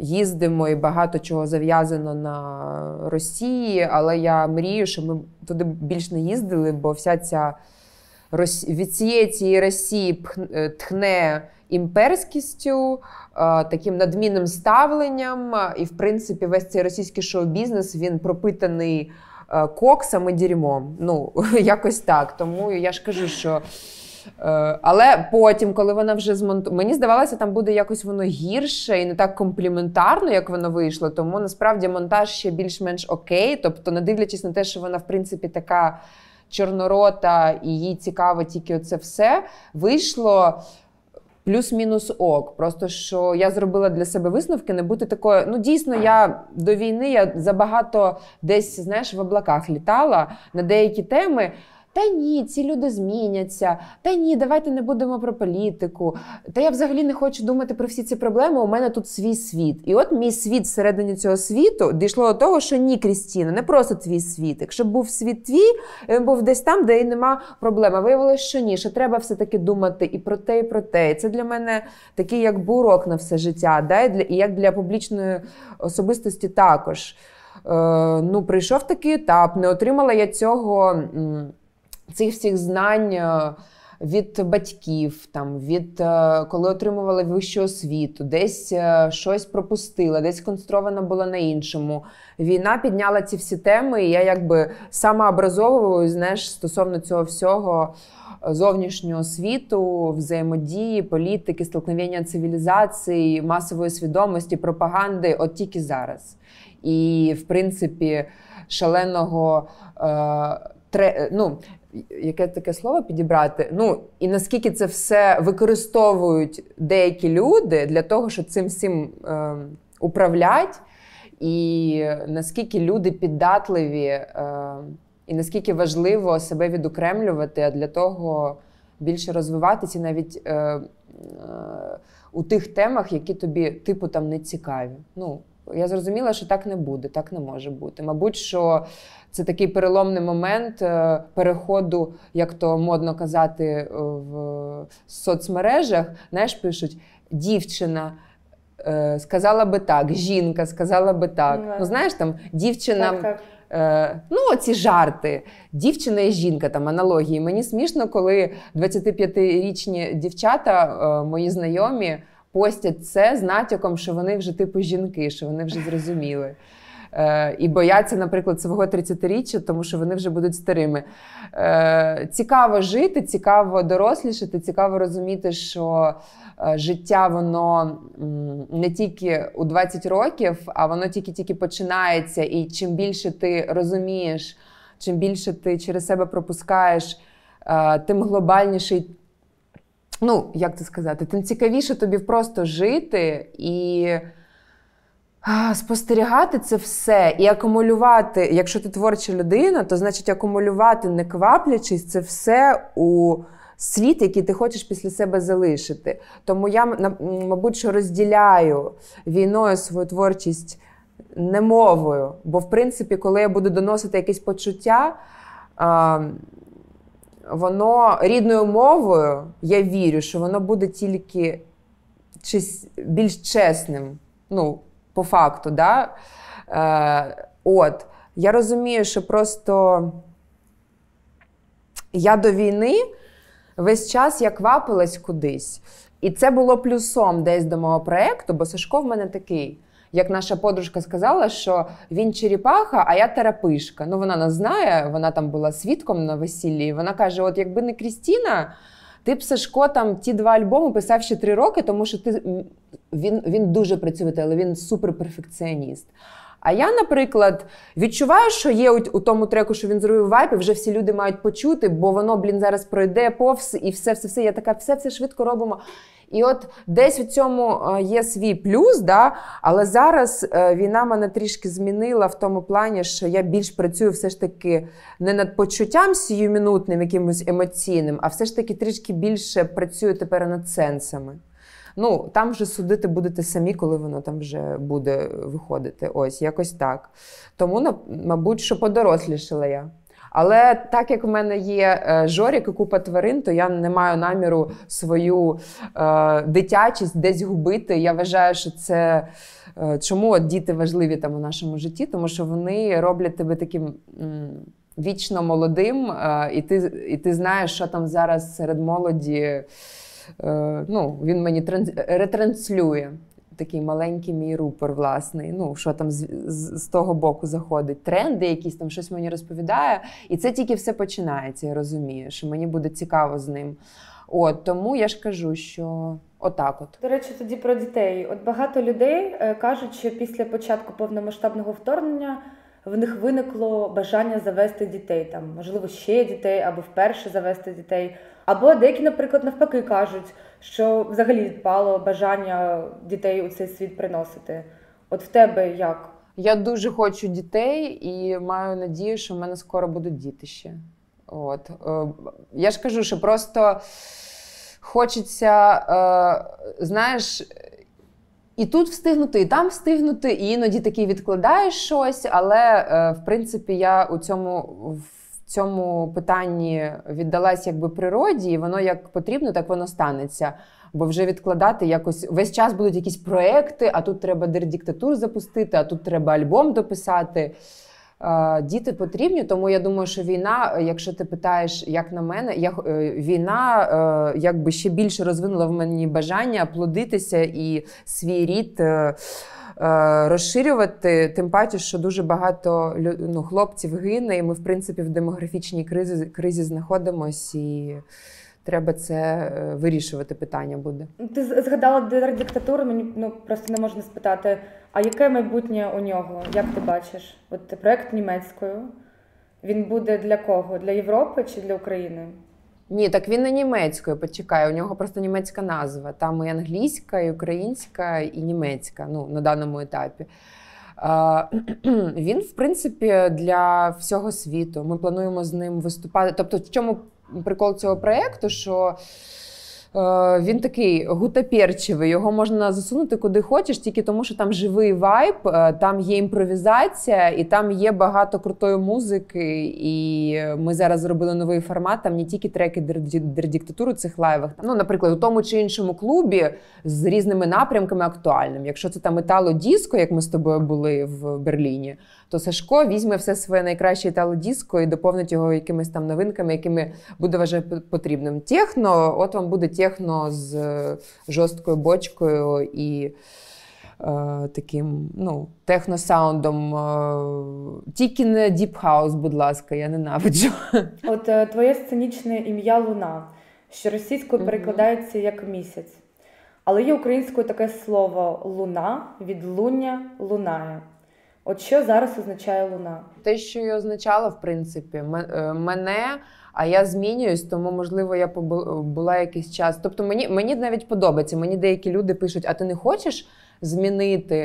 їздимо і багато чого зав'язано на Росії, але я мрію, що ми туди більш не їздили, бо вся ця від цієї цієї Росії тхне імперськістю, таким надмінним ставленням. І, в принципі, весь цей російський шоу-бізнес, він пропитаний коксом і дерьмом. Ну, якось так. Тому я ж кажу, що... Але потім, коли вона вже змонтувала, мені здавалося, там буде якось воно гірше і не так компліментарно, як воно вийшло, тому насправді монтаж ще більш-менш окей, тобто не дивлячись на те, що вона в принципі така чорнорота і їй цікаво тільки оце все, вийшло плюс-мінус ок. Просто, що я зробила для себе висновки, не бути такою, ну дійсно, я до війни, я забагато десь, знаєш, в облаках літала на деякі теми. Та ні, ці люди зміняться, та ні, давайте не будемо про політику, та я взагалі не хочу думати про всі ці проблеми, у мене тут свій світ. І от мій світ всередині цього світу дійшло до того, що ні, Крістіна, не просто твій світ. Якщо б був світ твій, він був десь там, де і нема проблем. А виявилось, що ні, що треба все-таки думати і про те, і про те. І це для мене такий як бурок на все життя, да? І, для, і як для публічної особистості також. Е, ну, прийшов такий етап, не отримала я цього... цих всіх знань від батьків, там, від, коли отримували вищу освіту, десь щось пропустила, десь констрована була на іншому. Війна підняла ці всі теми, і я якби самообразовую, знаєш, стосовно цього всього зовнішнього світу, взаємодії, політики, столкновення цивілізацій, масової свідомості, пропаганди, от тільки зараз. І, в принципі, шаленого... Е Тре, ну, яке таке слово підібрати? Ну, і наскільки це все використовують деякі люди для того, щоб цим всім е, управлять, і наскільки люди піддатливі, е, і наскільки важливо себе відокремлювати, а для того більше розвиватися навіть е, е, у тих темах, які тобі типу там не цікаві. Ну, я зрозуміла, що так не буде, так не може бути. Мабуть, що це такий переломний момент переходу, як то модно казати в соцмережах, знаєш, пишуть, дівчина сказала би так, жінка сказала би так. Не. Ну, знаєш, там, дівчина... Так, так. Ну, оці жарти. Дівчина і жінка, там, аналогії. Мені смішно, коли двадцятип'ятирічні дівчата, мої знайомі, постять це з натяком, що вони вже типу жінки, що вони вже зрозуміли. Е, і бояться, наприклад, свого тридцятиріччя, тому що вони вже будуть старими. Е, цікаво жити, цікаво дорослішати, цікаво розуміти, що е, життя воно м, не тільки у двадцять років, а воно тільки-тільки починається. І чим більше ти розумієш, чим більше ти через себе пропускаєш, е, тим глобальніший. Ну, як це сказати, тим цікавіше тобі просто жити і спостерігати це все, і акумулювати, якщо ти творча людина, то значить акумулювати, не кваплячись, це все у світ, який ти хочеш після себе залишити. Тому я, мабуть, що розділяю війною свою творчість не мовою, бо, в принципі, коли я буду доносити якесь почуття, воно рідною мовою, я вірю, що воно буде тільки більш чесним, ну, по факту, да? Е, от. Я розумію, що просто я до війни весь час я квапилась кудись. І це було плюсом десь до мого проєкту, бо Сашко в мене такий. Як наша подружка сказала, що він черепаха, а я терапишка. Ну, вона нас знає, вона там була свідком на весіллі, і вона каже, от якби не Крістіна, ти б, Сашко, там ті два альбоми писав ще три роки, тому що ти... він, він дуже працьовитий, але він суперперфекціоніст. А я, наприклад, відчуваю, що є у тому треку, що він зробив вайп, і вже всі люди мають почути, бо воно, блін, зараз пройде повз, і все-все-все, я така, все-все швидко робимо. І от десь у цьому є свій плюс, да? Але зараз війна мене трішки змінила в тому плані, що я більш працюю все ж таки не над почуттям сіюмінутним, якимось емоційним, а все ж таки трішки більше працюю тепер над сенсами. Ну, там вже судити будете самі, коли воно там вже буде виходити. Ось, якось так. Тому, мабуть, що подорослішала я. Але так як в мене є Жорік і купа тварин, то я не маю наміру свою е, дитячість десь губити. Я вважаю, що це... Е, чому от діти важливі там у нашому житті? Тому що вони роблять тебе таким м, вічно молодим, е, і, ти, і ти знаєш, що там зараз серед молоді... Ну, він мені ретранслює такий маленький мій рупор власний, ну, що там з, з, з того боку заходить, тренди якісь там, щось мені розповідає, і це тільки все починається, я розумію, що мені буде цікаво з ним. От, тому я ж кажу, що отак от. До речі, тоді про дітей. От багато людей кажуть, що після початку повномасштабного вторгнення в них виникло бажання завести дітей, там, можливо, ще дітей, або вперше завести дітей. Або деякі, наприклад, навпаки кажуть, що взагалі відпало бажання дітей у цей світ приносити. От в тебе як? Я дуже хочу дітей і маю надію, що в мене скоро будуть діти ще. От. Я ж кажу, що просто хочеться, знаєш, і тут встигнути, і там встигнути, і іноді таки відкладаєш щось, але, в принципі, я у цьому... В цьому питанні віддалась якби природі, і воно як потрібно, так воно станеться. Бо вже відкладати якось... Весь час будуть якісь проекти, а тут треба дирдіктатуру запустити, а тут треба альбом дописати. Діти потрібні, тому я думаю, що війна, якщо ти питаєш, як на мене, я, війна якби ще більше розвинула в мені бажання плодитися і свій рід розширювати, тим паче, що дуже багато ну, хлопців гине, і ми, в принципі, в демографічній кризі, кризі знаходимось, і треба це вирішувати питання буде. Ти згадала диктатуру, мені ну, просто не можна спитати, а яке майбутнє у нього, як ти бачиш? От проєкт німецькою, він буде для кого? Для Європи чи для України? Ні, так він не німецькою, почекай, у нього просто німецька назва. Там і англійська, і українська, і німецька, ну, на даному етапі. Е, він, в принципі, для всього світу. Ми плануємо з ним виступати. Тобто, в чому прикол цього проєкту, що е, він такий гутоперчивий, його можна засунути куди хочеш, тільки тому, що там живий вайб, там є імпровізація, і там є багато крутої музики, і ми зараз зробили новий формат, там не тільки треки дирдіктатуру цих лайвах. Ну, наприклад, у тому чи іншому клубі з різними напрямками актуальним. Якщо це там італо-диско, як ми з тобою були в Берліні, то Сашко візьме все своє найкраще італо-диско і доповнить його якимись там новинками, якими буде вважати потрібним. Техно, от вам буде техно з жорсткою бочкою і е, таким, ну, техно-саундом. Тільки не діп-хаус, будь ласка, я ненавиджу. От твоє сценічне ім'я «Луна», що російською перекладається як «місяць». Але є українською таке слово «луна» від «луння» «лунає». От що зараз означає «Луна»? Те, що її означало, в принципі, мене, а я змінююсь, тому, можливо, я була якийсь час. Тобто мені, мені навіть подобається, мені деякі люди пишуть, а ти не хочеш змінити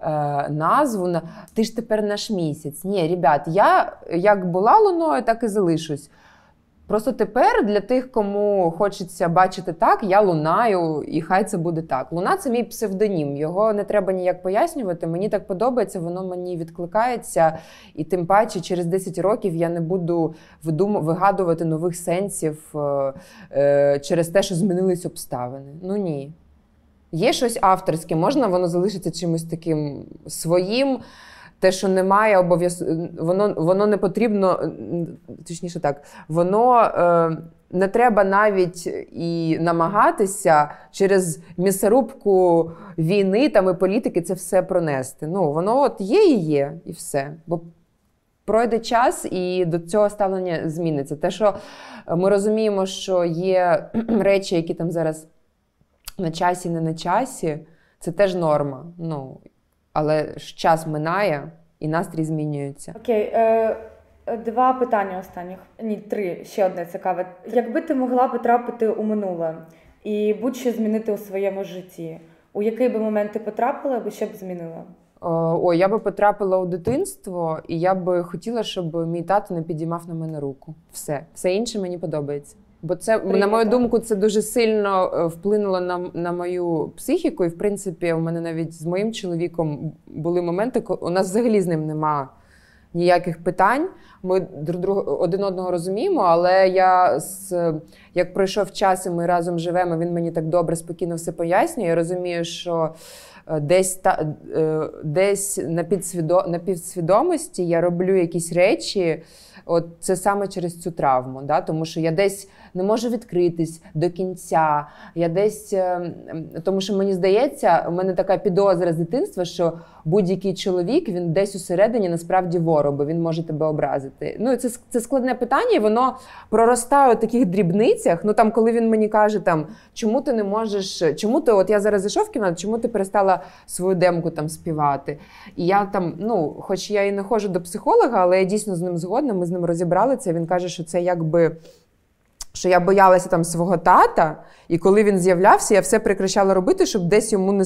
е, назву? На... Ти ж тепер наш місяць. Ні, ребят, я як була луною, так і залишусь. Просто тепер для тих, кому хочеться бачити так, я лунаю, і хай це буде так. Луна — це мій псевдонім, його не треба ніяк пояснювати, мені так подобається, воно мені відкликається, і тим паче через десять років я не буду видум... вигадувати нових сенсів е... через те, що змінились обставини. Ну ні. Є щось авторське, можна воно залишиться чимось таким своїм. Те, що немає обов'язково, воно, воно не потрібно, точніше так, воно е, не треба навіть і намагатися через місорубку війни там, і політики це все пронести. Ну, воно от є і є, і все. Бо пройде час і до цього ставлення зміниться. Те, що ми розуміємо, що є речі, які там зараз на часі, не на часі, це теж норма. Ну, але ж час минає, і настрій змінюється. Окей. Е, два питання останніх. Ні, три. Ще одне цікаве. Якби ти могла потрапити у минуле і будь-що змінити у своєму житті, у який би момент ти потрапила або що б змінила? О, я би потрапила у дитинство, і я би хотіла, щоб мій тато не підіймав на мене руку. Все. Все інше мені подобається. Бо це, Привіт, на мою так. думку, це дуже сильно вплинуло на, на мою психіку. І, в принципі, у мене навіть з моїм чоловіком були моменти, коли у нас взагалі з ним нема ніяких питань. Ми друг друг, один одного розуміємо, але я, з, як пройшов час і ми разом живемо, він мені так добре, спокійно все пояснює. Я розумію, що десь, та, десь на, підсвідо, на підсвідомості я роблю якісь речі, от це саме через цю травму, да? Тому що я десь не можу відкритись до кінця, я десь, тому що мені здається, у мене така підозра з дитинства, що будь-який чоловік, він десь усередині насправді ворог, бо він може тебе образити. Ну, це, це складне питання, і воно проростає у таких дрібницях. Ну, там, коли він мені каже, там, чому ти не можеш, чому ти, от я зараз зайшов в кімнату, чому ти перестала свою демку там співати? І я там, ну, хоч я і не ходжу до психолога, але я дійсно з ним згодна, ми з ним розібрали це, він каже, що це якби, що я боялася там свого тата, і коли він з'являвся, я все прекращала робити, щоб десь йому не,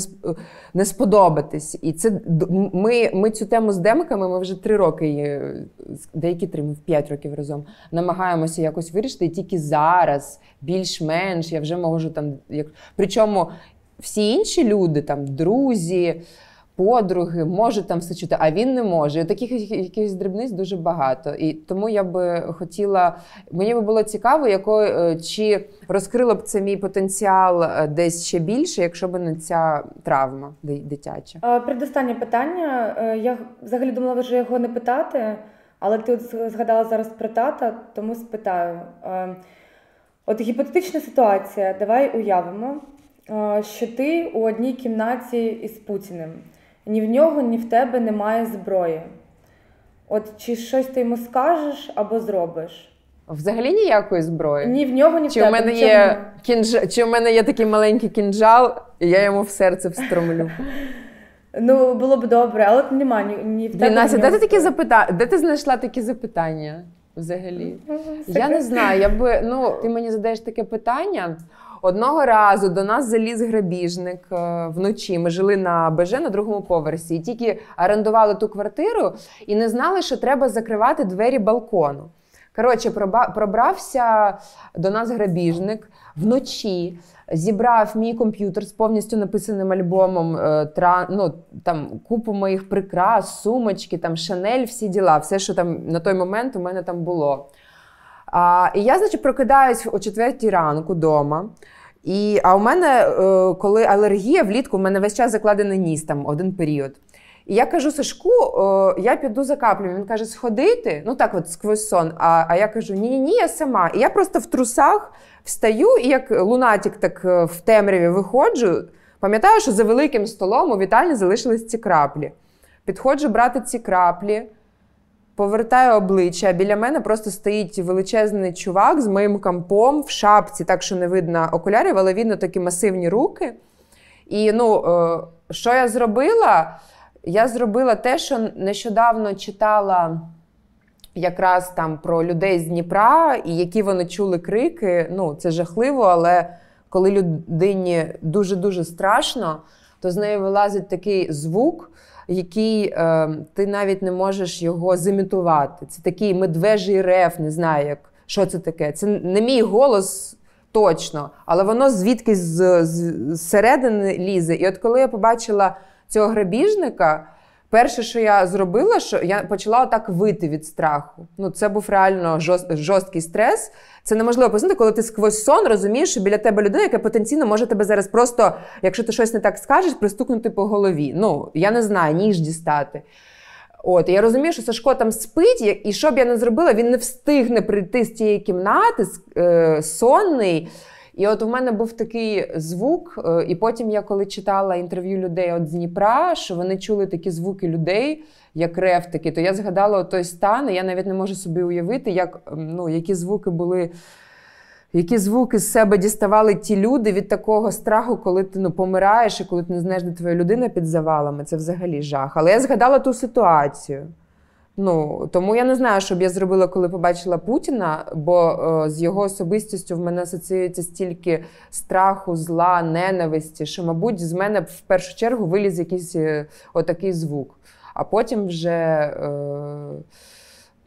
не сподобатись. І це, ми, ми цю тему з демками, ми вже три роки, деякі три, ми в п'ять років разом, намагаємося якось вирішити, і тільки зараз, більш-менш, я вже можу там, як... причому всі інші люди, там, друзі, подруги, можуть там все чути, а він не може. І таких якихось дрібниць дуже багато. І тому я би хотіла, мені би було цікаво, яко, чи розкрило б це мій потенціал десь ще більше, якщо б не ця травма дитяча. Передостаннє питання. Я взагалі думала вже його не питати, але ти от згадала зараз про тата, тому спитаю. От гіпотетична ситуація, давай уявимо, що ти у одній кімнаті із Путіним. Ні в нього, ні в тебе немає зброї. От чи щось ти йому скажеш або зробиш? Взагалі ніякої зброї? Ні в нього, ні в чи тебе. У мене є кінж... Чи в мене є такий маленький кінжал, і я йому в серце встромлю? Ну, було б добре, але немає ні, ні в тебе. Настя, де ти такі запитання? Де ти знайшла такі запитання взагалі? Я не знаю, я би... Ну, ти мені задаєш таке питання. Одного разу до нас заліз грабіжник вночі. Ми жили на БЖ на другому поверсі. І тільки орендували ту квартиру і не знали, що треба закривати двері балкону. Коротше, пробрався до нас грабіжник вночі, зібрав мій комп'ютер з повністю написаним альбомом, тра, ну, там, купу моїх прикрас, сумочки, там, Шанель, всі діла. Все, що там на той момент у мене там було. А, і я, значить, прокидаюсь о четвертій ранку вдома. І, а у мене, е, коли алергія влітку, у мене весь час закладений ніс, там, один період. І я кажу Сашку, е, я піду за каплею. Він каже, сходити? Ну так от, сквозь сон. А, а я кажу, ні-ні-ні, я сама. І я просто в трусах встаю і як лунатик так в темряві виходжу. Пам'ятаю, що за великим столом у вітальні залишились ці краплі. Підходжу брати ці краплі. Повертаю обличчя, а біля мене просто стоїть величезний чувак з моїм кампом в шапці, так що не видно окулярів, але видно такі масивні руки. І, ну, що я зробила? Я зробила те, що нещодавно читала якраз там про людей з Дніпра, і які вони чули крики. Ну, це жахливо, але коли людині дуже-дуже страшно, то з неї вилазить такий звук, який е, ти навіть не можеш його зімітувати. Це такий медвежий рев, не знаю, як що це таке. Це не мій голос точно, але воно звідкись з, з, зсередини лізе. І от коли я побачила цього грабіжника, перше, що я зробила, що я почала отак вити від страху. Ну, це був реально жорст, жорсткий стрес. Це неможливо пояснити, коли ти сквозь сон розумієш, що біля тебе людина, яка потенційно може тебе зараз просто, якщо ти щось не так скажеш, пристукнути по голові. Ну, я не знаю, ніж дістати. От, я розумію, що Сашко там спить, і що б я не зробила, він не встигне прийти з тієї кімнати, е, сонний. І от у мене був такий звук, е, і потім я коли читала інтерв'ю людей от з Дніпра, що вони чули такі звуки людей, як рев такий, то я згадала той стан, і я навіть не можу собі уявити, як, ну, які звуки були, які звуки з себе діставали ті люди від такого страху, коли ти, ну, помираєш і коли ти не знаєш, де твоя людина під завалами. Це взагалі жах. Але я згадала ту ситуацію. Ну, тому я не знаю, що б я зробила, коли побачила Путіна, бо е, з його особистістю в мене асоціюється стільки страху, зла, ненависті, що, мабуть, з мене в першу чергу виліз якийсь е, отакий звук. А потім вже... Е,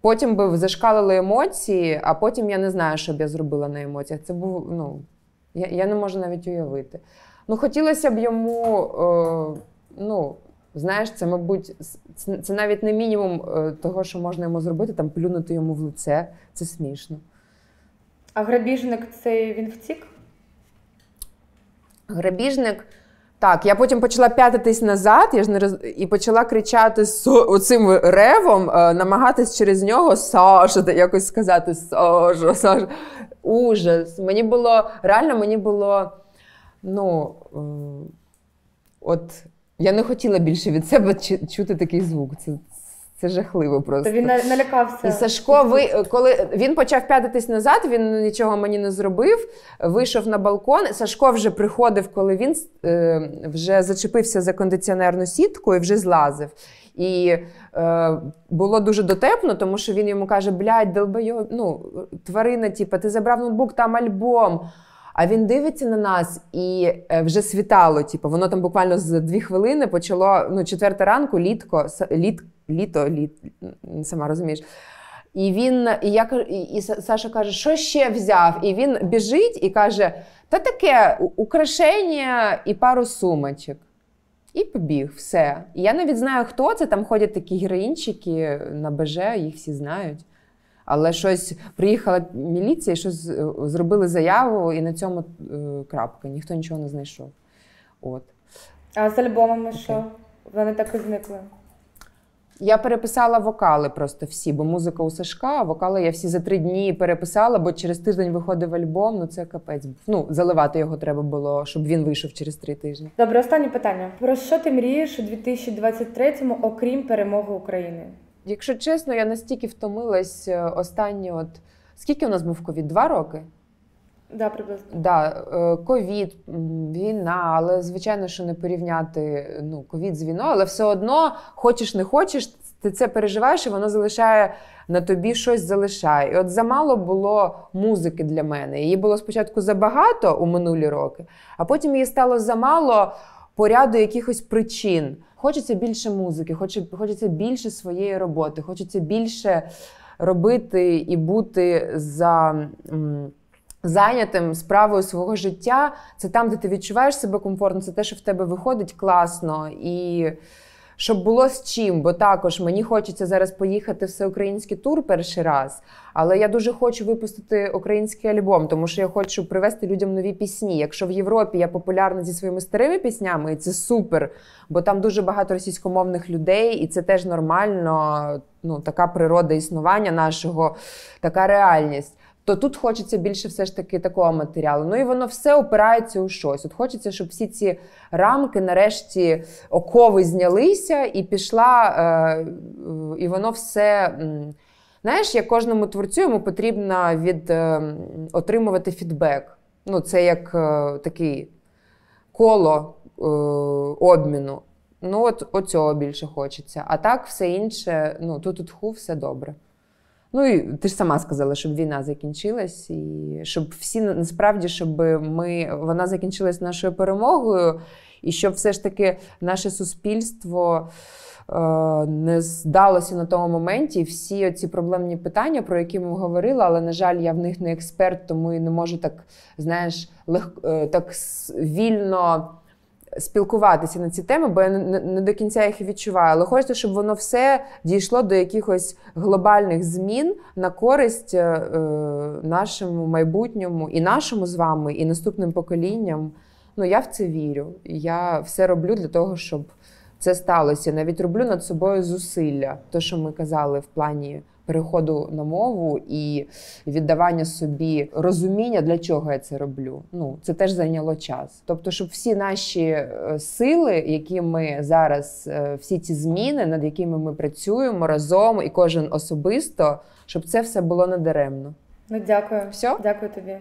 Потім би зашкалили емоції, а потім я не знаю, що б я зробила на емоціях. Це був, ну, я, я не можу навіть уявити. Ну, хотілося б йому, е, ну, знаєш, це, мабуть, це, це навіть не мінімум е, того, що можна йому зробити, там, плюнути йому в лице. Це смішно. А грабіжник, це він втік? Грабіжник... Так, я потім почала п'ятитись назад, я ж не роз... і почала кричати з оцим ревом, намагатись через нього Саша, якось сказати Саша, Саша. Ужас. Мені було, реально мені було, ну, от, я не хотіла більше від себе чути такий звук. Це, це жахливо просто. То він налякався. І Сашко, ви, коли він почав п'ятитись назад, він нічого мені не зробив, вийшов на балкон. Сашко вже приходив, коли він е, вже зачепився за кондиціонерну сітку і вже злазив. І е, було дуже дотепно, тому що він йому каже, блядь, долбойоб, ну, тварина, типу, ти забрав ноутбук, там альбом. А він дивиться на нас, і вже світало, типу, воно там буквально за дві хвилини почало, ну, четверта ранку, літко, літ, літо, літ, сама розумієш. І він, і я, і, і Саша каже, що ще взяв? І він біжить і каже, та таке, украшення і пару сумочок. І побіг, все. І я навіть знаю, хто це, там ходять такі героїнчики на БЖ, їх всі знають. Але щось приїхала міліція, щось зробили заяву, і на цьому е, крапка. Ніхто нічого не знайшов. От. А з альбомами okay. що? Вони так і зникли? Я переписала вокали просто всі, бо музика у Сашка, а вокали я всі за три дні переписала, бо через тиждень виходив альбом, ну це капець. Ну, заливати його треба було, щоб він вийшов через три тижні. Добре, останнє питання. Про що ти мрієш у дві тисячі двадцять третьому, окрім перемоги України? Якщо чесно, я настільки втомилась останні от... Скільки у нас був ковід? Два роки? Так, да, приблизно. Да, ковід, війна, але, звичайно, що не порівняти, ну, ковід з війною, але все одно, хочеш не хочеш, ти це переживаєш, і воно залишає на тобі щось залишає. І от замало було музики для мене. Її було спочатку забагато у минулі роки, а потім її стало замало по ряду якихось причин. Хочеться більше музики, хочеться більше своєї роботи, хочеться більше робити і бути за, зайнятим справою свого життя. Це там, де ти відчуваєш себе комфортно, це те, що в тебе виходить класно. І щоб було з чим, бо також мені хочеться зараз поїхати в всеукраїнський тур перший раз, але я дуже хочу випустити український альбом, тому що я хочу привезти людям нові пісні. Якщо в Європі я популярна зі своїми старими піснями, і це супер, бо там дуже багато російськомовних людей, і це теж нормально, ну, така природа існування нашого, така реальність, то тут хочеться більше все ж таки такого матеріалу. Ну і воно все опирається у щось. От хочеться, щоб всі ці рамки, нарешті, окови знялися і пішла, е, і воно все... Знаєш, як кожному творцю йому потрібно від, е, отримувати фідбек. Ну, це як е, такий коло е, обміну. Ну, от, от цього більше хочеться. А так все інше, ну, ту-ту-тху, все добре. Ну і ти ж сама сказала, щоб війна закінчилась, і щоб всі, насправді, щоб ми, вона закінчилась нашою перемогою, і щоб все ж таки наше суспільство не здалося на тому моменті. Всі ці проблемні питання, про які ми говорили, але, на жаль, я в них не експерт, тому і не можу так, знаєш, лег... так вільно спілкуватися на ці теми, бо я не до кінця їх відчуваю. Але хочеться, щоб воно все дійшло до якихось глобальних змін на користь нашому майбутньому, і нашому з вами, і наступним поколінням. Ну, я в це вірю. Я все роблю для того, щоб це сталося. Навіть роблю над собою зусилля. Те, що ми казали в плані переходу на мову і віддавання собі розуміння, для чого я це роблю. Ну, це теж зайняло час. Тобто, щоб всі наші сили, які ми зараз, всі ці зміни, над якими ми працюємо разом і кожен особисто, щоб це все було не даремно. Ну, дякую. Все? Дякую тобі.